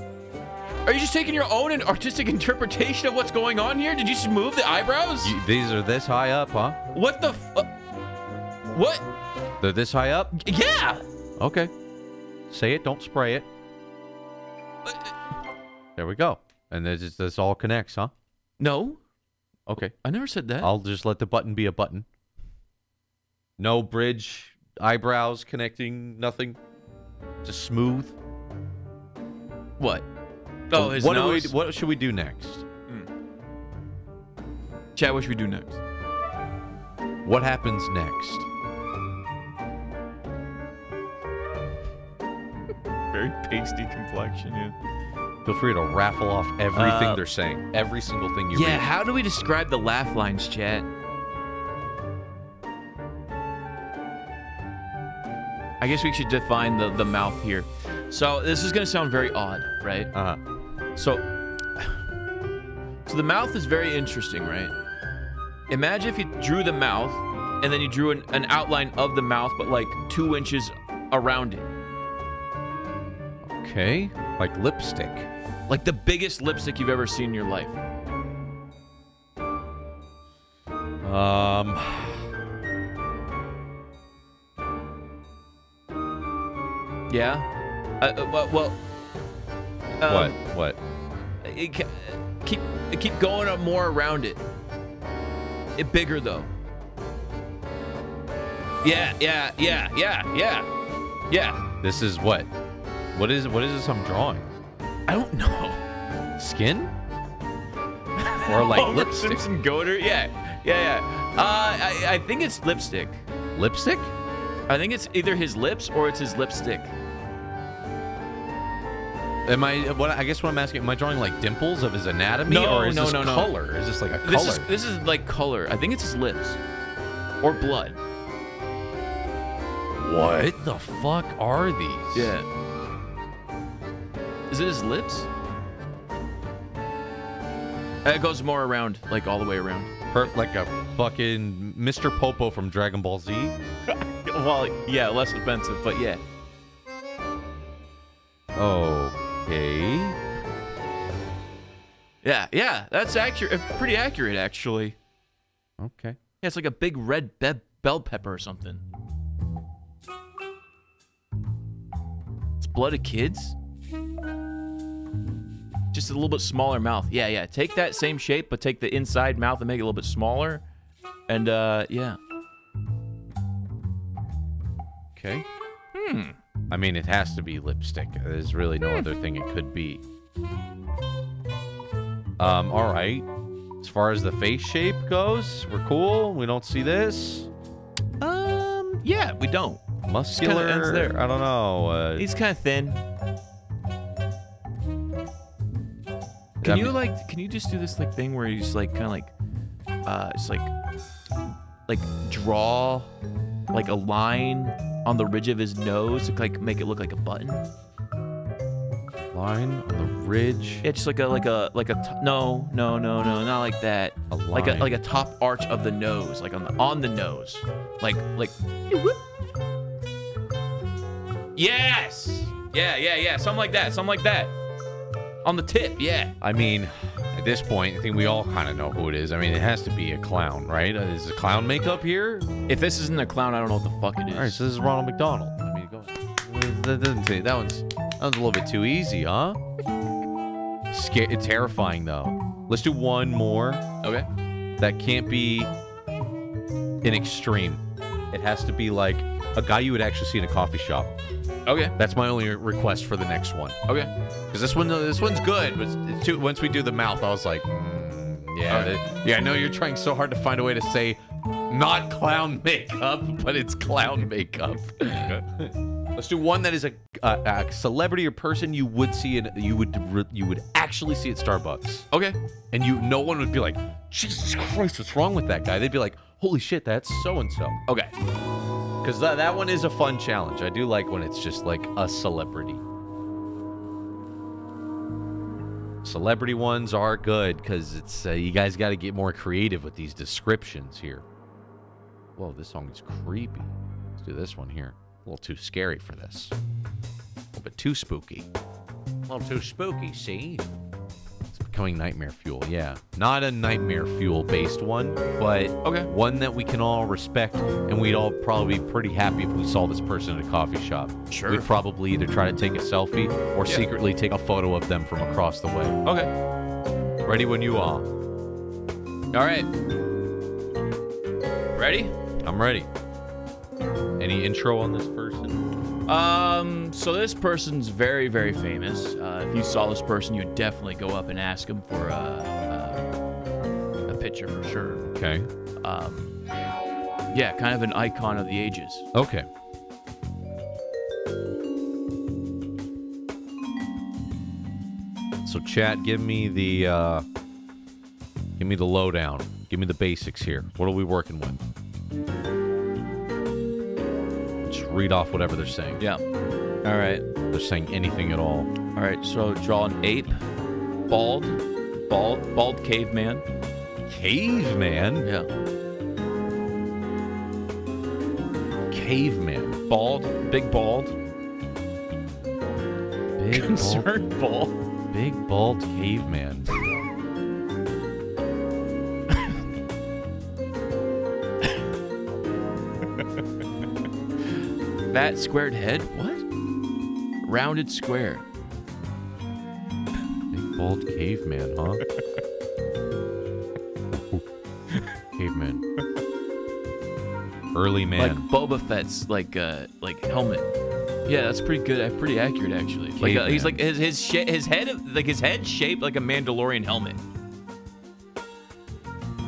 Are you just taking your own and artistic interpretation of what's going on here? Did you just move the eyebrows? You, these are this high up, huh? What the f- What? They're this high up? Yeah! Okay. Say it, don't spray it. But, there we go. And this, this all connects, huh? No. Okay. I never said that. I'll just let the button be a button. No bridge, eyebrows connecting, nothing. Just smooth. What? Oh, so his what nose. Do we, what should we do next? Mm. Chat, what should we do next? What happens next? Very pasty complexion, yeah. Feel free to raffle off everything uh, they're saying. Every single thing you yeah, read. Yeah, how do we describe the laugh lines, chat? I guess we should define the, the mouth here. So, this is going to sound very odd, right? Uh-huh. So, so, the mouth is very interesting, right? Imagine if you drew the mouth, and then you drew an, an outline of the mouth, but like two inches around it. Okay, like lipstick. Like the biggest lipstick you've ever seen in your life. Um... Yeah? Uh, well... well um, what? What? It, keep, keep going up more around it. It bigger, though. Yeah, yeah, yeah, yeah, yeah. Yeah. This is what? What is what is this I'm drawing? I don't know. Skin? Or like oh, lipstick? Simpson Goater? Yeah, yeah, yeah. Uh, I, I think it's lipstick. Lipstick? I think it's either his lips or it's his lipstick. Am I? What I guess what I'm asking? Am I drawing like dimples of his anatomy, no, or is no, this no, color? No. Is this like a color? This is, this is like color. I think it's his lips or blood. What, what the fuck are these? Yeah. Is it his lips? It goes more around, like all the way around. Perf, like a fucking Mister Popo from Dragon Ball Z. Well, yeah, less offensive, but yeah. Okay. Yeah, yeah, that's accurate. Pretty accurate, actually. Okay. Yeah, it's like a big red be bell pepper or something. It's blood of kids? Just a little bit smaller mouth. Yeah, yeah. Take that same shape, but take the inside mouth and make it a little bit smaller. And, uh, yeah. Okay. Hmm. I mean, it has to be lipstick. There's really no hmm. other thing it could be. Um, all right. As far as the face shape goes, we're cool. We don't see this. Um, yeah, we don't. Muscular. Ends there. I don't know. Uh, He's kind of thin. Can you like? Can you just do this like thing where you just like kind of like, uh, just like, like draw, like a line on the ridge of his nose to like make it look like a button. Line on the ridge. Yeah, just like a like a like a no no no no not like that. A line. Like a like a top arch of the nose, like on the on the nose, like like. Yes. Yeah yeah yeah. Something like that. Something like that. On the tip, yeah. I mean, at this point, I think we all kind of know who it is. I mean, it has to be a clown, right? Is a clown makeup here? If this isn't a clown, I don't know what the fuck it is. All right, so this is Ronald McDonald. I mean, go ahead. That doesn't say that one's that one's a little bit too easy, huh? Scar terrifying though. Let's do one more. Okay. That can't be an extreme. It has to be like a guy you would actually see in a coffee shop. Okay. That's my only request for the next one. Okay. Because this one, this one's good, but it's too, once we do the mouth, I was like, mm, yeah, right. yeah. I know you're trying so hard to find a way to say, not clown makeup, but it's clown makeup. Let's do one that is a, a, a celebrity or person you would see in, you would you would actually see at Starbucks. Okay. And you, no one would be like, Jesus Christ, what's wrong with that guy? They'd be like, holy shit, that's so and so. Okay. Because that, that one is a fun challenge. I do like when it's just like a celebrity. Celebrity ones are good because it's uh, you guys got to get more creative with these descriptions here. Whoa, this song is creepy. Let's do this one here. A little too scary for this. A little bit too spooky. little too spooky, see? It's becoming nightmare fuel, yeah. Not a nightmare fuel-based one, but okay. One that we can all respect, and we'd all probably be pretty happy if we saw this person at a coffee shop. Sure. We'd probably either try to take a selfie or yeah. secretly take a photo of them from across the way. Okay. Ready when you are. All right. Ready? I'm ready. Any intro on this person? Um, so this person's very, very famous. Uh, if you saw this person, you'd definitely go up and ask him for a, a, a picture for sure. Okay. Um, yeah, kind of an icon of the ages. Okay. So chat, give me the, uh, give me the lowdown. Give me the basics here. What are we working with? Read off whatever they're saying. Yeah. All right. They're saying anything at all. All right. So draw an ape, bald, bald, bald caveman. Caveman? Yeah. Caveman. Bald, big bald. Big Concerned bald. bald. Big bald caveman. Fat squared head? What? Rounded square. Big bald caveman, huh? Caveman. Early man. Like Boba Fett's like uh like helmet. Yeah, that's pretty good. Pretty accurate actually. Like uh, he's like his his sh his head like his head shaped like a Mandalorian helmet.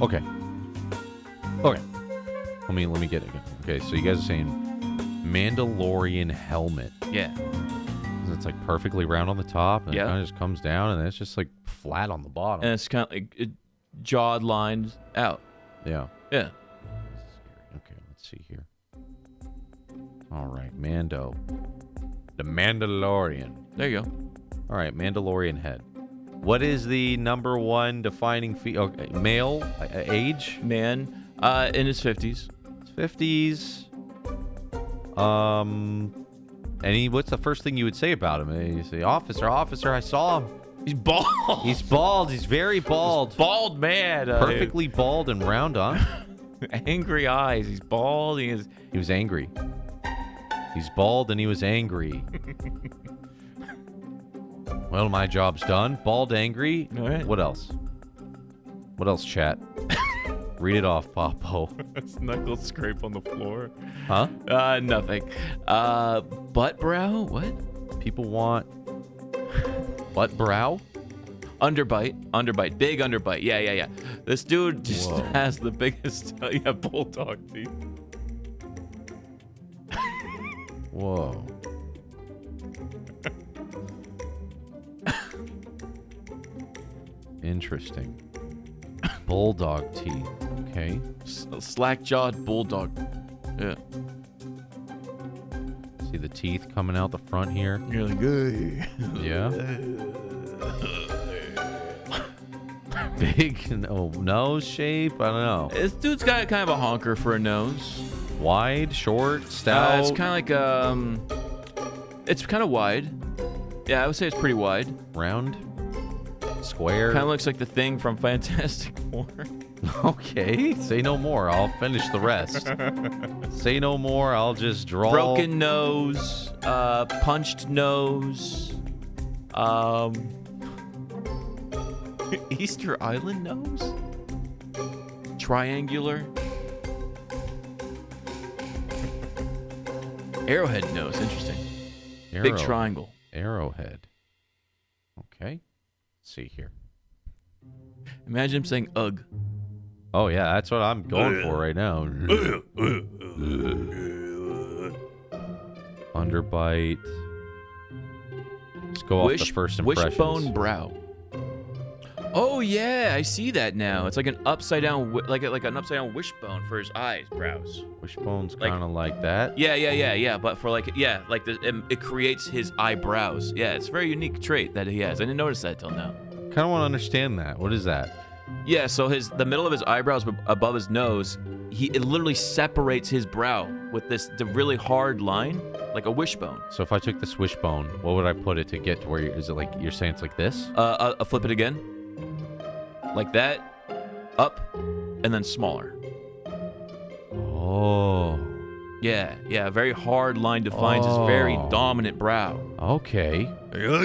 Okay. Okay. Let me let me get it again. Okay, so you guys are saying Mandalorian helmet. Yeah. It's like perfectly round on the top, and yeah. it kind of just comes down, and it's just like flat on the bottom. And it's kind of like it jawed lined out. Yeah. Yeah. Okay, let's see here. All right, Mando. The Mandalorian. There you go. All right, Mandalorian head. What is the number one defining fe- okay, male uh, age? Man, uh, in his fifties. fifties. Um, and he, what's the first thing you would say about him? You say, officer, officer, I saw him. He's bald. He's bald. He's very bald. This bald man. Uh, Perfectly dude. bald and round, huh? Angry eyes. He's bald. He, is... he was angry. He's bald and he was angry. Well, my job's done. Bald, angry. All right. What else? What else, chat? Read it off, Popo. Knuckle scrape on the floor. Huh? Uh, nothing. Uh, butt brow? What? People want butt brow? Underbite. Underbite. Big underbite. Yeah, yeah, yeah. This dude just Whoa. has the biggest uh, yeah, bulldog teeth. Whoa. Interesting. Bulldog teeth. Okay. Slack-jawed bulldog. Yeah. See the teeth coming out the front here? You're like, hey. Yeah. Big no, nose shape? I don't know. This dude's got kind of a honker for a nose. Wide, short, stout? Uh, it's kind of like, um... it's kind of wide. Yeah, I would say it's pretty wide. Round? Square? Kind of looks like the thing from Fantastic Four. Okay, say no more. I'll finish the rest. Say no more. I'll just draw. Broken nose, uh, punched nose, um, Easter Island nose, triangular, arrowhead nose. Interesting. Arrow. Big triangle. Arrowhead. Okay. Let's see here. Imagine him saying "ugh." Oh, yeah, that's what I'm going for right now. Underbite. Let's go wish, off the first impressions. Wishbone brow. Oh, yeah, I see that now. It's like an upside-down, like like an upside-down wishbone for his eyes, brows. Wishbone's like, kind of like that. Yeah, yeah, yeah, yeah, but for like, yeah, like the, it, it creates his eyebrows. Yeah, it's a very unique trait that he has. I didn't notice that till now. Kind of want to understand that. What is that? Yeah, so his the middle of his eyebrows above his nose, he it literally separates his brow with this the really hard line, like a wishbone. So if I took this wishbone, what would I put it to get to where you, is it like you're saying it's like this? Uh, uh, uh, flip it again. Like that, up, and then smaller. Oh. Yeah, yeah, very hard line defines oh. his very dominant brow. Okay. Yeah.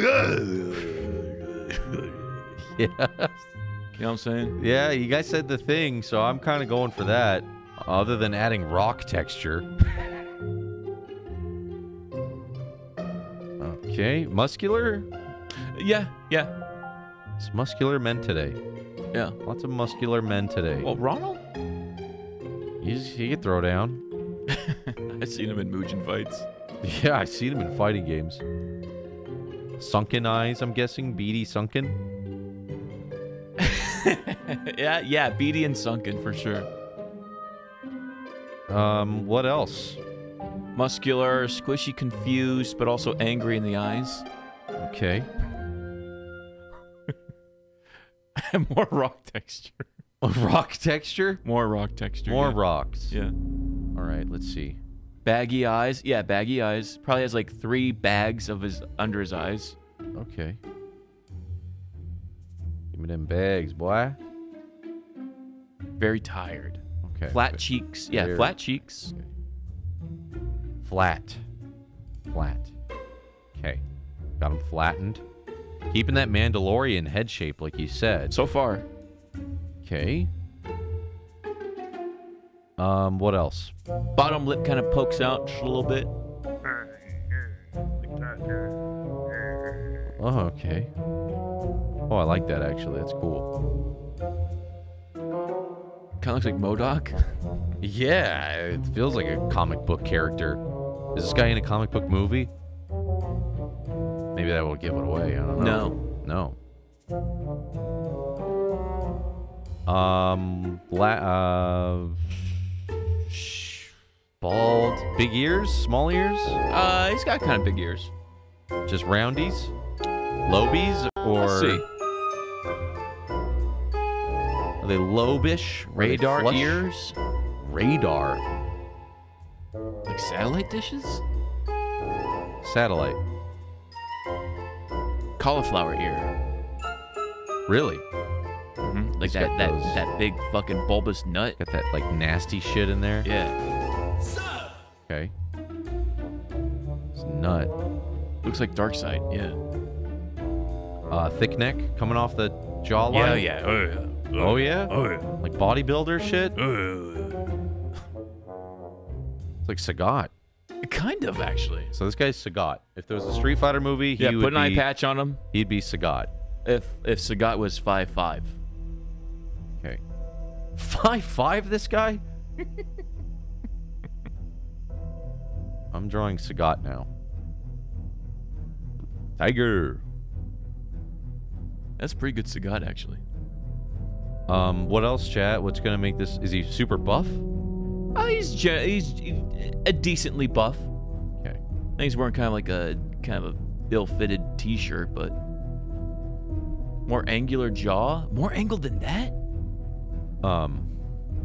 You know what I'm saying? Yeah, you guys said the thing, so I'm kind of going for that. Other than adding rock texture. Okay, muscular? Yeah, yeah. It's muscular men today. Yeah. Lots of muscular men today. Well, Ronald? He's, he could throw down. I've seen him in Mugen fights. Yeah, I've seen him in fighting games. Sunken eyes, I'm guessing. Beady, sunken. Yeah, yeah, beady and sunken for sure. Um, what else? Muscular, squishy, confused, but also angry in the eyes. Okay. More rock texture. Rock texture? More rock texture. More yeah. rocks. Yeah. All right, let's see. Baggy eyes. Yeah, baggy eyes. Probably has like three bags of his under his eyes. Okay. Give me them bags, boy. Very tired. Okay. Flat okay. cheeks. Yeah, Very. flat cheeks. Okay. Flat. Flat. Okay. Got him flattened. Keeping that Mandalorian head shape like you said. So far. Okay. Um, what else? Bottom lip kind of pokes out a little bit. Oh, okay. Oh, I like that, actually. That's cool. Kind of looks like MODOK. Yeah, it feels like a comic book character. Is this guy in a comic book movie? Maybe that will give it away. I don't know. No. No. Um, bla uh, bald. Big ears? Small ears? Uh, he's got kind of big ears. Just roundies? Lobies? Or... Let's see. Are they lobish? Radar they ears? Radar. Like satellite dishes? Satellite. Cauliflower ear. Really? Mm-hmm. Like that, that, those... that big fucking bulbous nut. Got that like nasty shit in there? Yeah. Sup? Okay. It's a nut. Looks like Darkseid, yeah. Uh, thick neck coming off the jawline. Yeah, yeah. Oh yeah. Oh yeah. Oh, yeah. Like bodybuilder shit. It's like Sagat. Kind of actually. So this guy's Sagat. If there was a Street Fighter movie, he yeah, would put an be, eye patch on him. He'd be Sagat. If if Sagat was five five. Okay. Five five. This guy. I'm drawing Sagat now. Tiger. That's pretty good Sagat, actually. Um, what else, chat? What's gonna make this? Is he super buff? Oh, he's he's, he's a decently buff. Okay. I think he's wearing kind of like a kind of a ill-fitted T-shirt, but more angular jaw, more angled than that. Um,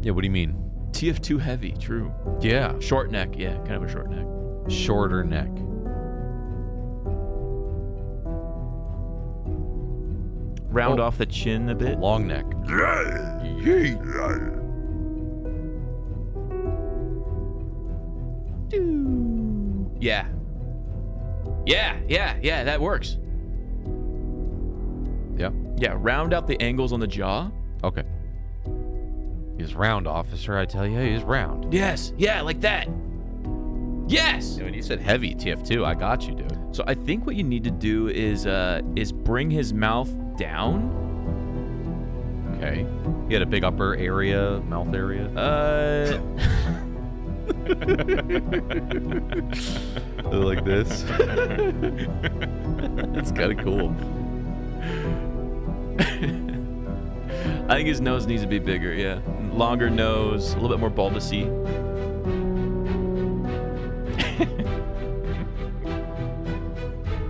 yeah. What do you mean? T F two heavy, true. Yeah. Short neck, yeah, kind of a short neck. Shorter neck. Round oh. off the chin a bit. Long neck. Yeah. Yeah, yeah, yeah, that works. Yeah. Yeah, round out the angles on the jaw. Okay. He's round, officer, I tell you. He's round. Yes, yeah, like that. Yes! When you said heavy T F two, I got you, dude. So I think what you need to do is uh, is bring his mouth down. Okay. He had a big upper area, mouth area. Uh. Like this. That's kind of cool. I think his nose needs to be bigger, yeah. Longer nose, a little bit more bulbousy.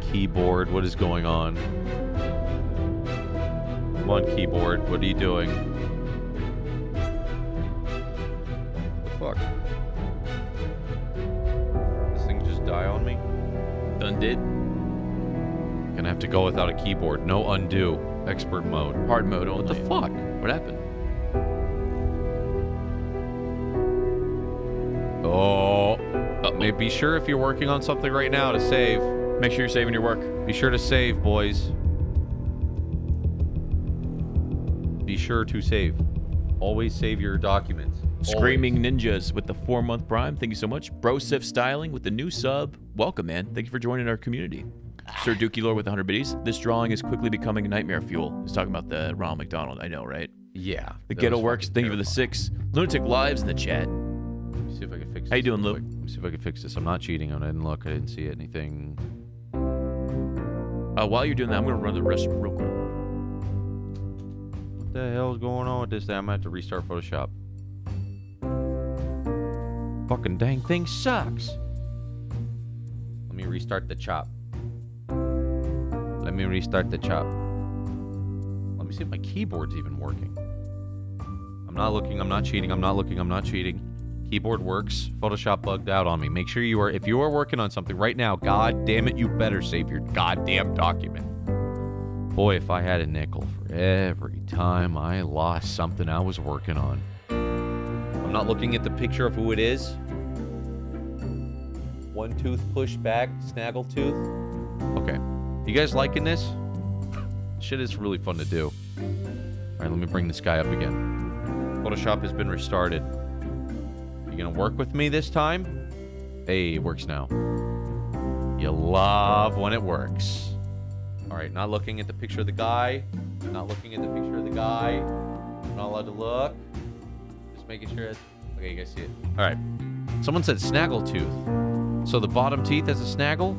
Keyboard, what is going on? Come on, keyboard, what are you doing? What the fuck? Undid? Gonna have to go without a keyboard. No undo. Expert mode. Hard mode only. What the fuck? What happened? Oh. Uh-oh. Be sure if you're working on something right now to save. Make sure you're saving your work. Be sure to save, boys. Be sure to save. Always save your documents. Screaming Always. Ninjas with the four-month prime. Thank you so much. Brosif Styling with the new sub. Welcome, man. Thank you for joining our community. Sir Dookie Lord with one hundred biddies. This drawing is quickly becoming nightmare fuel. He's talking about the Ronald McDonald. I know, right? Yeah. The Ghetto Works. Thank you for the six. Lunatic Lives in the chat. Let me see if I can fix this. How you doing, Lou? Let me see if I can fix this. I'm not cheating on it. I didn't look. I didn't see anything. Uh, while you're doing that, I'm going to run the restroom real quick. What the hell is going on with this thing? I'm going to have to restart Photoshop. Fucking dang thing sucks. Let me restart the chop. Let me restart the chop. Let me see if my keyboard's even working. I'm not looking. I'm not cheating. I'm not looking. I'm not cheating. Keyboard works. Photoshop bugged out on me. Make sure you are... If you are working on something right now, god damn it, you better save your goddamn document. Boy, if I had a nickel for every time I lost something I was working on. I'm not looking at the picture of who it is. One tooth push back. Snaggle tooth. Okay. You guys liking this? Shit is really fun to do. Alright, let me bring this guy up again. Photoshop has been restarted. You gonna work with me this time? Hey, it works now. You love when it works. Alright, not looking at the picture of the guy. Not looking at the picture of the guy. I'm not allowed to look. Just making sure it's... Okay, you guys see it. Alright. Someone said snaggle tooth. So the bottom teeth has a snaggle?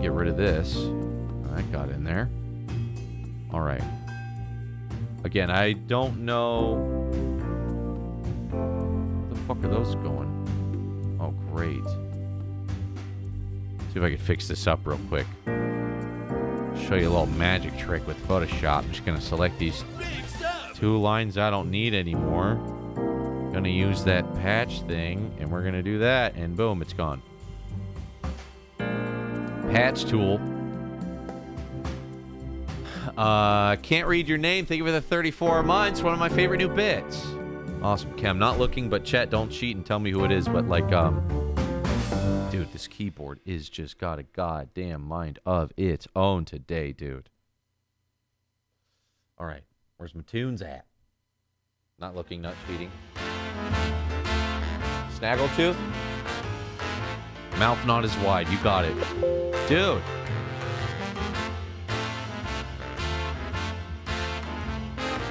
Get rid of this. I got in there. All right. Again, I don't know. Where the fuck are those going? Oh, great. See if I can fix this up real quick. Show you a little magic trick with Photoshop. I'm just gonna select these two lines I don't need anymore. Gonna use that patch thing, and we're gonna do that, and boom, it's gone. Patch tool. Uh, can't read your name. Thank you for the thirty-four months. One of my favorite new bits. Awesome, Cam. Not looking, but chat, don't cheat and tell me who it is. But like, um, dude, this keyboard is just got a goddamn mind of its own today, dude. All right, where's my tunes at? Not looking, not cheating. Snaggletooth. Mouth not as wide. You got it. Dude.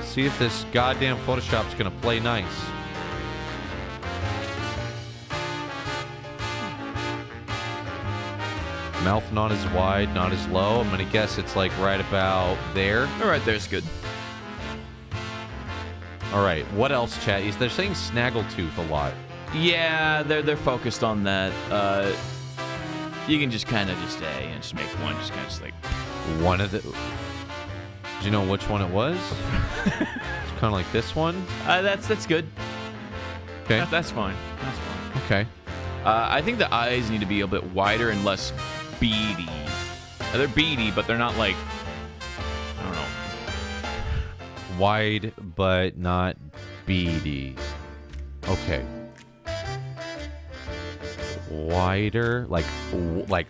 See if this goddamn Photoshop's gonna play nice. Mouth not as wide, not as low. I'm gonna guess it's like right about there. All right, there's good. All right, what else, chat? They're saying snaggletooth a lot. Yeah, they're they're focused on that. Uh, you can just kind of just uh, you know, just make one, just kind of just like one of the. Do you know which one it was? It's kind of like this one. Uh, that's that's good. Okay, that, that's fine. That's fine. Okay. Uh, I think the eyes need to be a bit wider and less beady. Uh, they're beady, but they're not like I don't know. Wide but not beady. Okay. Wider, like like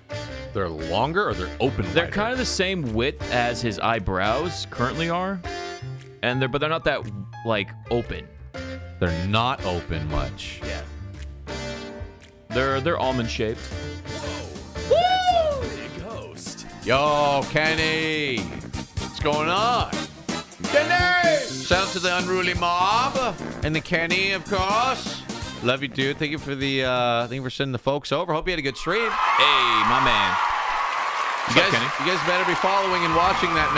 they're longer or they're open wider? They're kind of the same width as his eyebrows currently are, and they're but they're not that like open. They're not open much. Yeah. They're they're almond shaped. Whoa! Woo! That's a ghost. Yo, Kenny, what's going on? Kenny! Shout out to the unruly mob and the Kenny, of course. Love you, dude. Thank you for the, uh, thank you for sending the folks over. Hope you had a good stream. Hey, my man. You guys, up, you guys better be following and watching that,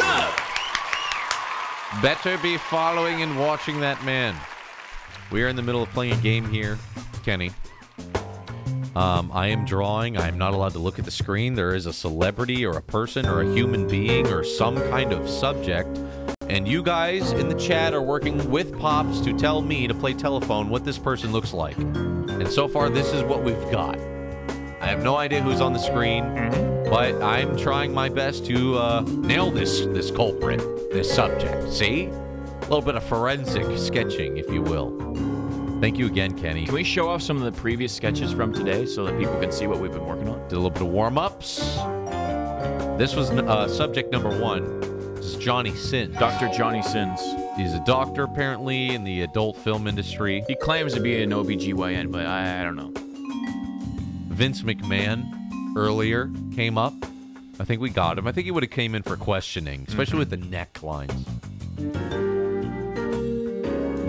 man. Sup? Better be following and watching that, man. We are in the middle of playing a game here, Kenny. Um, I am drawing. I am not allowed to look at the screen. There is a celebrity or a person or a human being or some kind of subject. And you guys in the chat are working with Pops to tell me to play telephone what this person looks like. And so far, this is what we've got. I have no idea who's on the screen, but I'm trying my best to uh, nail this, this culprit, this subject. See? A little bit of forensic sketching, if you will. Thank you again, Kenny. Can we show off some of the previous sketches from today so that people can see what we've been working on? Did a little bit of warm-ups. This was uh, subject number one. This is Johnny Sins. Doctor Johnny Sins. He's a doctor, apparently, in the adult film industry. He claims to be an O B G Y N, but I, I don't know. Vince McMahon earlier came up. I think we got him. I think he would have came in for questioning, especially mm-hmm. with the necklines.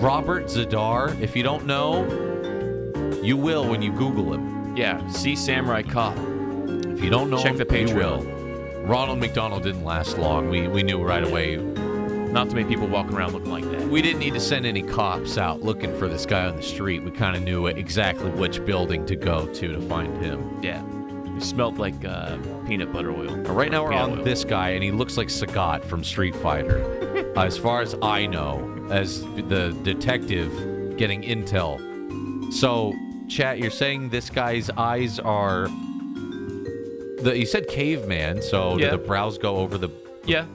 Robert Zadar, if you don't know, you will when you Google him. Yeah, see Samurai Cop. If you don't know Check him, the Patreon. You will. Ronald McDonald didn't last long. We we knew right away not to make people walking around looking like that. We didn't need to send any cops out looking for this guy on the street. We kind of knew exactly which building to go to to find him. Yeah. He smelled like uh, peanut butter oil. Right now we're on this guy, and he looks like Sagat from Street Fighter. As far as I know, as the detective getting intel. So, chat, you're saying this guy's eyes are... The, you said caveman, so yeah. do the brows go over the... Yeah.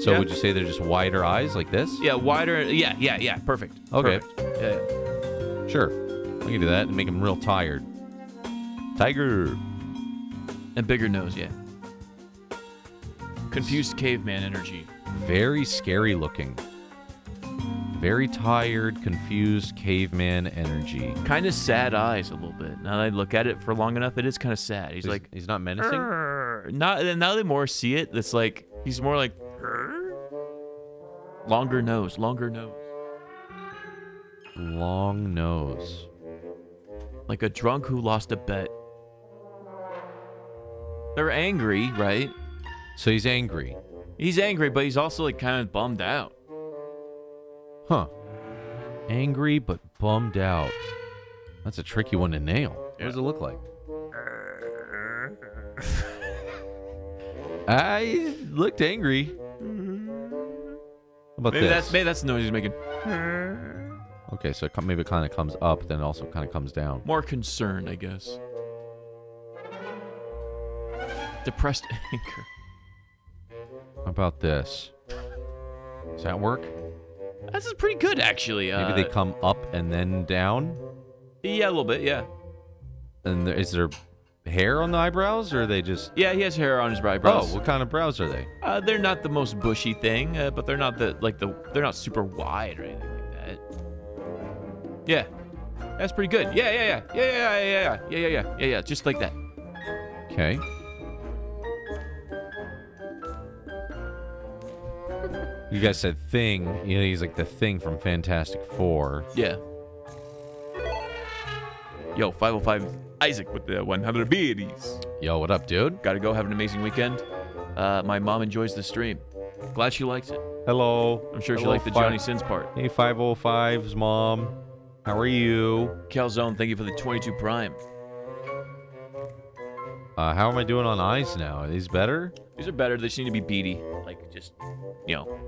So yeah. would you say they're just wider eyes like this? Yeah, wider... Yeah, yeah, yeah. Perfect. Okay. Perfect. Yeah, yeah. Sure. I can do that and make him real tired. Tiger. And bigger nose, yeah. Confused caveman energy. Very scary looking. Very tired, confused caveman energy. Kind of sad eyes a little bit. Now that I look at it for long enough, it is kind of sad. He's, he's like... He's not menacing? Not, now that I more see it, it's like... He's more like... Longer nose. Longer nose. Long nose. Like a drunk who lost a bet. They're angry, right? So he's angry. He's angry, but he's also like kind of bummed out. Huh. Angry but bummed out. That's a tricky one to nail. What does it look like? I looked angry. How about maybe this? That's, maybe that's the noise he's making. Okay, so it maybe it kind of comes up, then it also kind of comes down. More concerned, I guess. Depressed anger. How about this? Does that work? This is pretty good, actually. Uh, Maybe they come up and then down? Yeah, a little bit, yeah. And there, is there hair on the eyebrows, or are they just... Yeah, he has hair on his eyebrows. Oh, what kind of brows are they? Uh, they're not the most bushy thing, uh, but they're not the like the they're not super wide or anything like that. Yeah, that's pretty good. Yeah, yeah, yeah, yeah, yeah, yeah, yeah, yeah, yeah, yeah, yeah, yeah, just like that. Okay. You guys said thing. You know, he's like the thing from Fantastic Four. Yeah. Yo, five oh five Isaac with the one hundred beaties. Yo, what up, dude? Gotta go. Have an amazing weekend. Uh, my mom enjoys the stream. Glad she likes it. Hello. I'm sure Hello, she liked the Johnny Sins part. Hey, five oh five's mom. How are you? Calzone, thank you for the twenty-two prime. Uh, how am I doing on eyes now? Are these better? These are better. They just need to be beady. Like, just, you know...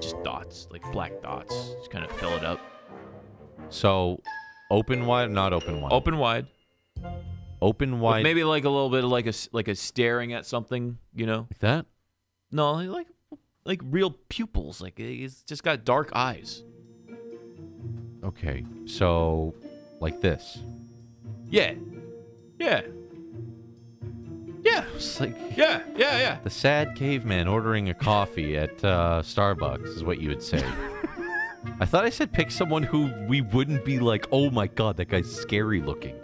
Just dots, like black dots. Just kind of fill it up. So, open wide, not open wide. Open wide. Open wide. With maybe like a little bit of like a like a staring at something, you know. Like that? No, like like real pupils. Like it's just got dark eyes. Okay, so like this. Yeah. Yeah. Yeah, it's like yeah, yeah, yeah. The sad caveman ordering a coffee at uh, Starbucks is what you would say. I thought I said pick someone who we wouldn't be like, oh my god, that guy's scary looking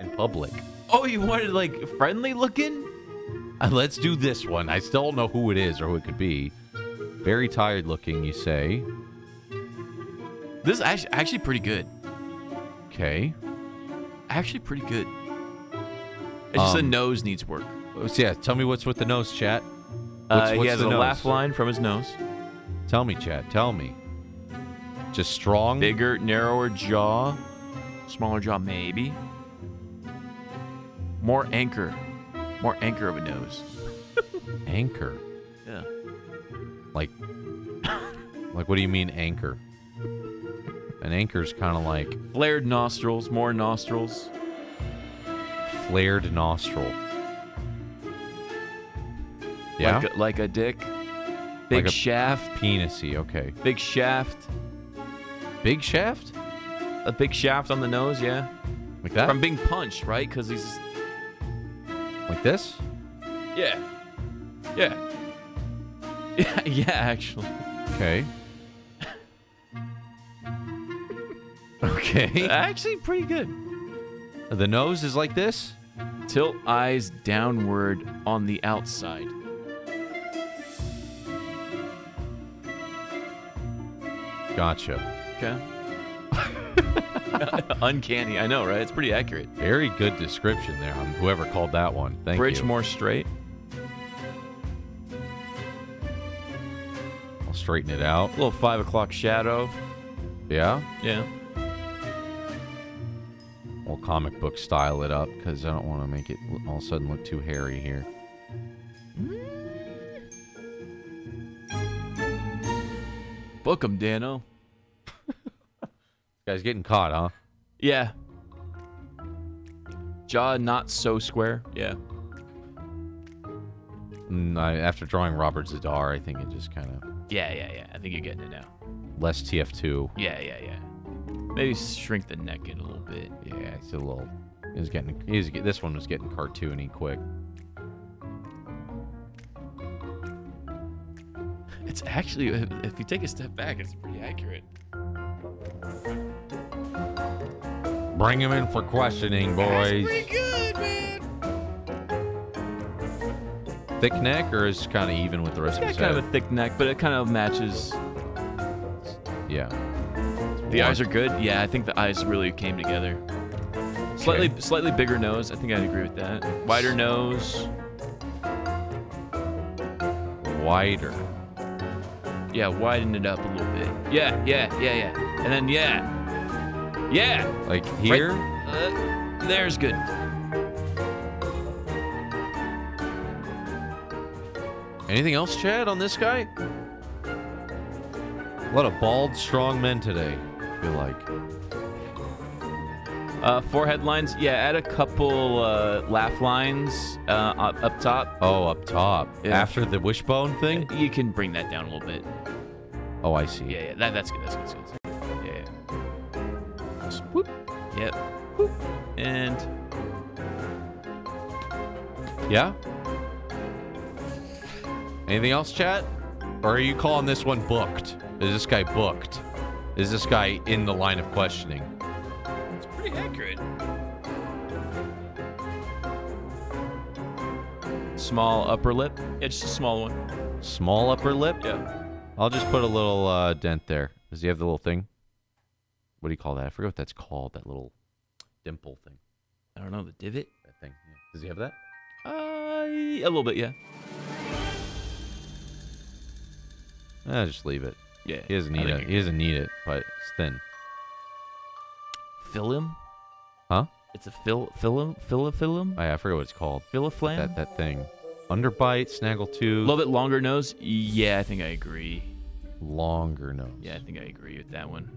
in public. Oh, you wanted like friendly looking? Uh, let's do this one. I still don't know who it is or who it could be. Very tired looking, you say. This is actually, actually pretty good. Okay. Actually pretty good. It's um, just the nose needs work. Yeah, tell me what's with the nose, chat. What's, uh, what's he has a nose? Laugh line from his nose. Tell me, chat. Tell me. Just strong? Bigger, narrower jaw. Smaller jaw, maybe. More anchor. More anchor of a nose. Anchor? Yeah. Like Like, what do you mean anchor? An anchor's kind of like flared nostrils, more nostrils. Flared nostril. Yeah? Like a, like a dick? Big like shaft? Penisy, okay. Big shaft? Big shaft? A big shaft on the nose, yeah. Like that? From being punched, right? Because he's... Like this? Yeah. Yeah. Yeah, yeah, actually. Okay. Okay. Actually, pretty good. The nose is like this. Tilt eyes downward on the outside. Gotcha. Okay. Uncanny. I know, right? It's pretty accurate. Very good description there on whoever called that one. Thank Bridge you. Bridge more straight. I'll straighten it out. A little five o'clock shadow. Yeah? Yeah. I'll comic book style it up because I don't want to make it all of a sudden look too hairy here. Book him, Dano. Guy's getting caught, huh? Yeah. Jaw not so square. Yeah. No, after drawing Robert Zadar, I think it just kind of... Yeah, yeah, yeah. I think you're getting it now. Less T F two. Yeah, yeah, yeah. Maybe shrink the neck in a little bit. Yeah, it's a little. It was getting. It was, this one was getting cartoony quick. It's actually, if you take a step back, it's pretty accurate. Bring him in for questioning, boys. That's pretty good, man. Thick neck, or is kind of even with the rest of his head? Kind of a thick neck, but it kind of matches. Yeah. The eyes are good. Yeah, I think the eyes really came together. Slightly, okay. Slightly bigger nose. I think I'd agree with that. Wider nose. Wider. Yeah, widen it up a little bit. Yeah, yeah, yeah, yeah. And then yeah, yeah. Like here. Right, uh, there's good. Anything else, Chad, on this guy? A lot of bald, strong men today. Feel like. Uh, forehead lines, yeah. Add a couple uh, laugh lines uh, up, up top. Oh, up top. Yeah. After the wishbone thing, you can bring that down a little bit. Oh, I see. Yeah, yeah. That, that's good. That's good. That's good. Yeah. yeah. Just whoop. Yep. Whoop. And. Yeah. Anything else, chat? Or are you calling this one booked? Is this guy booked? Is this guy in the line of questioning? It's pretty accurate. Small upper lip? Yeah, just a small one. Small upper lip? Yeah. I'll just put a little uh, dent there. Does he have the little thing? What do you call that? I forget what that's called, that little dimple thing. I don't know, the divot? That thing. Yeah. Does he have that? Uh, a little bit, yeah. I'll just leave it. Yeah, he doesn't need it. He doesn't need it, but it's thin. Philum? Huh? It's a phil philum philophyllum? Oh, yeah, I forget what it's called. Philoflam? That that thing. Underbite, snaggle tooth. A little bit longer nose. Yeah, I think I agree. Longer nose. Yeah, I think I agree with that one.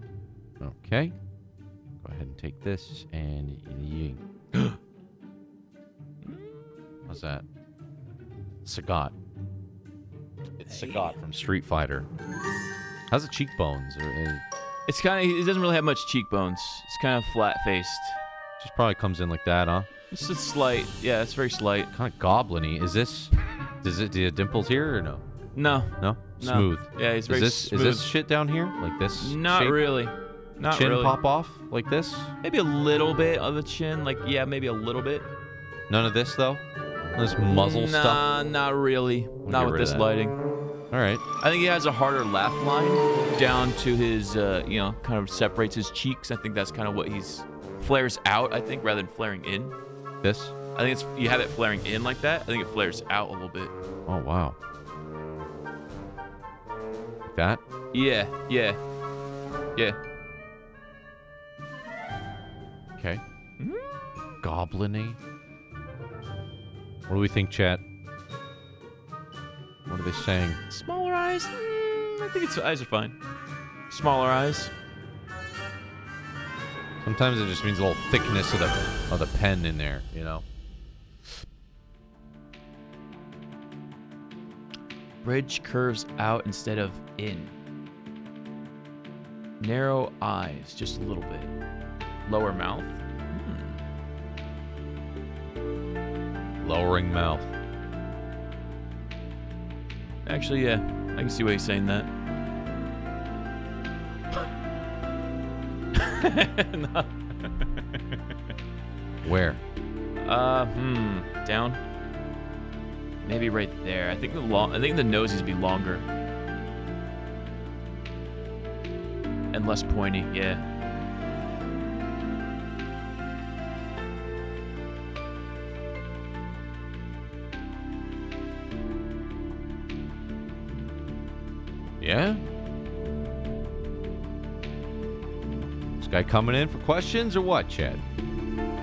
Okay. Go ahead and take this and ying. How's that? Sagat. It's Sagat from Street Fighter. How's the cheekbones? It's kind of. It doesn't really have much cheekbones. It's kind of flat faced. Just probably comes in like that, huh? It's just slight. Yeah, it's very slight. Kind of goblin-y. Is this? Does it? Do you have dimples here or no? No. No. Smooth. No. Yeah, it's very is this, smooth. Is this shit down here like this? Not shape? Really. Not chin really. Chin pop off like this? Maybe a little bit of the chin. Like yeah, maybe a little bit. None of this though. This muzzle nah, stuff. Nah, not really. We'll not with this lighting. All right. I think he has a harder laugh line down to his, uh, you know, kind of separates his cheeks. I think that's kind of what he's flares out. I think rather than flaring in. This. I think it's you have it flaring in like that. I think it flares out a little bit. Oh wow. Like that. Yeah. Yeah. Yeah. Okay. Mm-hmm. Goblin-y. What do we think, chat? What are they saying? Smaller eyes. I think its eyes are fine. Smaller eyes. Sometimes it just means a little thickness of the, of the pen in there, you know. Bridge curves out instead of in. Narrow eyes, just a little bit. Lower mouth. Hmm. Lowering mouth. Actually, yeah, I can see why he's saying that. No. Where? Uh, hmm, down. Maybe right there. I think the long. I think the nose needs to be longer. And less pointy, yeah. Yeah? This guy coming in for questions or what, Chad?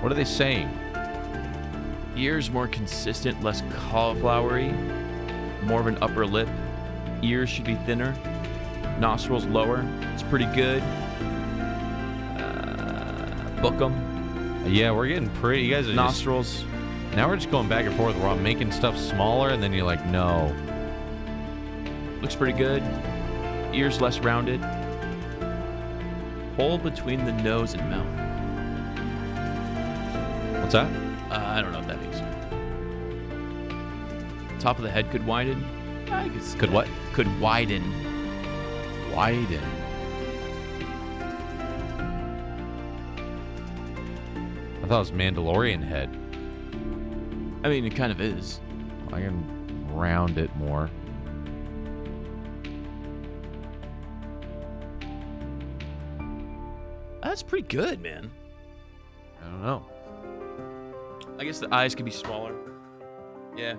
What are they saying? Ears more consistent, less cauliflowery. More of an upper lip. Ears should be thinner. Nostrils lower. It's pretty good. Uh, book them. Yeah, we're getting pretty. You guys are nostrils. Just, now we're just going back and forth. We're all making stuff smaller, and then you're like, no. Looks pretty good. Ears less rounded. Hole between the nose and mouth. What's that? Uh, I don't know what that means. Top of the head could widen. I guess could what? Could widen. Widen. I thought it was Mandalorian head. I mean, it kind of is. I can round it more. That's pretty good, man. I don't know. I guess the eyes could be smaller. Yeah.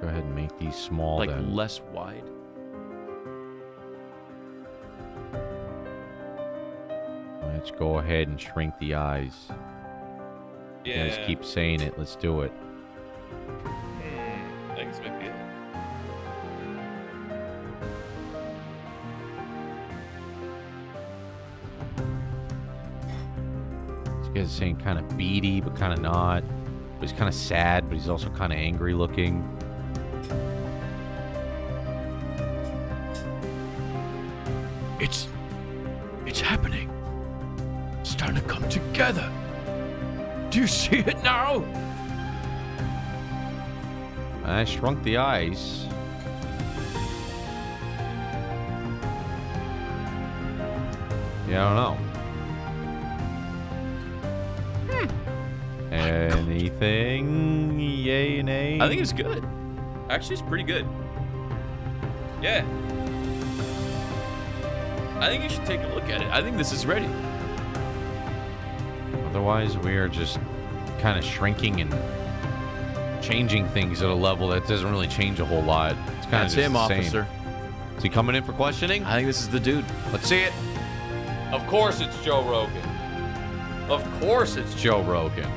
Go ahead and make these small, like then. Less wide. Let's go ahead and shrink the eyes. Yeah. You guys keep saying it. Let's do it. I think this might be it. This guy's saying kind of beady, but kind of not. But he's kind of sad, but he's also kind of angry looking. It's, it's happening. It's starting to come together. Do you see it now? I shrunk the eyes. Yeah, I don't know. Hmm. Anything? Yay, nay? I think it's good. Actually, it's pretty good. Yeah. I think you should take a look at it. I think this is ready. Otherwise, we are just kind of shrinking and changing things at a level that doesn't really change a whole lot. It's kind That's of just him, the same. Officer. Is he coming in for questioning? I think this is the dude. Let's see it. Of course it's Joe Rogan. Of course it's Joe Rogan.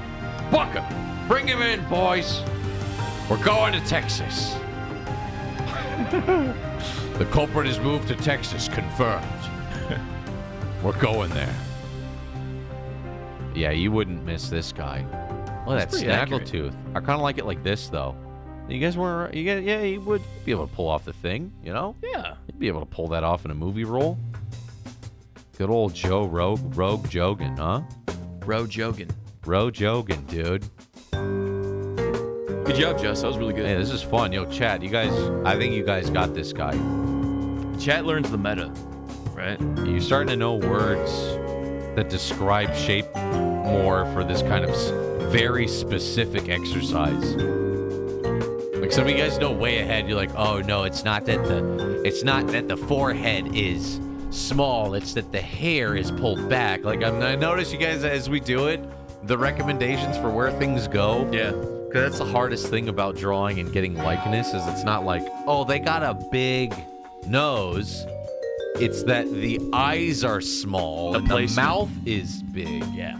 Buck him. Bring him in, boys. We're going to Texas. The culprit has moved to Texas, confirmed. We're going there. Yeah, you wouldn't miss this guy. Look at that snaggletooth. I kind of like it like this, though. You guys weren't... You guys, yeah, you would be able to pull off the thing, you know? Yeah. You'd be able to pull that off in a movie role. Good old Joe Rogue, Rogue Jogan, huh? Rogue Jogan. Rogue Jogan, dude. Good job, Jess. That was really good. Hey, this is fun. Yo, chat, you guys... I think you guys got this guy. Chat learns the meta, right? You're starting to know words that describe shape more for this kind of very specific exercise. Like, some of you guys know way ahead. You're like, oh, no, it's not that the... It's not that the forehead is small. It's that the hair is pulled back. Like, I'm, I notice you guys, as we do it, the recommendations for where things go... Yeah. That's the hardest thing about drawing and getting likeness is it's not like, oh, they got a big nose. It's that the eyes are small the and the mouth is big. Yeah.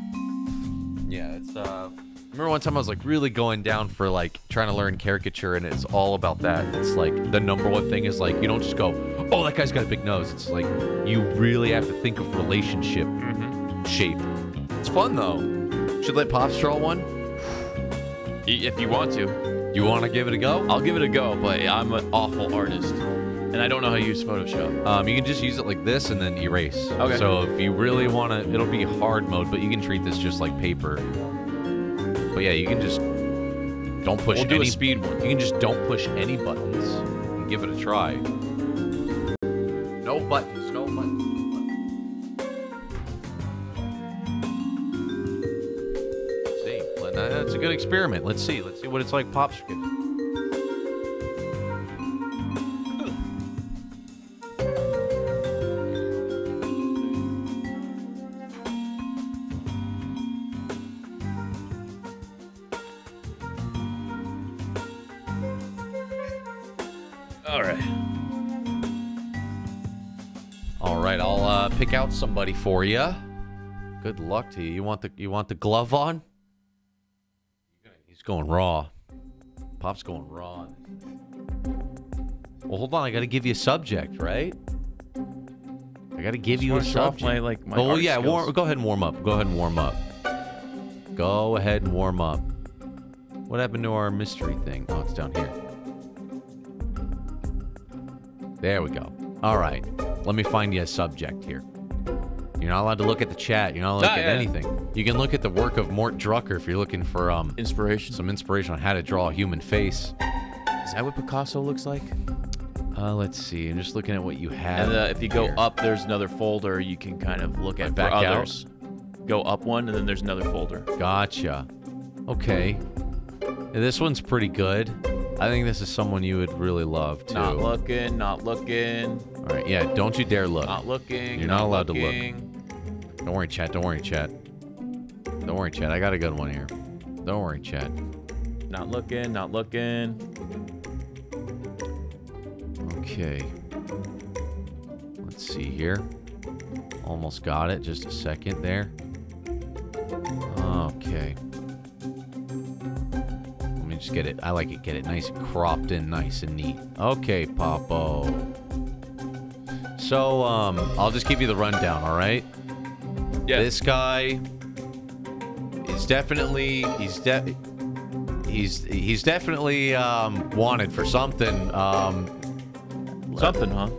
Yeah, it's uh remember one time I was like really going down for like trying to learn caricature, and it's all about that. It's like the number one thing is like, you don't just go, oh, that guy's got a big nose. It's like you really have to think of relationship mm-hmm. shape. It's fun though. Should let Pops draw one if you want to. You want to give it a go? I'll give it a go, but I'm an awful artist. And I don't know how to use Photoshop. Um, you can just use it like this and then erase. Okay. So if you really want to, it'll be hard mode, but you can treat this just like paper. But yeah, you can just don't push we'll do any a speed one. You can just don't push any buttons and give it a try. No buttons, no buttons. Let's see, that's a good experiment. Let's see, let's see what it's like. Pops. Out somebody for you. Good luck to you. You want the you want the glove on? He's going raw. Pop's going raw. Well, hold on. I gotta give you a subject, right? I gotta give Just you a subject. My, like, my oh yeah. War, go ahead and warm up. Go ahead and warm up. Go ahead and warm up. What happened to our mystery thing? Oh, it's down here. There we go. All right. Let me find you a subject here. You're not allowed to look at the chat. You're not allowed to look ah, at yeah. anything. You can look at the work of Mort Drucker if you're looking for um inspiration. Some inspiration on how to draw a human face. Is that what Picasso looks like? Uh, let's see. I'm just looking at what you have. And uh, if you go here. up, there's another folder you can kind of look at back for others. Out. Go up one, and then there's another folder. Gotcha. Okay. Now, this one's pretty good. I think this is someone you would really love, too. Not looking, not looking. All right, yeah, don't you dare look. Not looking, You're not, not allowed looking. to look. Don't worry, chat, don't worry, chat. Don't worry, chat, I got a good one here. Don't worry, chat. Not looking, not looking. Okay. Let's see here. Almost got it, just a second there. Okay. Just get it. I like it. Get it nice and cropped in, nice and neat. Okay, Popo. So, um, I'll just give you the rundown, all right? Yeah. This guy is definitely he's de he's he's definitely um wanted for something. Um, something, huh?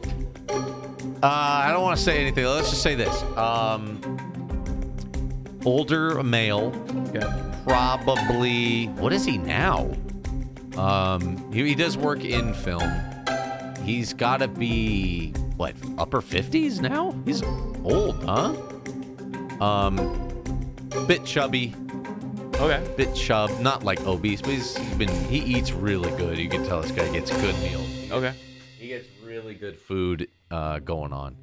Uh, I don't want to say anything. Let's just say this. Um, older male. Okay. Probably, what is he now? Um, he, he does work in film. He's gotta be, what, upper fifties now? He's old, huh? Um, bit chubby. Okay. Bit chub, not like obese, but he's been, he eats really good. You can tell this guy gets a good meal. Okay. He gets really good food uh, going on.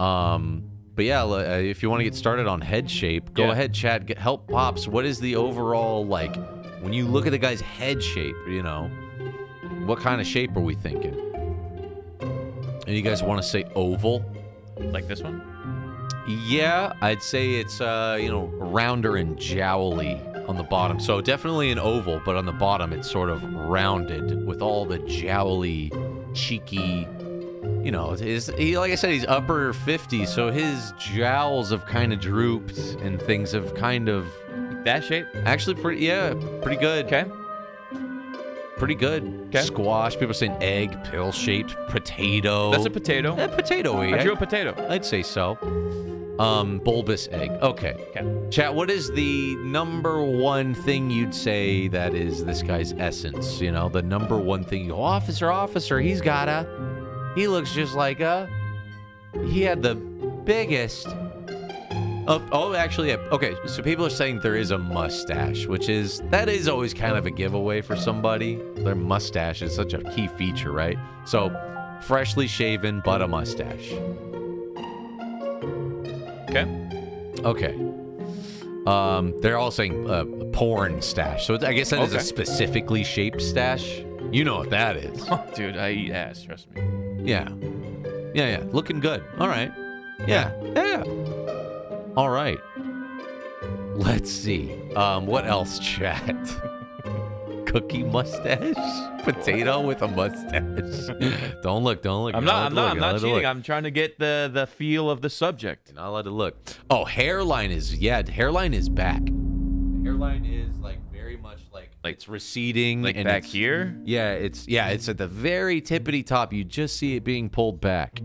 Um... But yeah, if you want to get started on head shape, go yeah. ahead, Chad. Get, help Pops. What is the overall, like, when you look at the guy's head shape, you know, what kind of shape are we thinking? And you guys want to say oval? Like this one? Yeah, I'd say it's, uh, you know, rounder and jowly on the bottom. So definitely an oval, but on the bottom it's sort of rounded with all the jowly, cheeky... You know, his, he, like I said, he's upper fifties, so his jowls have kind of drooped and things have kind of... That shape? Actually, pretty, yeah, pretty good. Okay. Pretty good. Kay. Squash, people are saying egg, pill-shaped, potato. That's a potato. A potato-y. I drew a potato. I'd say so. Um, bulbous egg. Okay. Okay. Chat, what is the number one thing you'd say that is this guy's essence? You know, the number one thing you go, officer, officer, he's got a... He looks just like a... He had the biggest... Oh, oh, actually, yeah. Okay, so people are saying there is a mustache, which is... That is always kind of a giveaway for somebody. Their mustache is such a key feature, right? So, freshly shaven, but a mustache. Okay. Okay. Um, they're all saying uh, porn stash. So, I guess that okay. is a specifically shaped stash. You know what that is. Dude, I eat ass, trust me. Yeah. Yeah, yeah. Looking good. All right. Yeah. Yeah. yeah. All right. Let's see. Um, what else, chat? Cookie mustache? Potato with a mustache. Don't look, don't look. I'm not, I'm not, I'm not cheating. I'm trying to get the, the feel of the subject. You're not allowed to look. Oh, hairline is, yeah, hairline is back. Hairline is like very much like, like it's receding. Like and back here? Yeah, it's, yeah, it's at the very tippity top. You just see it being pulled back.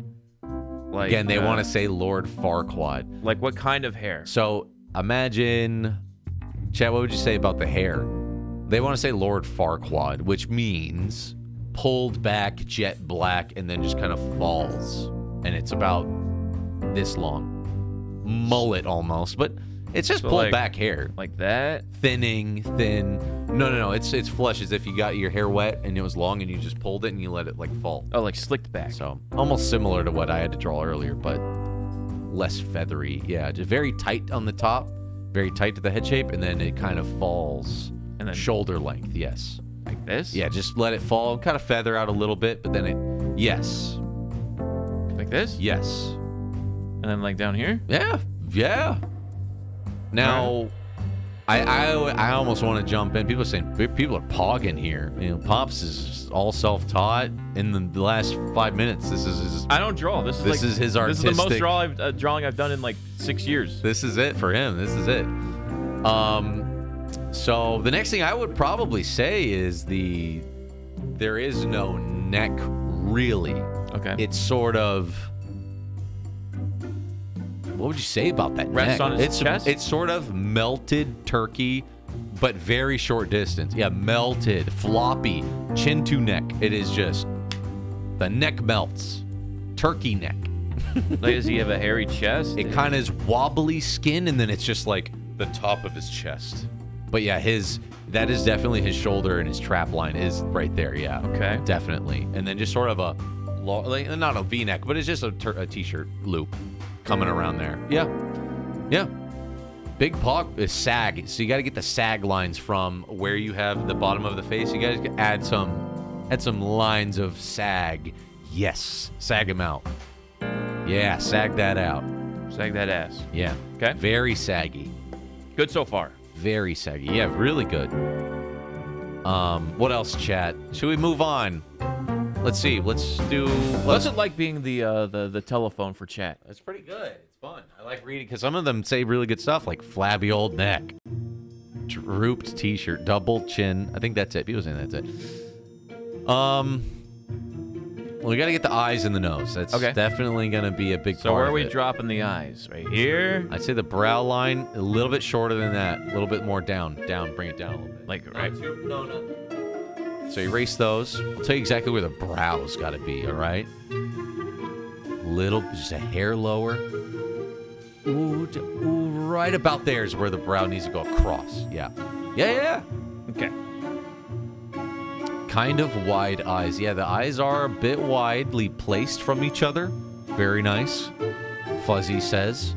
Like, Again, they uh, want to say Lord Farquaad. Like what kind of hair? So imagine, chat, what would you say about the hair? They want to say Lord Farquaad, which means pulled back, jet black, and then just kind of falls. And it's about this long. Mullet almost, but it's just so pulled like, back hair. Like that? Thinning, thin. No, no, no. It's it's flush as if you got your hair wet and it was long and you just pulled it and you let it like fall. Oh, like slicked back. So almost similar to what I had to draw earlier, but less feathery. Yeah, just very tight on the top, very tight to the head shape, and then it kind of falls. And then shoulder length, yes. Like this? Yeah, just let it fall, kind of feather out a little bit, but then it, yes. Like this? Yes. And then like down here? Yeah, yeah. Now, right. I, I I almost want to jump in. People are saying people are pogging here. You know, Pops is all self-taught. In the last five minutes, this is his, I don't draw. This is this like, is his artistic. This is the most draw I've, uh, drawing I've done in like six years. This is it for him. This is it. Um. So the next thing I would probably say is the there is no neck really. Okay. It's sort of. What would you say about that Rests neck? On his it's, chest? It's sort of melted turkey, but very short distance. Yeah, melted, floppy, chin to neck. It is just, the neck melts. Turkey neck. Like, does he have a hairy chest? It kind of is wobbly skin, and then it's just like the top of his chest. But yeah, his, that is definitely his shoulder, and his trap line is right there, yeah. Okay. Definitely. And then just sort of a, long, like, not a V-neck, but it's just a, a T-shirt loop. Coming around there. Yeah. Yeah. Big pog is sag. So you got to get the sag lines from where you have the bottom of the face. You guys can add some, add some lines of sag. Yes. Sag them out. Yeah. Sag that out. Sag that ass. Yeah. Okay. Very saggy. Good so far. Very saggy. Yeah. Really good. Um, what else, chat? Should we move on? Let's see. Let's do. What's it like being the uh, the the telephone for chat? It's pretty good. It's fun. I like reading because some of them say really good stuff, like flabby old neck, drooped T-shirt, double chin. I think that's it. People saying that's it. Um, well, we gotta get the eyes and the nose. That's okay. Definitely gonna be a big. So part where are we of it. Dropping the eyes? Right here. I'd say the brow line a little bit shorter than that. A little bit more down. Down. Bring it down a little bit. Like right. No, no. So erase those. I'll tell you exactly where the brow's got to be, all right? Little, just a hair lower. Ooh, ooh, right about there is where the brow needs to go across. Yeah. Yeah, yeah, yeah. Okay. Kind of wide eyes. Yeah, the eyes are a bit widely placed from each other. Very nice. Fuzzy says.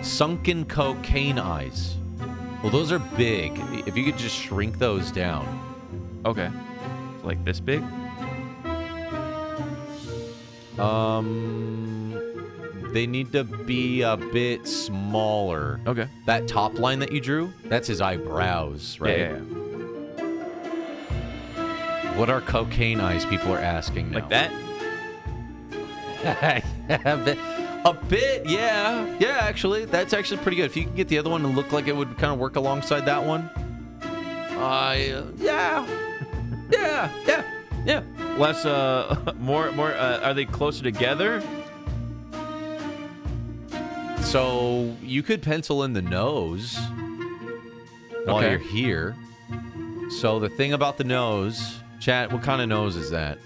Sunken cocaine eyes. Well, those are big. If you could just shrink those down. Okay. Like this big? Um, they need to be a bit smaller. Okay. That top line that you drew, that's his eyebrows, right? Yeah, yeah, yeah. What are cocaine eyes, people are asking now. Like that? a, bit, a bit, yeah. Yeah, actually, that's actually pretty good. If you can get the other one to look like it would kind of work alongside that one. Uh, yeah. Yeah, yeah, yeah. Less, uh, more, more, uh, are they closer together? So, you could pencil in the nose while okay. you're here. So, the thing about the nose, chat, what kind of nose is that?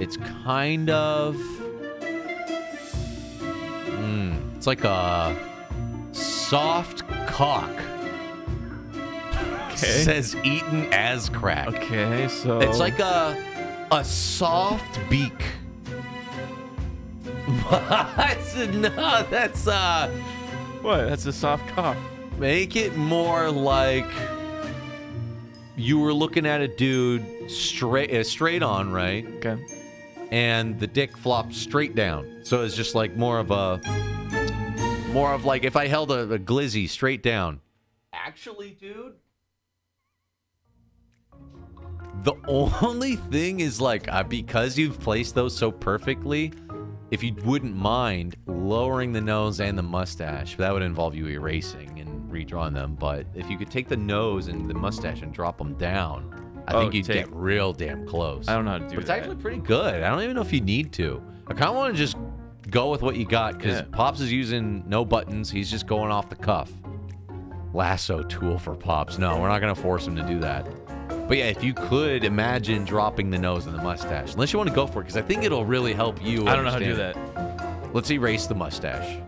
It's kind of... Mm, it's like a soft cock. Okay. Says eaten as crack. Okay, so it's like a a soft beak. What? No, that's uh what? That's a soft cock. Make it more like you were looking at a dude straight uh, straight on, right? Okay. And the dick flopped straight down, so it's just like more of a more of like if I held a, a glizzy straight down. Actually, dude, the only thing is, like, uh, because you've placed those so perfectly, if you wouldn't mind lowering the nose and the mustache, that would involve you erasing and redrawing them. But if you could take the nose and the mustache and drop them down, I oh, think you'd take... get real damn close. I don't know how to do but it's that. It's actually pretty good. I don't even know if you need to. I kind of want to just go with what you got, because yeah. Pops is using no buttons. He's just going off the cuff. Lasso tool for Pops. No, we're not going to force him to do that. But yeah, if you could imagine dropping the nose and the mustache. Unless you want to go for it, because I think it'll really help you. I don't understand. know how to do that. Let's erase the mustache.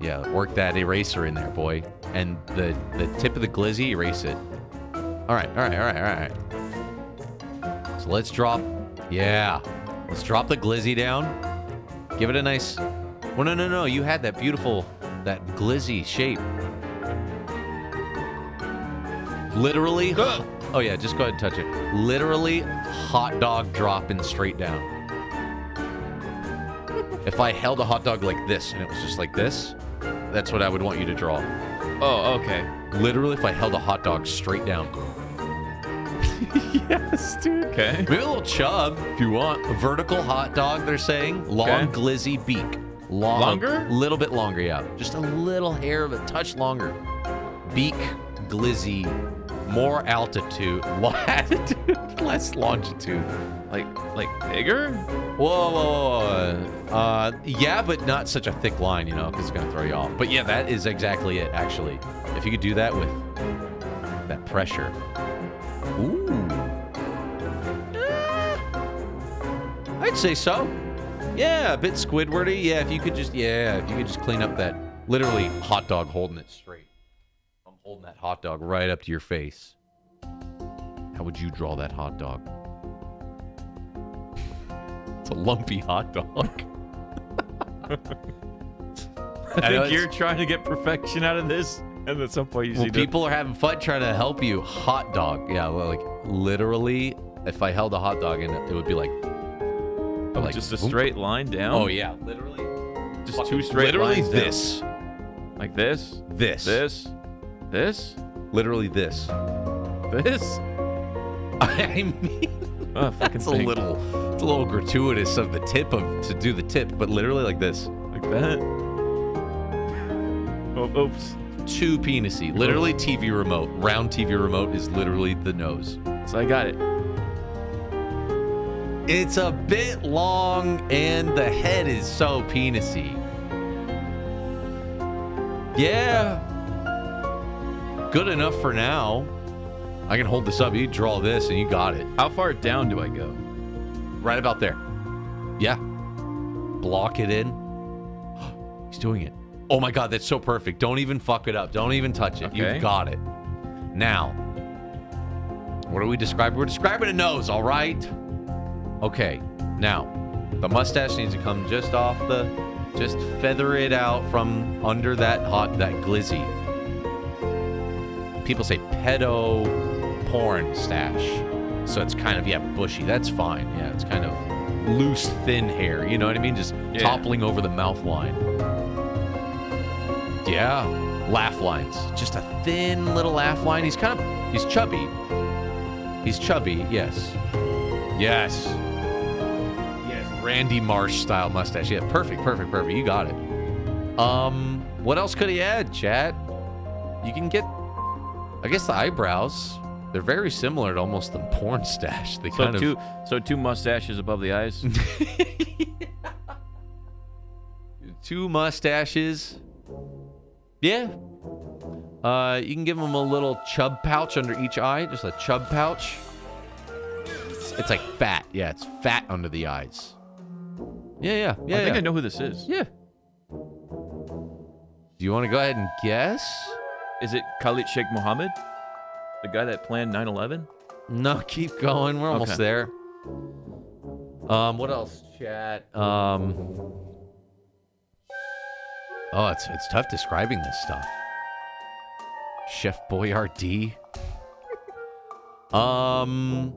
Yeah, work that eraser in there, boy. And the, the tip of the glizzy, erase it. All right, all right, all right, all right. So let's drop, yeah. Let's drop the glizzy down. Give it a nice, well, no, no, no, you had that beautiful, that glizzy shape. Literally, uh. oh yeah, just go ahead and touch it. Literally, hot dog dropping straight down. If I held a hot dog like this and it was just like this, that's what I would want you to draw. Oh, okay. Literally, if I held a hot dog straight down. Yes, dude. Okay. Maybe a little chub if you want. A vertical hot dog, they're saying. Long, okay. Glizzy beak. Long, longer? A little bit longer, yeah. Just a little hair of a touch longer. Beak, glizzy. More altitude, latitude, less longitude. Like, like bigger? Whoa, whoa, whoa. Uh, yeah, but not such a thick line, you know, because it's gonna throw you off. But yeah, that is exactly it, actually. If you could do that with that pressure. Ooh. Uh, I'd say so. Yeah, a bit Squidwardy. Yeah, if you could just, yeah, if you could just clean up that literally hot dog holding it straight. Holding that hot dog right up to your face. How would you draw that hot dog? It's a lumpy hot dog. I, I think you're trying to get perfection out of this, and at some point you well, see people them. are having fun trying to help you. Hot dog, yeah, well, like literally, if I held a hot dog in it, it would be like, oh, like just a whoop. straight line down. Oh yeah, literally, just two straight literally lines. Literally this, down. like this, this, this. This? Literally this. This? I mean, oh, that's a little, it's a little gratuitous of the tip of to do the tip, but literally like this, like that. Oh, oops. Too penisy. Literally T V remote. Round T V remote is literally the nose. So I got it. It's a bit long, and the head is so penisy. Yeah. Good enough for now. I can hold this up. You draw this and you got it. How far down do I go? Right about there. Yeah. Block it in. He's doing it. Oh my God, that's so perfect. Don't even fuck it up. Don't even touch it. Okay. You've got it. Now, what are we describing? We're describing a nose, all right? Okay, now, the mustache needs to come just off the, just feather it out from under that hot, that glizzy. People say pedo porn stash, so it's kind of, yeah, bushy. That's fine. Yeah, it's kind of loose, thin hair. You know what I mean? Just yeah. toppling over the mouth line. Yeah, laugh lines. Just a thin little laugh line. He's kind of, he's chubby. He's chubby, yes. Yes. Yes, Randy Marsh style mustache. Yeah, perfect, perfect, perfect. You got it. Um, what else could he add, chat? You can get... I guess the eyebrows, they're very similar to almost the porn stash. They so kind two, of... So two mustaches above the eyes? Yeah. Two mustaches. Yeah. Uh, you can give them a little chub pouch under each eye. Just a chub pouch. It's, it's like fat. Yeah, it's fat under the eyes. Yeah, yeah, yeah. I yeah. think I know who this is. Yeah. Do you want to go ahead and guess? Is it Khalid Sheikh Mohammed? The guy that planned nine eleven? No, keep going. We're almost okay. there. Um, what else, chat? Um, oh, it's it's tough describing this stuff. Chef Boyardee. Um,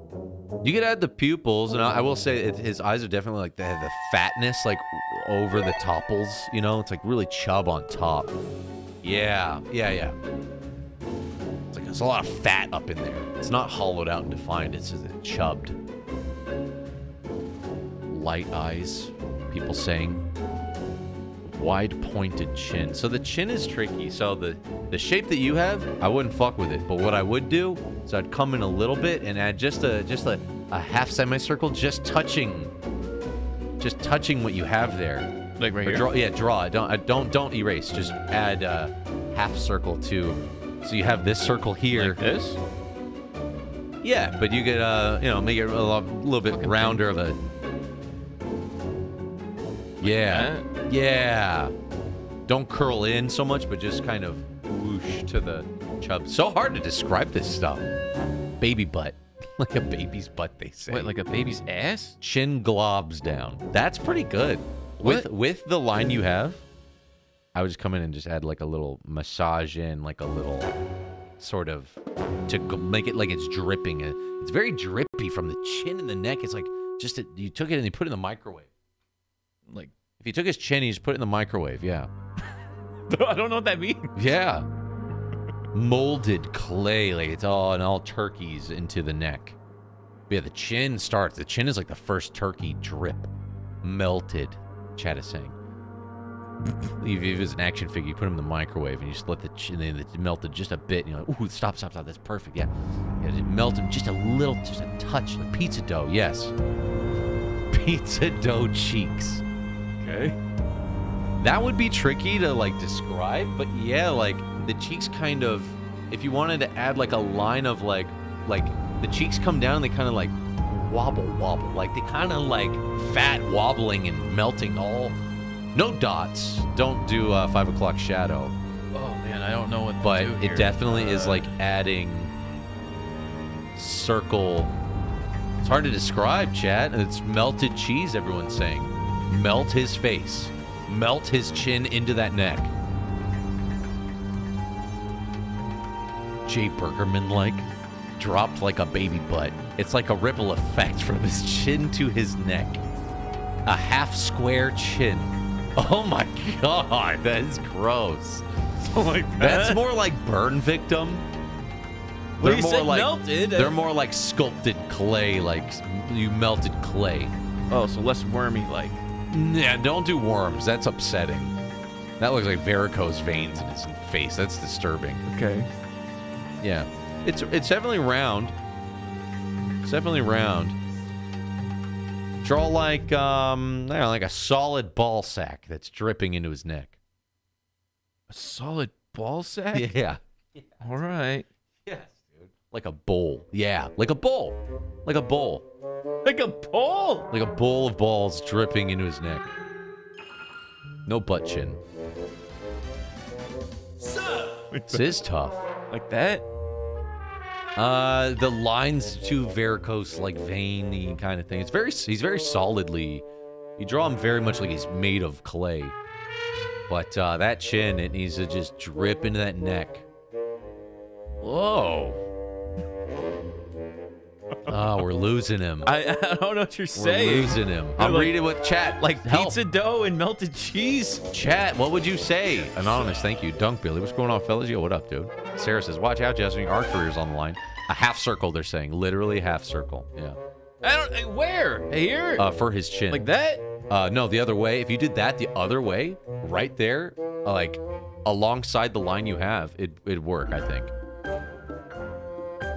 you could add the pupils, and I, I will say it, his eyes are definitely like they have the fatness, like over the topples. You know, it's like really chub on top. Yeah, yeah, yeah. There's a lot of fat up in there. It's not hollowed out and defined, it's just chubbed. Light eyes, people saying. Wide pointed chin. So the chin is tricky. So the, the shape that you have, I wouldn't fuck with it. But what I would do is I'd come in a little bit and add just a just a, a half semicircle, just touching just touching what you have there. Like right here? Draw, yeah, draw. Don't don't don't erase. Just add a half circle to. So you have this circle here. Like this? Yeah, but you could uh you know make it a lot, little bit fucking rounder of a. Yeah, yeah. Don't curl in so much, but just kind of whoosh to the chub. So hard to describe this stuff. Baby butt. Like a baby's butt, they say. Wait, like a baby's ass? Chin globs down. That's pretty good. What? With with the line you have, I would just come in and just add like a little massage in, like a little sort of, to make it like it's dripping. It's very drippy from the chin and the neck. It's like just, a, you took it and you put it in the microwave. Like, if he took his chin, he just put it in the microwave, yeah. I don't know what that means. Yeah. Molded clay, like it's all, and all turkeys into the neck. But yeah, the chin starts. The chin is like the first turkey drip. Melted, Chad is saying. If it was an action figure, you put him in the microwave, and you just let the chin, and it melted just a bit, and you're like, ooh, stop, stop, stop, that's perfect, yeah. yeah it melted just a little, just a touch, like pizza dough, yes. Pizza dough cheeks. Okay. That would be tricky to like describe, but yeah, like the cheeks kind of, if you wanted to add like a line of like, like the cheeks come down and they kind of like wobble, wobble. Like they kind of like fat wobbling and melting all. No dots. Don't do uh, five o'clock shadow. Oh man, I don't know what to but do here. It definitely uh... is like adding circle. It's hard to describe, Chad. It's melted cheese, everyone's saying. Melt his face. Melt his chin into that neck. Jay Burgerman-like. Dropped like a baby butt. It's like a ripple effect from his chin to his neck. A half square chin. Oh my god, that is gross. Oh my god. That's more like burn victim. They're more like melted. They're more like sculpted clay, like you melted clay. Oh, so less wormy like. Yeah, don't do worms. That's upsetting. That looks like varicose veins in his face. That's disturbing. Okay. Yeah. It's it's definitely round. It's definitely round. Draw like um I don't know, like a solid ball sack that's dripping into his neck. A solid ball sack? Yeah. yeah. All right. Yes. Yeah. Like a bowl. Yeah, like a bowl. Like a bowl. Like a bowl? Like a bowl of balls dripping into his neck. No butt chin. This is tough. Like that? Uh, the line's too varicose, like veiny kind of thing. It's very, he's very solidly, you draw him very much like he's made of clay. But uh, that chin, it needs to just drip into that neck. Whoa. Oh, we're losing him. I, I don't know what you're we're saying. We're losing him. You're I'm like, reading with chat. Like help. Pizza dough and melted cheese. Chat, what would you say? Anonymous, thank you. Dunk Billy, what's going on, fellas? Yo, what up, dude? Sarah says, watch out, Justin. Our career's on the line. A half circle, they're saying. Literally half circle. Yeah. I don't... Where? Here? Uh, for his chin. Like that? Uh, no, the other way. If you did that the other way, right there, like, alongside the line you have, it, it'd work, I think.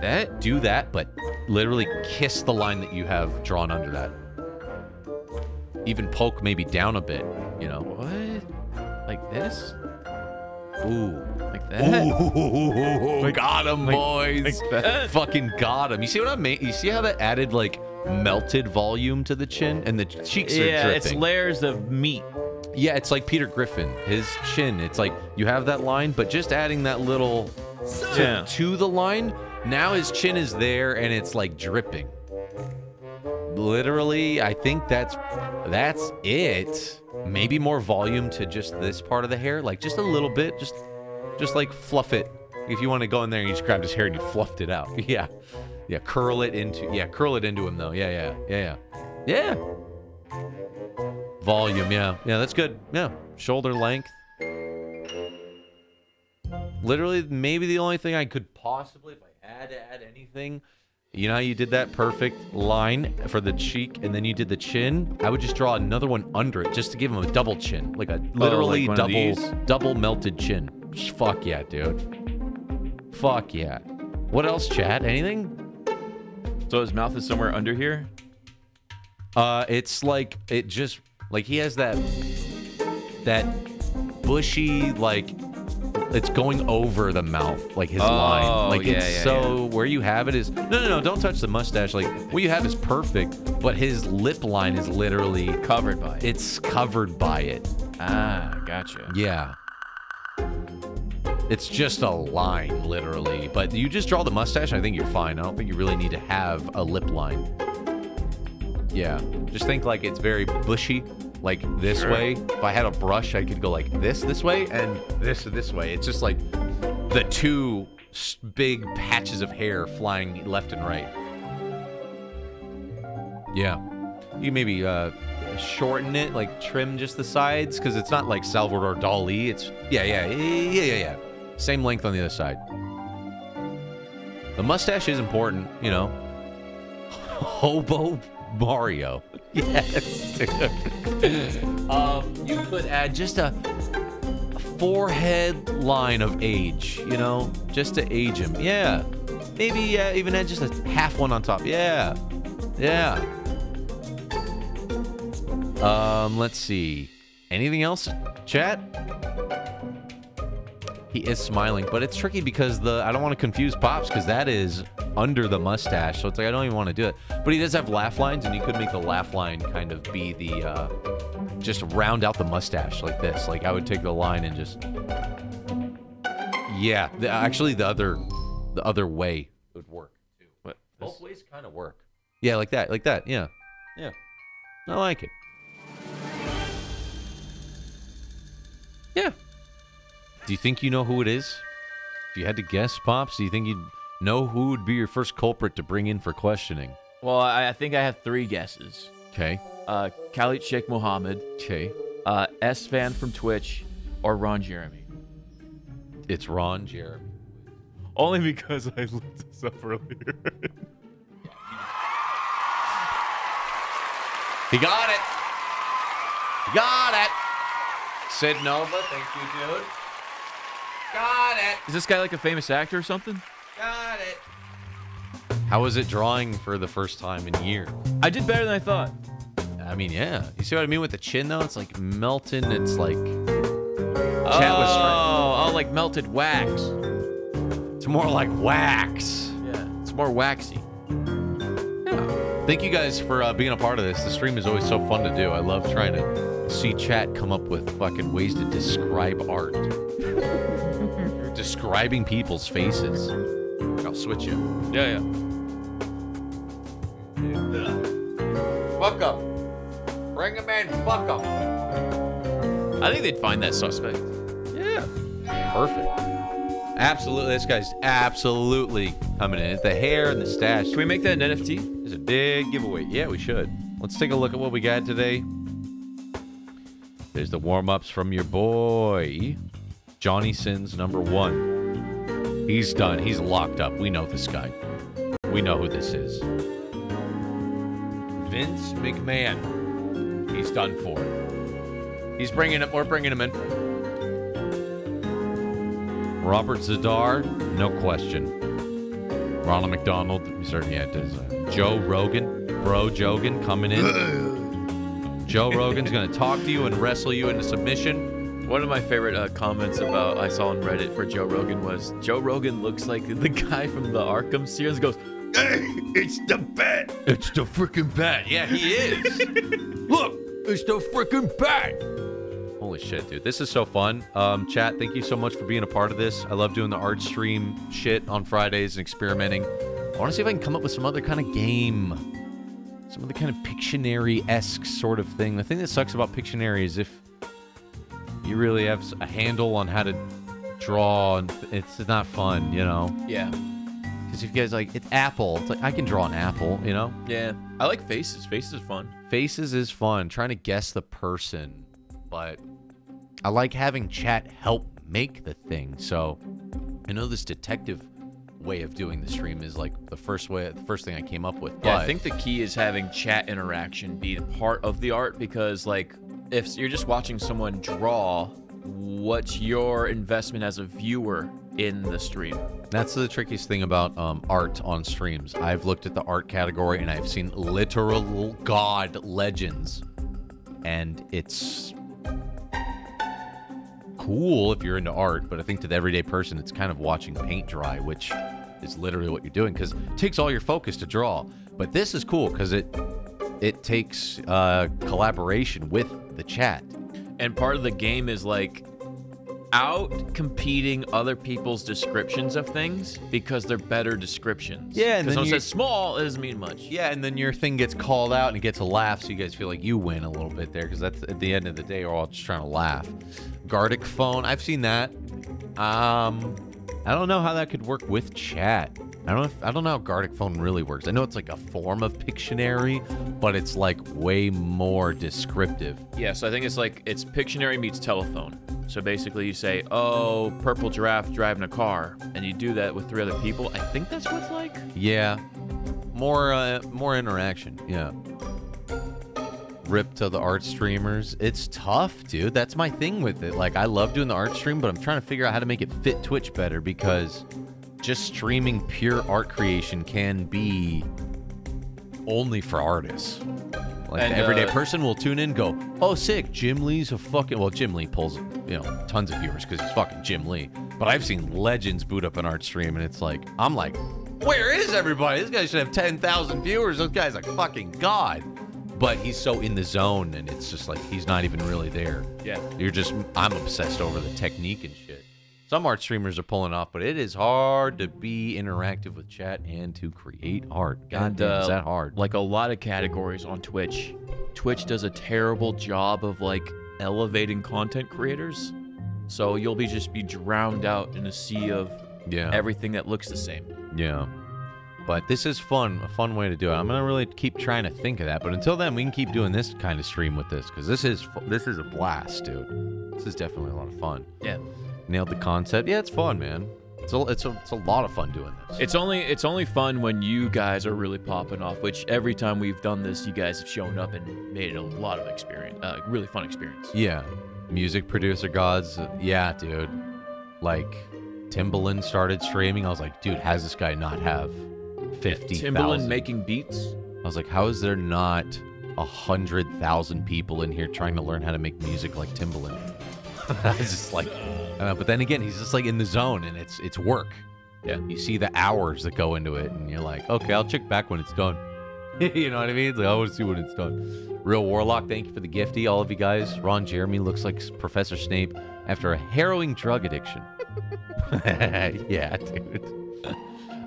That? Do that, but literally kiss the line that you have drawn under that. Even poke maybe down a bit, you know. What? Like this? Ooh. Like that? Ooh. Like, got him, like, boys. Like that. Fucking got him. You see what I mean? You see how that added, like, melted volume to the chin? And the cheeks yeah, are dripping. Yeah, it's layers of meat. Yeah, it's like Peter Griffin. His chin. It's like, you have that line, but just adding that little... To, yeah. to the line. Now his chin is there and it's like dripping. Literally, I think that's that's it. Maybe more volume to just this part of the hair, like just a little bit, just just like fluff it. If you want to go in there and you just grabbed his hair and you fluffed it out. Yeah. Yeah, curl it into yeah, curl it into him though. Yeah, yeah. Yeah, yeah. Yeah. Volume, yeah. Yeah, that's good. Yeah. Shoulder length. literally maybe the only thing I could possibly, if I had to add anything, you know how you did that perfect line for the cheek and then you did the chin? I would just draw another one under it just to give him a double chin. Like a literally oh, like double, double melted chin. Fuck yeah, dude. Fuck yeah. What else, chat? Anything? So his mouth is somewhere under here? Uh, it's like, it just, like he has that, that bushy, like, it's going over the mouth, like his oh, line. Like yeah, it's yeah, so, yeah. where you have it is, no, no, no, don't touch the mustache. Like what you have is perfect, but his lip line is literally covered by it. It's covered by it. Ah, gotcha. Yeah. It's just a line, literally. But you just draw the mustache, and I think you're fine. I don't think you really need to have a lip line. Yeah. Just think like it's very bushy, like this sure. way. If I had a brush, I could go like this this way and this this way. It's just like the two big patches of hair flying left and right. Yeah. You maybe uh, shorten it, like trim just the sides, because it's not like Salvador Dali. It's, yeah, yeah, yeah, yeah, yeah. Same length on the other side. The mustache is important, you know. Hobo Mario. Yes, dude. um, you could add just a, a forehead line of age, you know, just to age him. Yeah. Maybe uh, even add just a half one on top. Yeah. Yeah. Um, let's see. Anything else, chat? He is smiling, but it's tricky because the I don't want to confuse Pops because that is under the mustache, so it's like I don't even want to do it. But he does have laugh lines, and you could make the laugh line kind of be the uh, just round out the mustache like this. Like I would take the line and just yeah. The, actually, the other the other way would work too. What? Both this? Ways kind of work. Yeah, like that, like that. Yeah, yeah. I like it. Yeah. Do you think you know who it is? If you had to guess, Pops, do you think you'd know who would be your first culprit to bring in for questioning? Well, I, I think I have three guesses. Okay. Uh, Khalid Sheikh Mohammed. Okay. Uh, S-Fan from Twitch, or Ron Jeremy. It's Ron Jeremy. Only because I looked this up earlier. He got it. He got it. Sid Nova, thank you, dude. Got it. Is this guy like a famous actor or something? Got it. How was it drawing for the first time in years? I did better than I thought. I mean, yeah. You see what I mean with the chin, though? It's like melting. It's like... Oh, oh, like melted wax. It's more like wax. Yeah, it's more waxy. Thank you guys for uh, being a part of this. The stream is always so fun to do. I love trying to see chat come up with fucking ways to describe art. Describing people's faces. I'll switch you. Yeah, yeah. Fuck up. Bring him in. Fuck up. I think they'd find that suspect. Yeah. Perfect. Absolutely, this guy's absolutely coming in. It's the hair and the stash. Can we make that an N F T? It's a big giveaway. Yeah, we should. Let's take a look at what we got today. There's the warm-ups from your boy, Johnny Sins, number one. He's done. He's locked up. We know this guy. We know who this is. Vince McMahon. He's done for it. He's bringing it. We're bringing him in. Robert Zadar, no question. Ronald McDonald, certainly. Yeah, does. Uh, Joe Rogan, bro Jogan coming in. Joe Rogan's going to talk to you and wrestle you into submission. One of my favorite uh, comments about I saw on Reddit for Joe Rogan was, Joe Rogan looks like the guy from the Arkham series goes, hey, it's the bat. It's the freaking bat. Yeah, he is. Look, it's the freaking bat. Holy shit, dude. This is so fun. Um, chat, thank you so much for being a part of this. I love doing the art stream shit on Fridays and experimenting. I want to see if I can come up with some other kind of game. Some other kind of Pictionary-esque sort of thing. The thing that sucks about Pictionary is if you really have a handle on how to draw, and it's not fun, you know? Yeah. Because if you guys like, it's apple. It's like, I can draw an apple, you know? Yeah. I like faces. Faces is fun. Faces is fun. Trying to guess the person. But I like having chat help make the thing, so I know this detective way of doing the stream is like the first way, the first thing I came up with. Yeah, but I think the key is having chat interaction be a part of the art, because like if you're just watching someone draw, what's your investment as a viewer in the stream? That's the trickiest thing about um, art on streams. I've looked at the art category and I've seen literal god legends, and it's cool if you're into art, but I think to the everyday person, it's kind of watching paint dry, which is literally what you're doing, because it takes all your focus to draw. But this is cool because it it takes uh, collaboration with the chat. And part of the game is like out competing other people's descriptions of things because they're better descriptions. Yeah, and then someone says small, it doesn't mean much. Yeah, and then your thing gets called out and it gets a laugh, so you guys feel like you win a little bit there, because that's at the end of the day, we're all just trying to laugh. Gardic phone, I've seen that. Um, I don't know how that could work with chat. I don't know if, I don't know how Gardic phone really works. I know it's like a form of Pictionary, but it's like way more descriptive. Yeah, so I think it's like, it's Pictionary meets telephone. So basically you say, oh, purple giraffe driving a car, and you do that with three other people. I think that's what it's like. Yeah, more, uh, more interaction, yeah. Rip to the art streamers. It's tough, dude. That's my thing with it. Like, I love doing the art stream, but I'm trying to figure out how to make it fit Twitch better, because just streaming pure art creation can be only for artists. Like, and the everyday uh, person will tune in and go, oh, sick, Jim Lee's a fucking... Well, Jim Lee pulls, you know, tons of viewers because he's fucking Jim Lee. But I've seen legends boot up an art stream, and it's like, I'm like, where is everybody? This guy should have ten thousand viewers. This guy's a fucking god. But he's so in the zone, and it's just like, he's not even really there. Yeah. You're just... I'm obsessed over the technique and shit. Some art streamers are pulling off, but it is hard to be interactive with chat and to create art. God and, damn, uh, is that hard. Like a lot of categories on Twitch, Twitch does a terrible job of like elevating content creators. So you'll be just be drowned out in a sea of yeah. everything that looks the same. Yeah. But this is fun, a fun way to do it. I'm gonna really keep trying to think of that. But until then, we can keep doing this kind of stream with this, because this is this is a blast, dude. This is definitely a lot of fun. Yeah. Nailed the concept. Yeah, it's fun, man. It's a, it's a, it's a lot of fun doing this. It's only, it's only fun when you guys are really popping off, which every time we've done this, you guys have shown up and made it a lot of experience, uh, really fun experience. Yeah. Music producer gods. Uh, yeah, dude. Like, Timbaland started streaming. I was like, dude, how does this guy not have fifty thousand? Timbaland making beats? I was like, how is there not one hundred thousand people in here trying to learn how to make music like Timbaland? I was just like... Uh, but then again, he's just like in the zone, and it's it's work. Yeah. You see the hours that go into it, and you're like, okay, I'll check back when it's done. You know what I mean? It's like, I want to see when it's done. Real Warlock, thank you for the gifty, all of you guys. Ron Jeremy looks like Professor Snape after a harrowing drug addiction. Yeah, dude.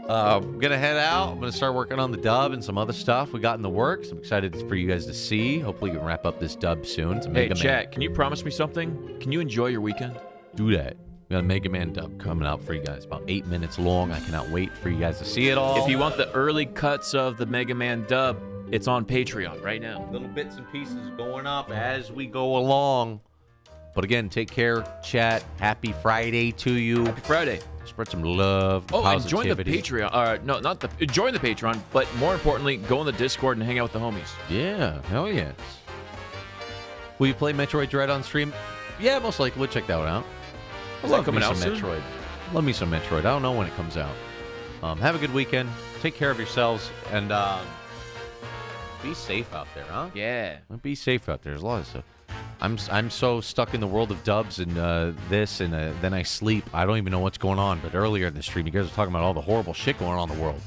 Uh, I'm going to head out. I'm going to start working on the dub and some other stuff we got in the works. I'm excited for you guys to see. Hopefully, we can wrap up this dub soon. Hey, chat, can you promise me something? Can you enjoy your weekend? Do that. We got a Mega Man dub coming out for you guys. About eight minutes long. I cannot wait for you guys to see it all. If you want the early cuts of the Mega Man dub, it's on Patreon right now. Little bits and pieces going up as we go along. But again, take care, chat. Happy Friday to you. Happy Friday. Spread some love. Oh, positivity. And join the Patreon. Uh, no, not the. Join the Patreon, but more importantly, go in the Discord and hang out with the homies. Yeah, hell yes. Will you play Metroid Dread on stream? Yeah, most likely. We'll check that one out. I love coming out soon. Metroid. Love me some Metroid. I don't know when it comes out. Um, have a good weekend. Take care of yourselves. And uh, be safe out there, huh? Yeah. Be safe out there. There's a lot of stuff. I'm, I'm so stuck in the world of dubs and uh, this, and uh, then I sleep. I don't even know what's going on. But earlier in the stream, you guys were talking about all the horrible shit going on in the world.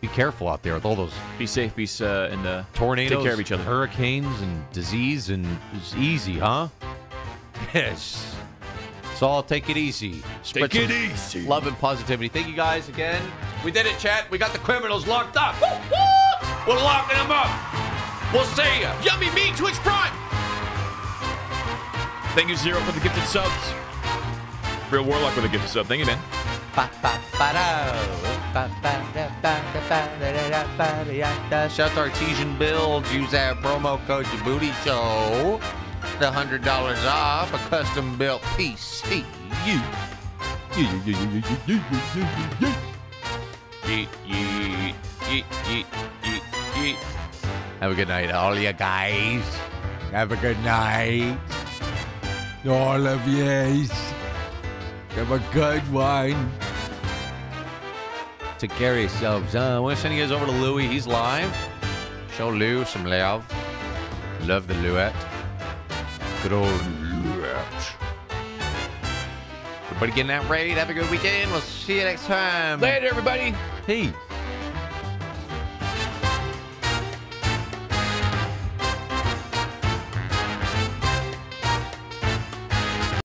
Be careful out there with all those. Be safe. Be uh, and uh, tornadoes. Take care of each other. Hurricanes and disease. And it's easy, huh? Yes. So I'll take it easy. Spread take it easy. Love and positivity. Thank you guys again. We did it, chat. We got the criminals locked up. Woo, woo. We're locking them up. We'll see ya. Yummy me, Twitch Prime. Thank you, Zero, for the gifted subs. Real Warlock with a gifted sub. Thank you, man. Shout out to Artesian Builds. Use our promo code Jaboody Show. one hundred dollars off a custom built P C. Have a good night, all you guys. Have a good night. All of you. Have a good one. Take care of yourselves. Uh, I want to send you guys over to Louie. He's live. Show Lou some love. Love the Louette. Good old Louette. Everybody getting that raid. Have a good weekend. We'll see you next time. Later, everybody. Peace.